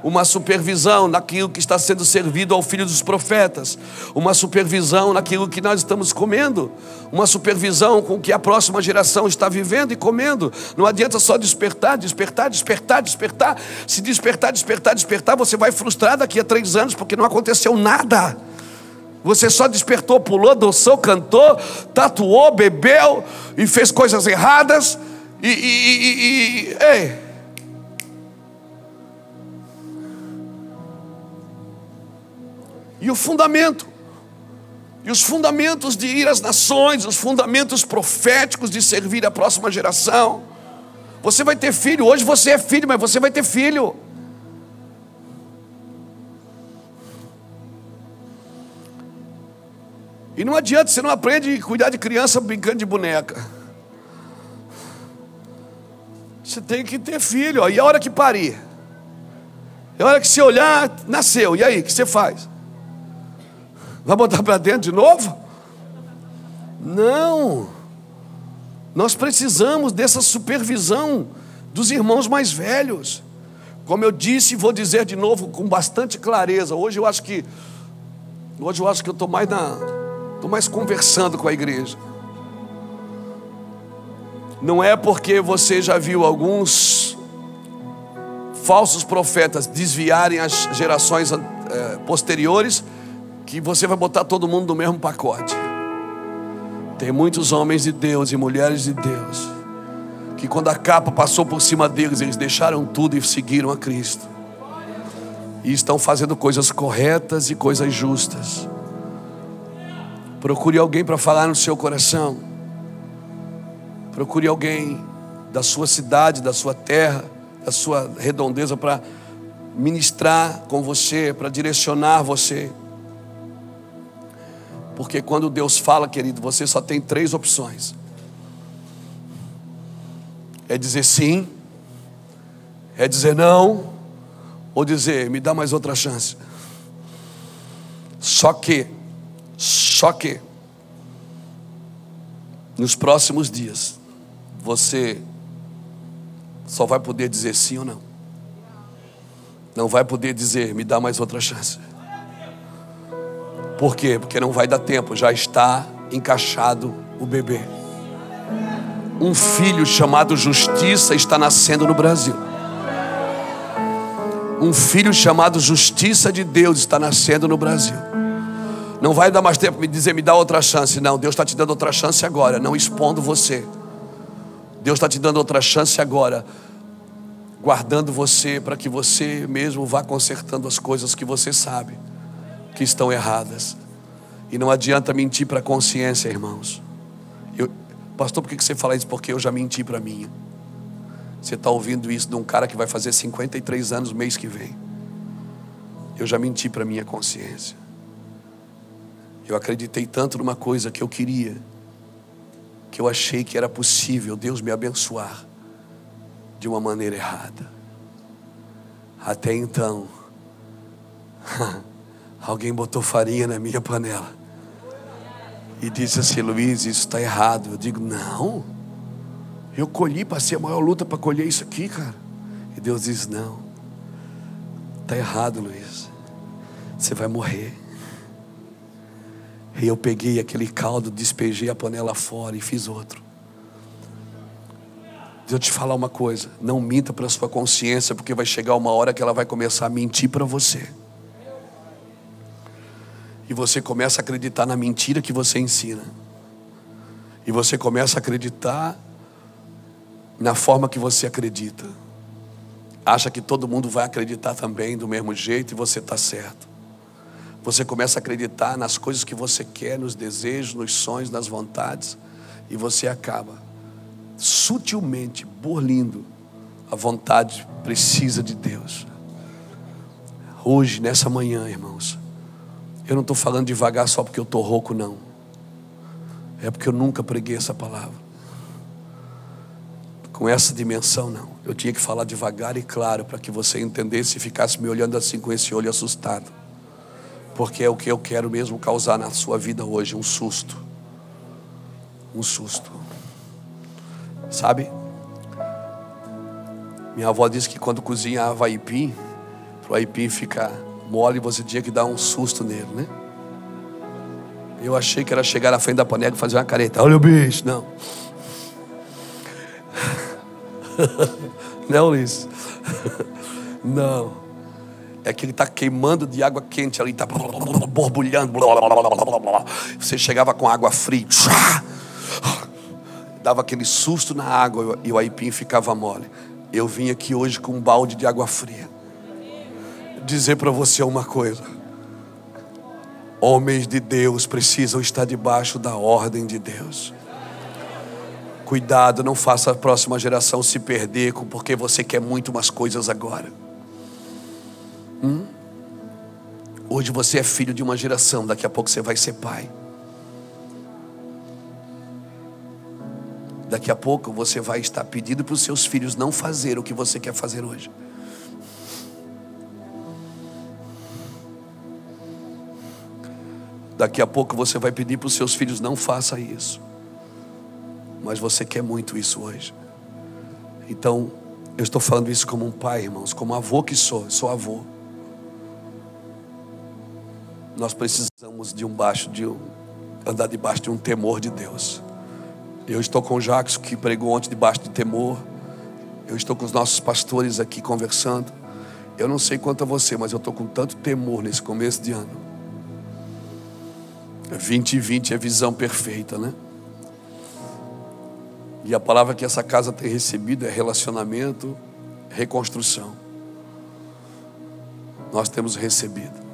Uma supervisão naquilo que está sendo servido ao filho dos profetas. Uma supervisão naquilo que nós estamos comendo. Uma supervisão com o que a próxima geração está vivendo e comendo. Não adianta só despertar, despertar, despertar, despertar. Se despertar, despertar, despertar, você vai frustrado daqui a três anos, porque não aconteceu nada. Você só despertou, pulou, dançou, cantou, tatuou, bebeu e fez coisas erradas. E... e, e, e ei. E o fundamento, e os fundamentos de ir às nações, os fundamentos proféticos de servir a próxima geração. Você vai ter filho, hoje você é filho, mas você vai ter filho. E não adianta, você não aprende a cuidar de criança brincando de boneca. Você tem que ter filho, ó. E a hora que parir, a hora que você olhar, nasceu, e aí, o que você faz? Vai botar para dentro de novo? Não. Nós precisamos dessa supervisão dos irmãos mais velhos. Como eu disse, vou dizer de novo com bastante clareza. Hoje eu acho que Hoje eu acho que eu estou mais na, estou mais conversando com a igreja. Não é porque você já viu alguns falsos profetas desviarem as gerações eh, posteriores que você vai botar todo mundo no mesmo pacote. Tem muitos homens de Deus e mulheres de Deus que quando a capa passou por cima deles, eles deixaram tudo e seguiram a Cristo. E estão fazendo coisas corretas e coisas justas. Procure alguém para falar no seu coração. Procure alguém da sua cidade, da sua terra, da sua redondeza para ministrar com você, para direcionar você. Porque quando Deus fala, querido, você só tem três opções. É dizer sim, é dizer não, ou dizer, me dá mais outra chance. Só que, só que, nos próximos dias, você só vai poder dizer sim ou não. Não vai poder dizer, me dá mais outra chance. Por quê? Porque não vai dar tempo, já está encaixado o bebê. Um filho chamado Justiça está nascendo no Brasil. Um filho chamado Justiça de Deus está nascendo no Brasil. Não vai dar mais tempo para me dizer, me dá outra chance. Não, Deus está te dando outra chance agora. Não expondo você. Deus está te dando outra chance agora. Guardando você para que você mesmo vá consertando as coisas que você sabe que estão erradas. E não adianta mentir para a consciência, irmãos. Eu... Pastor, por que você fala isso? Porque eu já menti para mim. Você está ouvindo isso de um cara que vai fazer cinquenta e três anos mês que vem. Eu já menti para minha consciência. Eu acreditei tanto numa coisa que eu queria, que eu achei que era possível Deus me abençoar de uma maneira errada. Até então, alguém botou farinha na minha panela. E disse assim, Luiz, isso está errado. Eu digo, não. Eu colhi, passei a maior luta para colher isso aqui, cara. E Deus diz, não. Está errado, Luiz. Você vai morrer. E eu peguei aquele caldo, despejei a panela fora e fiz outro. Deixa eu te falar uma coisa. Não minta para a sua consciência, porque vai chegar uma hora que ela vai começar a mentir para você. E você começa a acreditar na mentira que você ensina. E você começa a acreditar na forma que você acredita. Acha que todo mundo vai acreditar também do mesmo jeito e você está certo. Você começa a acreditar nas coisas que você quer, nos desejos, nos sonhos, nas vontades. E você acaba sutilmente burlando a vontade precisa de Deus. Hoje, nessa manhã, irmãos, eu não estou falando devagar só porque eu estou rouco, não. É porque eu nunca preguei essa palavra com essa dimensão, não. Eu tinha que falar devagar e claro para que você entendesse e ficasse me olhando assim com esse olho assustado. Porque é o que eu quero mesmo causar na sua vida hoje, um susto. Um susto. Sabe? Minha avó disse que quando cozinhava aipim, para o aipim ficar mole, você tinha que dar um susto nele, né? Eu achei que era chegar na frente da panela e fazer uma careta. Olha o bicho, não. Não, Luiz. Não. É que ele está queimando de água quente ali, está borbulhando. Você chegava com água fria, dava aquele susto na água e o aipim ficava mole. Eu vim aqui hoje com um balde de água fria dizer para você uma coisa. Homens de Deus precisam estar debaixo da ordem de Deus. Cuidado, não faça a próxima geração se perder porque você quer muito umas coisas agora. Hum? Hoje você é filho de uma geração, daqui a pouco você vai ser pai. Daqui a pouco você vai estar pedindo para os seus filhos não fazer o que você quer fazer hoje. Daqui a pouco você vai pedir para os seus filhos, não faça isso. Mas você quer muito isso hoje. Então, eu estou falando isso como um pai, irmãos, como avô que sou, sou avô. Nós precisamos de um baixo de um, andar debaixo de um temor de Deus. Eu estou com o Jackson, que pregou ontem debaixo de temor. Eu estou com os nossos pastores aqui conversando. Eu não sei quanto a você, mas eu estou com tanto temor nesse começo de ano. vinte e vinte é visão perfeita, né? E a palavra que essa casa tem recebido é relacionamento, reconstrução. Nós temos recebido.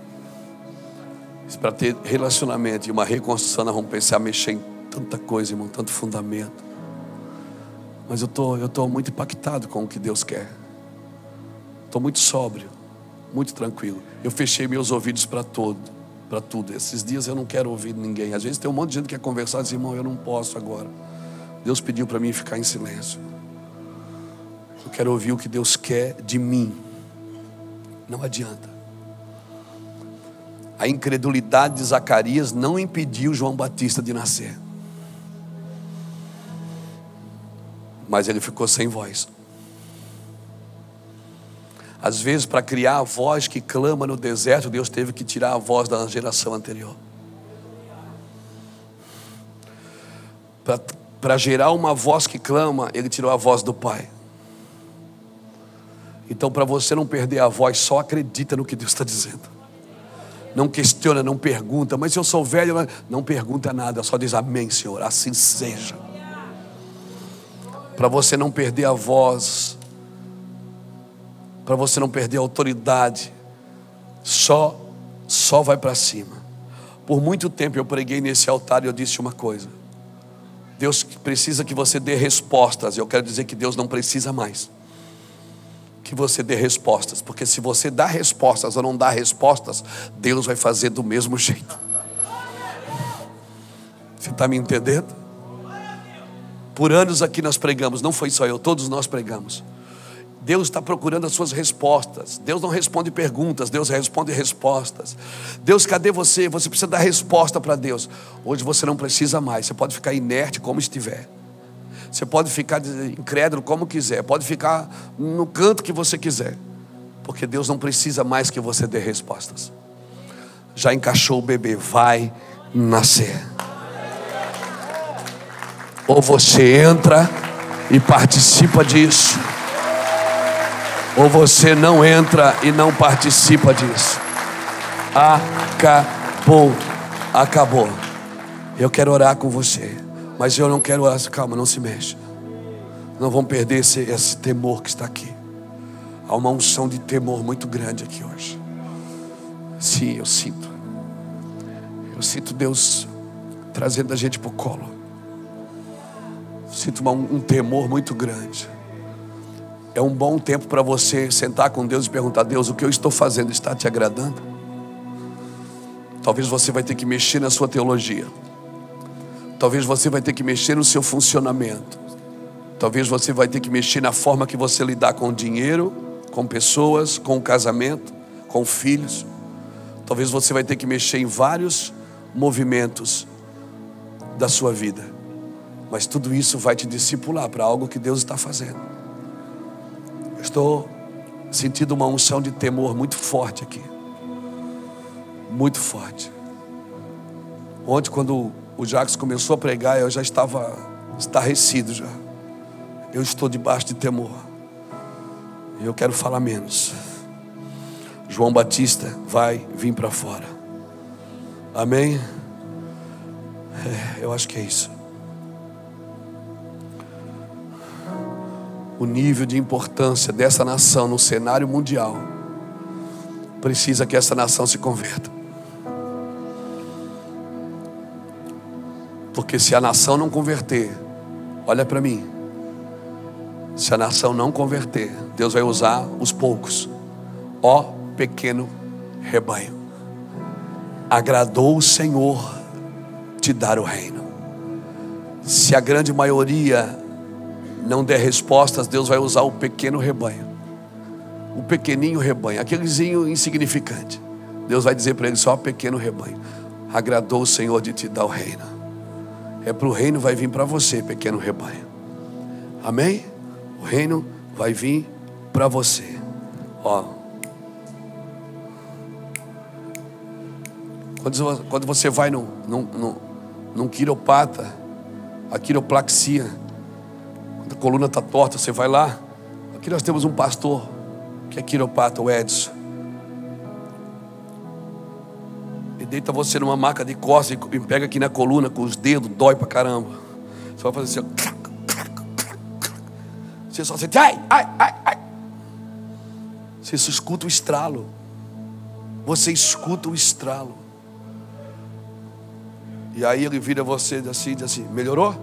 Para ter relacionamento e uma reconstrução, nós vamos pensar, mexer em tanta coisa, irmão, tanto fundamento. Mas eu tô, eu tô muito impactado com o que Deus quer. Estou muito sóbrio, muito tranquilo. Eu fechei meus ouvidos para todo, para tudo. Esses dias eu não quero ouvir ninguém. Às vezes tem um monte de gente que quer conversar e diz, irmão, eu não posso agora. Deus pediu para mim ficar em silêncio. Eu quero ouvir o que Deus quer de mim. Não adianta. A incredulidade de Zacarias não impediu João Batista de nascer. Mas ele ficou sem voz. Às vezes, para criar a voz que clama no deserto, Deus teve que tirar a voz da geração anterior. Para gerar uma voz que clama, ele tirou a voz do Pai. Então, para você não perder a voz, só acredita no que Deus está dizendo. Não questiona, não pergunta. Mas se eu sou velho, não pergunta nada. Só diz amém, Senhor, assim seja. Para você não perder a voz, para você não perder a autoridade, Só, só vai para cima. Por muito tempo eu preguei nesse altar e eu disse uma coisa: Deus precisa que você dê respostas. Eu quero dizer que Deus não precisa mais que você dê respostas, porque se você dá respostas ou não dá respostas, Deus vai fazer do mesmo jeito. Você está me entendendo? Por anos aqui nós pregamos, não foi só eu, todos nós pregamos. Deus está procurando as suas respostas. Deus não responde perguntas, Deus responde respostas. Deus, cadê você? Você precisa dar resposta para Deus. Hoje você não precisa mais, você pode ficar inerte como estiver. Você pode ficar incrédulo como quiser. Pode ficar no canto que você quiser. Porque Deus não precisa mais que você dê respostas. Já encaixou o bebê. Vai nascer. Ou você entra e participa disso. Ou você não entra e não participa disso. Acabou. Acabou. Eu quero orar com você. Mas eu não quero orar, calma, não se mexa. Não vamos perder esse, esse temor que está aqui. Há uma unção de temor muito grande aqui hoje. Sim, eu sinto. Eu sinto Deus trazendo a gente para o colo. Sinto uma, um temor muito grande. É um bom tempo para você sentar com Deus e perguntar: Deus, o que eu estou fazendo está te agradando? Talvez você vai ter que mexer na sua teologia. Talvez você vai ter que mexer no seu funcionamento. Talvez você vai ter que mexer na forma que você lidar com o dinheiro, com pessoas, com o casamento, com filhos. Talvez você vai ter que mexer em vários movimentos da sua vida. Mas tudo isso vai te discipular para algo que Deus está fazendo. Eu estou sentindo uma unção de temor muito forte aqui. Muito forte. Ontem, quando o Jacques começou a pregar, eu já estava estarrecido já. Eu estou debaixo de temor. Eu quero falar menos. João Batista vai vir para fora. Amém? É, eu acho que é isso. O nível de importância dessa nação no cenário mundial precisa que essa nação se converta. Porque se a nação não converter, olha para mim, se a nação não converter, Deus vai usar os poucos. Ó pequeno rebanho, agradou o Senhor te dar o reino. Se a grande maioria não der respostas, Deus vai usar o pequeno rebanho, o pequenininho rebanho, aquelezinho insignificante. Deus vai dizer para ele: só pequeno rebanho, agradou o Senhor de te dar o reino. É para o reino vai vir para você, pequeno rebanho. Amém? O reino vai vir para você. Ó. Quando você vai num, num, num quiropata, a quiroplaxia, quando a coluna está torta, você vai lá. Aqui nós temos um pastor que é quiropata, o Edson. Ele deita você numa maca de costas e pega aqui na coluna com os dedos, dói pra caramba. Você vai fazer assim, ó. Você só sente, ai, ai, ai, ai. Você escuta o estralo. Você escuta o estralo. E aí ele vira você assim e diz assim, melhorou?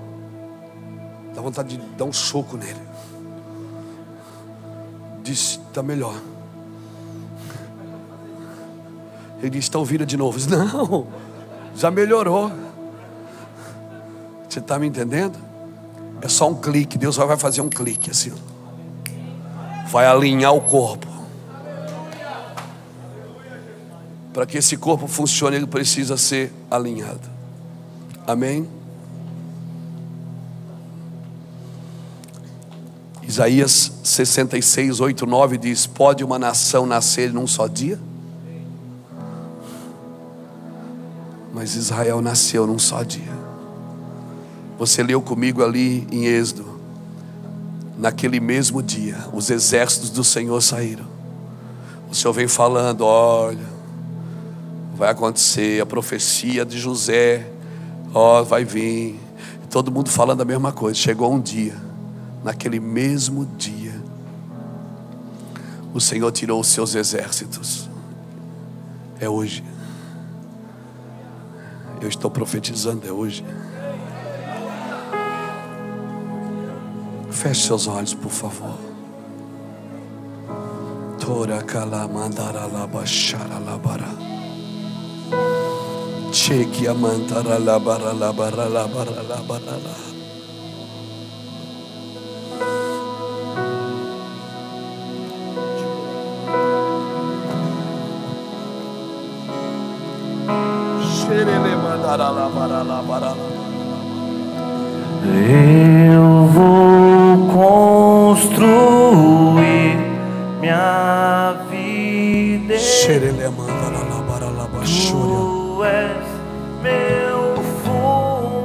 Dá vontade de dar um soco nele. Diz, está melhor. Ele diz, então vira de novo. Diz, não, já melhorou. Você está me entendendo? É só um clique. Deus vai fazer um clique assim. Vai alinhar o corpo. Para que esse corpo funcione, ele precisa ser alinhado. Amém? Isaías sessenta e seis, oito, nove diz, pode uma nação nascer num só dia? Mas Israel nasceu num só dia. Você leu comigo ali em Êxodo. Naquele mesmo dia, os exércitos do Senhor saíram. O Senhor vem falando, olha, vai acontecer, a profecia de José, ó, vai vir. Todo mundo falando a mesma coisa. Chegou um dia, naquele mesmo dia, o Senhor tirou os seus exércitos. É hoje. Eu estou profetizando, é hoje. Feche seus olhos, por favor. Tora calamandara labachara labará. Cheque a mantara labara labara labara labara lá. Xerele mandara labara labara. Eu vou construir minha vida. Xerele mandara labara labara xúria. Meu fundamento.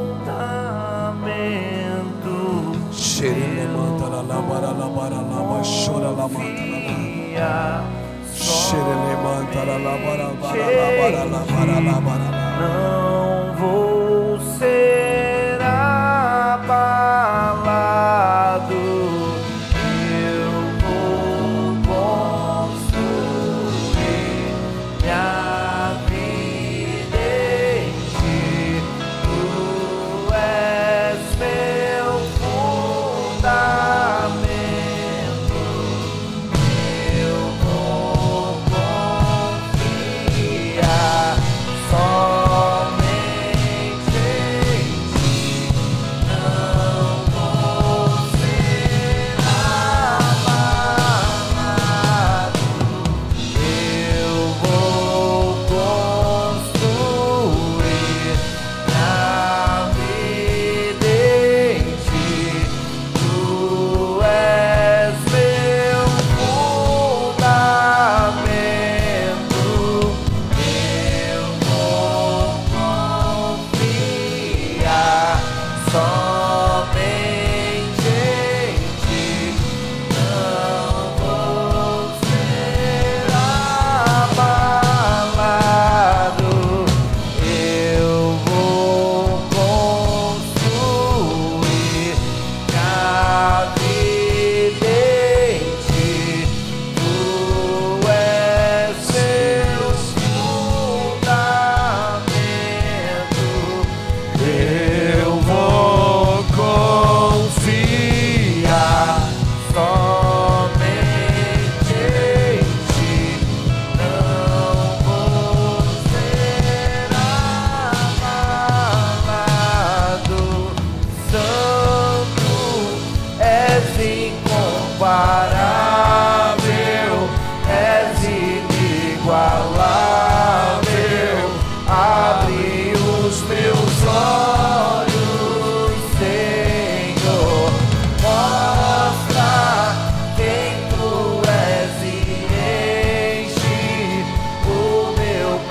Cheira levanta la labara labara lava chora la mata. Cheira levanta la labara labara labara labara. Não vou ser abalado. Eu vou construir minha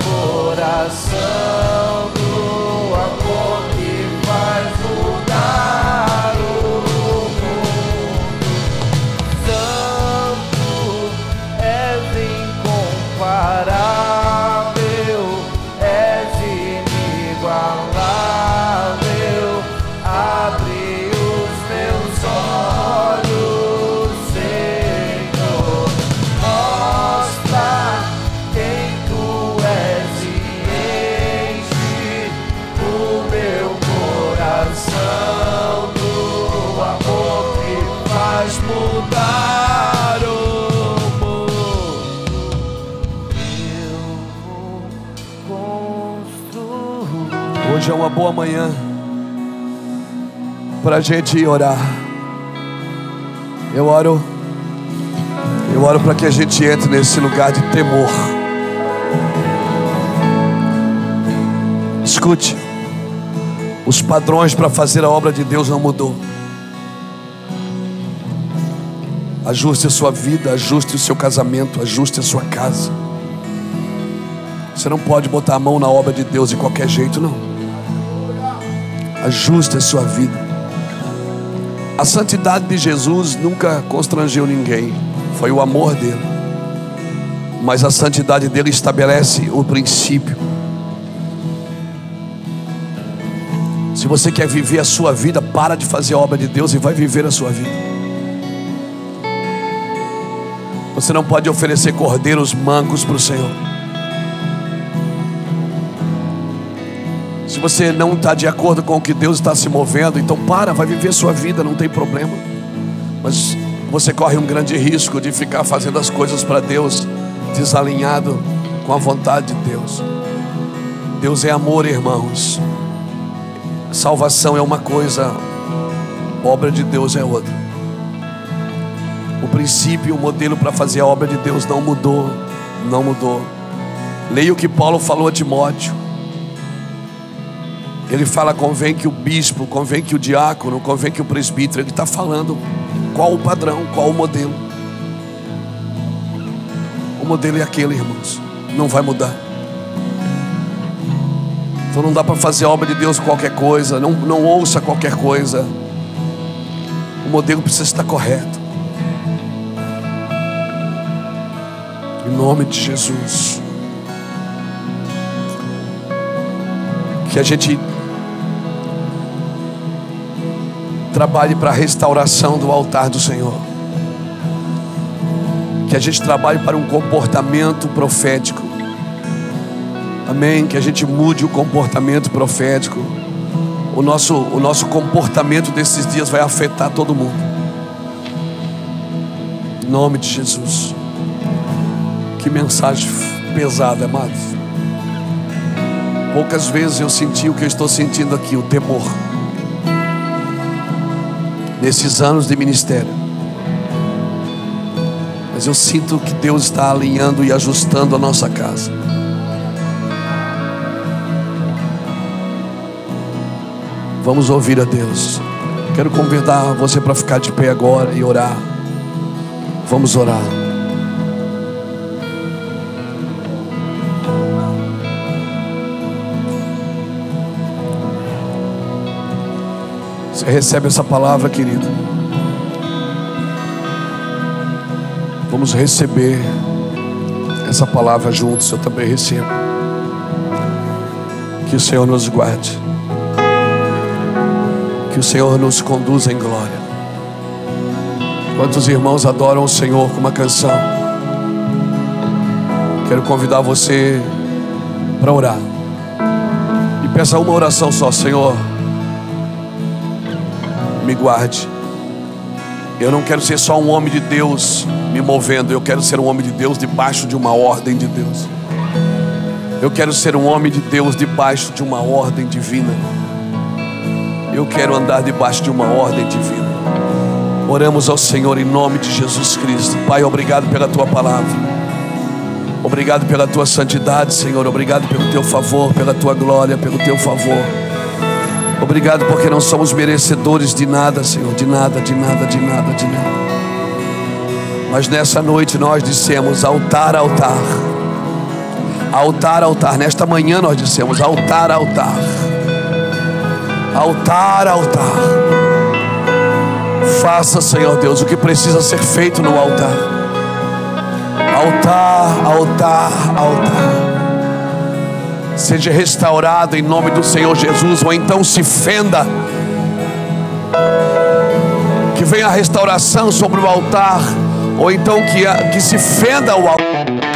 coração. Irás mudar o mundo. Eu vou construir. Hoje é uma boa manhã para a gente ir orar. Eu oro, eu oro para que a gente entre nesse lugar de temor. Escute, os padrões para fazer a obra de Deus não mudou. Ajuste a sua vida, ajuste o seu casamento, ajuste a sua casa. Você não pode botar a mão na obra de Deus de qualquer jeito, não. Ajuste a sua vida. A santidade de Jesus nunca constrangeu ninguém. Foi o amor dele. Mas a santidade dele estabelece o princípio. Se você quer viver a sua vida, para de fazer a obra de Deus e vai viver a sua vida. Você não pode oferecer cordeiros mancos para o Senhor. Se você não está de acordo com o que Deus está se movendo, então para, vai viver sua vida, não tem problema. Mas você corre um grande risco de ficar fazendo as coisas para Deus, desalinhado com a vontade de Deus. Deus é amor, irmãos. Salvação é uma coisa, obra de Deus é outra. O princípio, o modelo para fazer a obra de Deus não mudou, não mudou. Leia o que Paulo falou a Timóteo. Ele fala, convém que o bispo, convém que o diácono, convém que o presbítero. Ele está falando qual o padrão, qual o modelo. O modelo é aquele, irmãos, não vai mudar. Então não dá para fazer a obra de Deus qualquer coisa, não, não ouça qualquer coisa. O modelo precisa estar correto. Em nome de Jesus, que a gente trabalhe para a restauração do altar do Senhor, que a gente trabalhe para um comportamento profético, amém, que a gente mude o comportamento profético. O nosso, o nosso comportamento desses dias vai afetar todo mundo, em nome de Jesus. Que mensagem pesada, amados. Poucas vezes eu senti o que eu estou sentindo aqui, o temor. Nesses anos de ministério. Mas eu sinto que Deus está alinhando e ajustando a nossa casa. Vamos ouvir a Deus. Quero convidar você para ficar de pé agora e orar. Vamos orar. Você recebe essa palavra, querido? Vamos receber essa palavra juntos. Eu também recebo. Que o Senhor nos guarde. Que o Senhor nos conduza em glória. Quantos irmãos adoram o Senhor com uma canção? Quero convidar você para orar. E peça uma oração só. Senhor, me guarde. Eu não quero ser só um homem de Deus me movendo. Eu quero ser um homem de Deus debaixo de uma ordem de Deus. Eu quero ser um homem de Deus debaixo de uma ordem divina. Eu quero andar debaixo de uma ordem divina. Oramos ao Senhor em nome de Jesus Cristo. Pai, obrigado pela Tua palavra. Obrigado pela Tua santidade, Senhor. Obrigado pelo Teu favor, pela Tua glória, pelo Teu favor. Obrigado porque não somos merecedores de nada, Senhor, de nada, de nada, de nada, de nada. Mas nessa noite nós dissemos altar, altar. Altar, altar. Nesta manhã nós dissemos altar, altar. Altar, altar. Faça, Senhor Deus, o que precisa ser feito no altar. Altar, altar, altar. Seja restaurado em nome do Senhor Jesus. Ou então se fenda. Que venha a restauração sobre o altar. Ou então que, que se fenda o altar.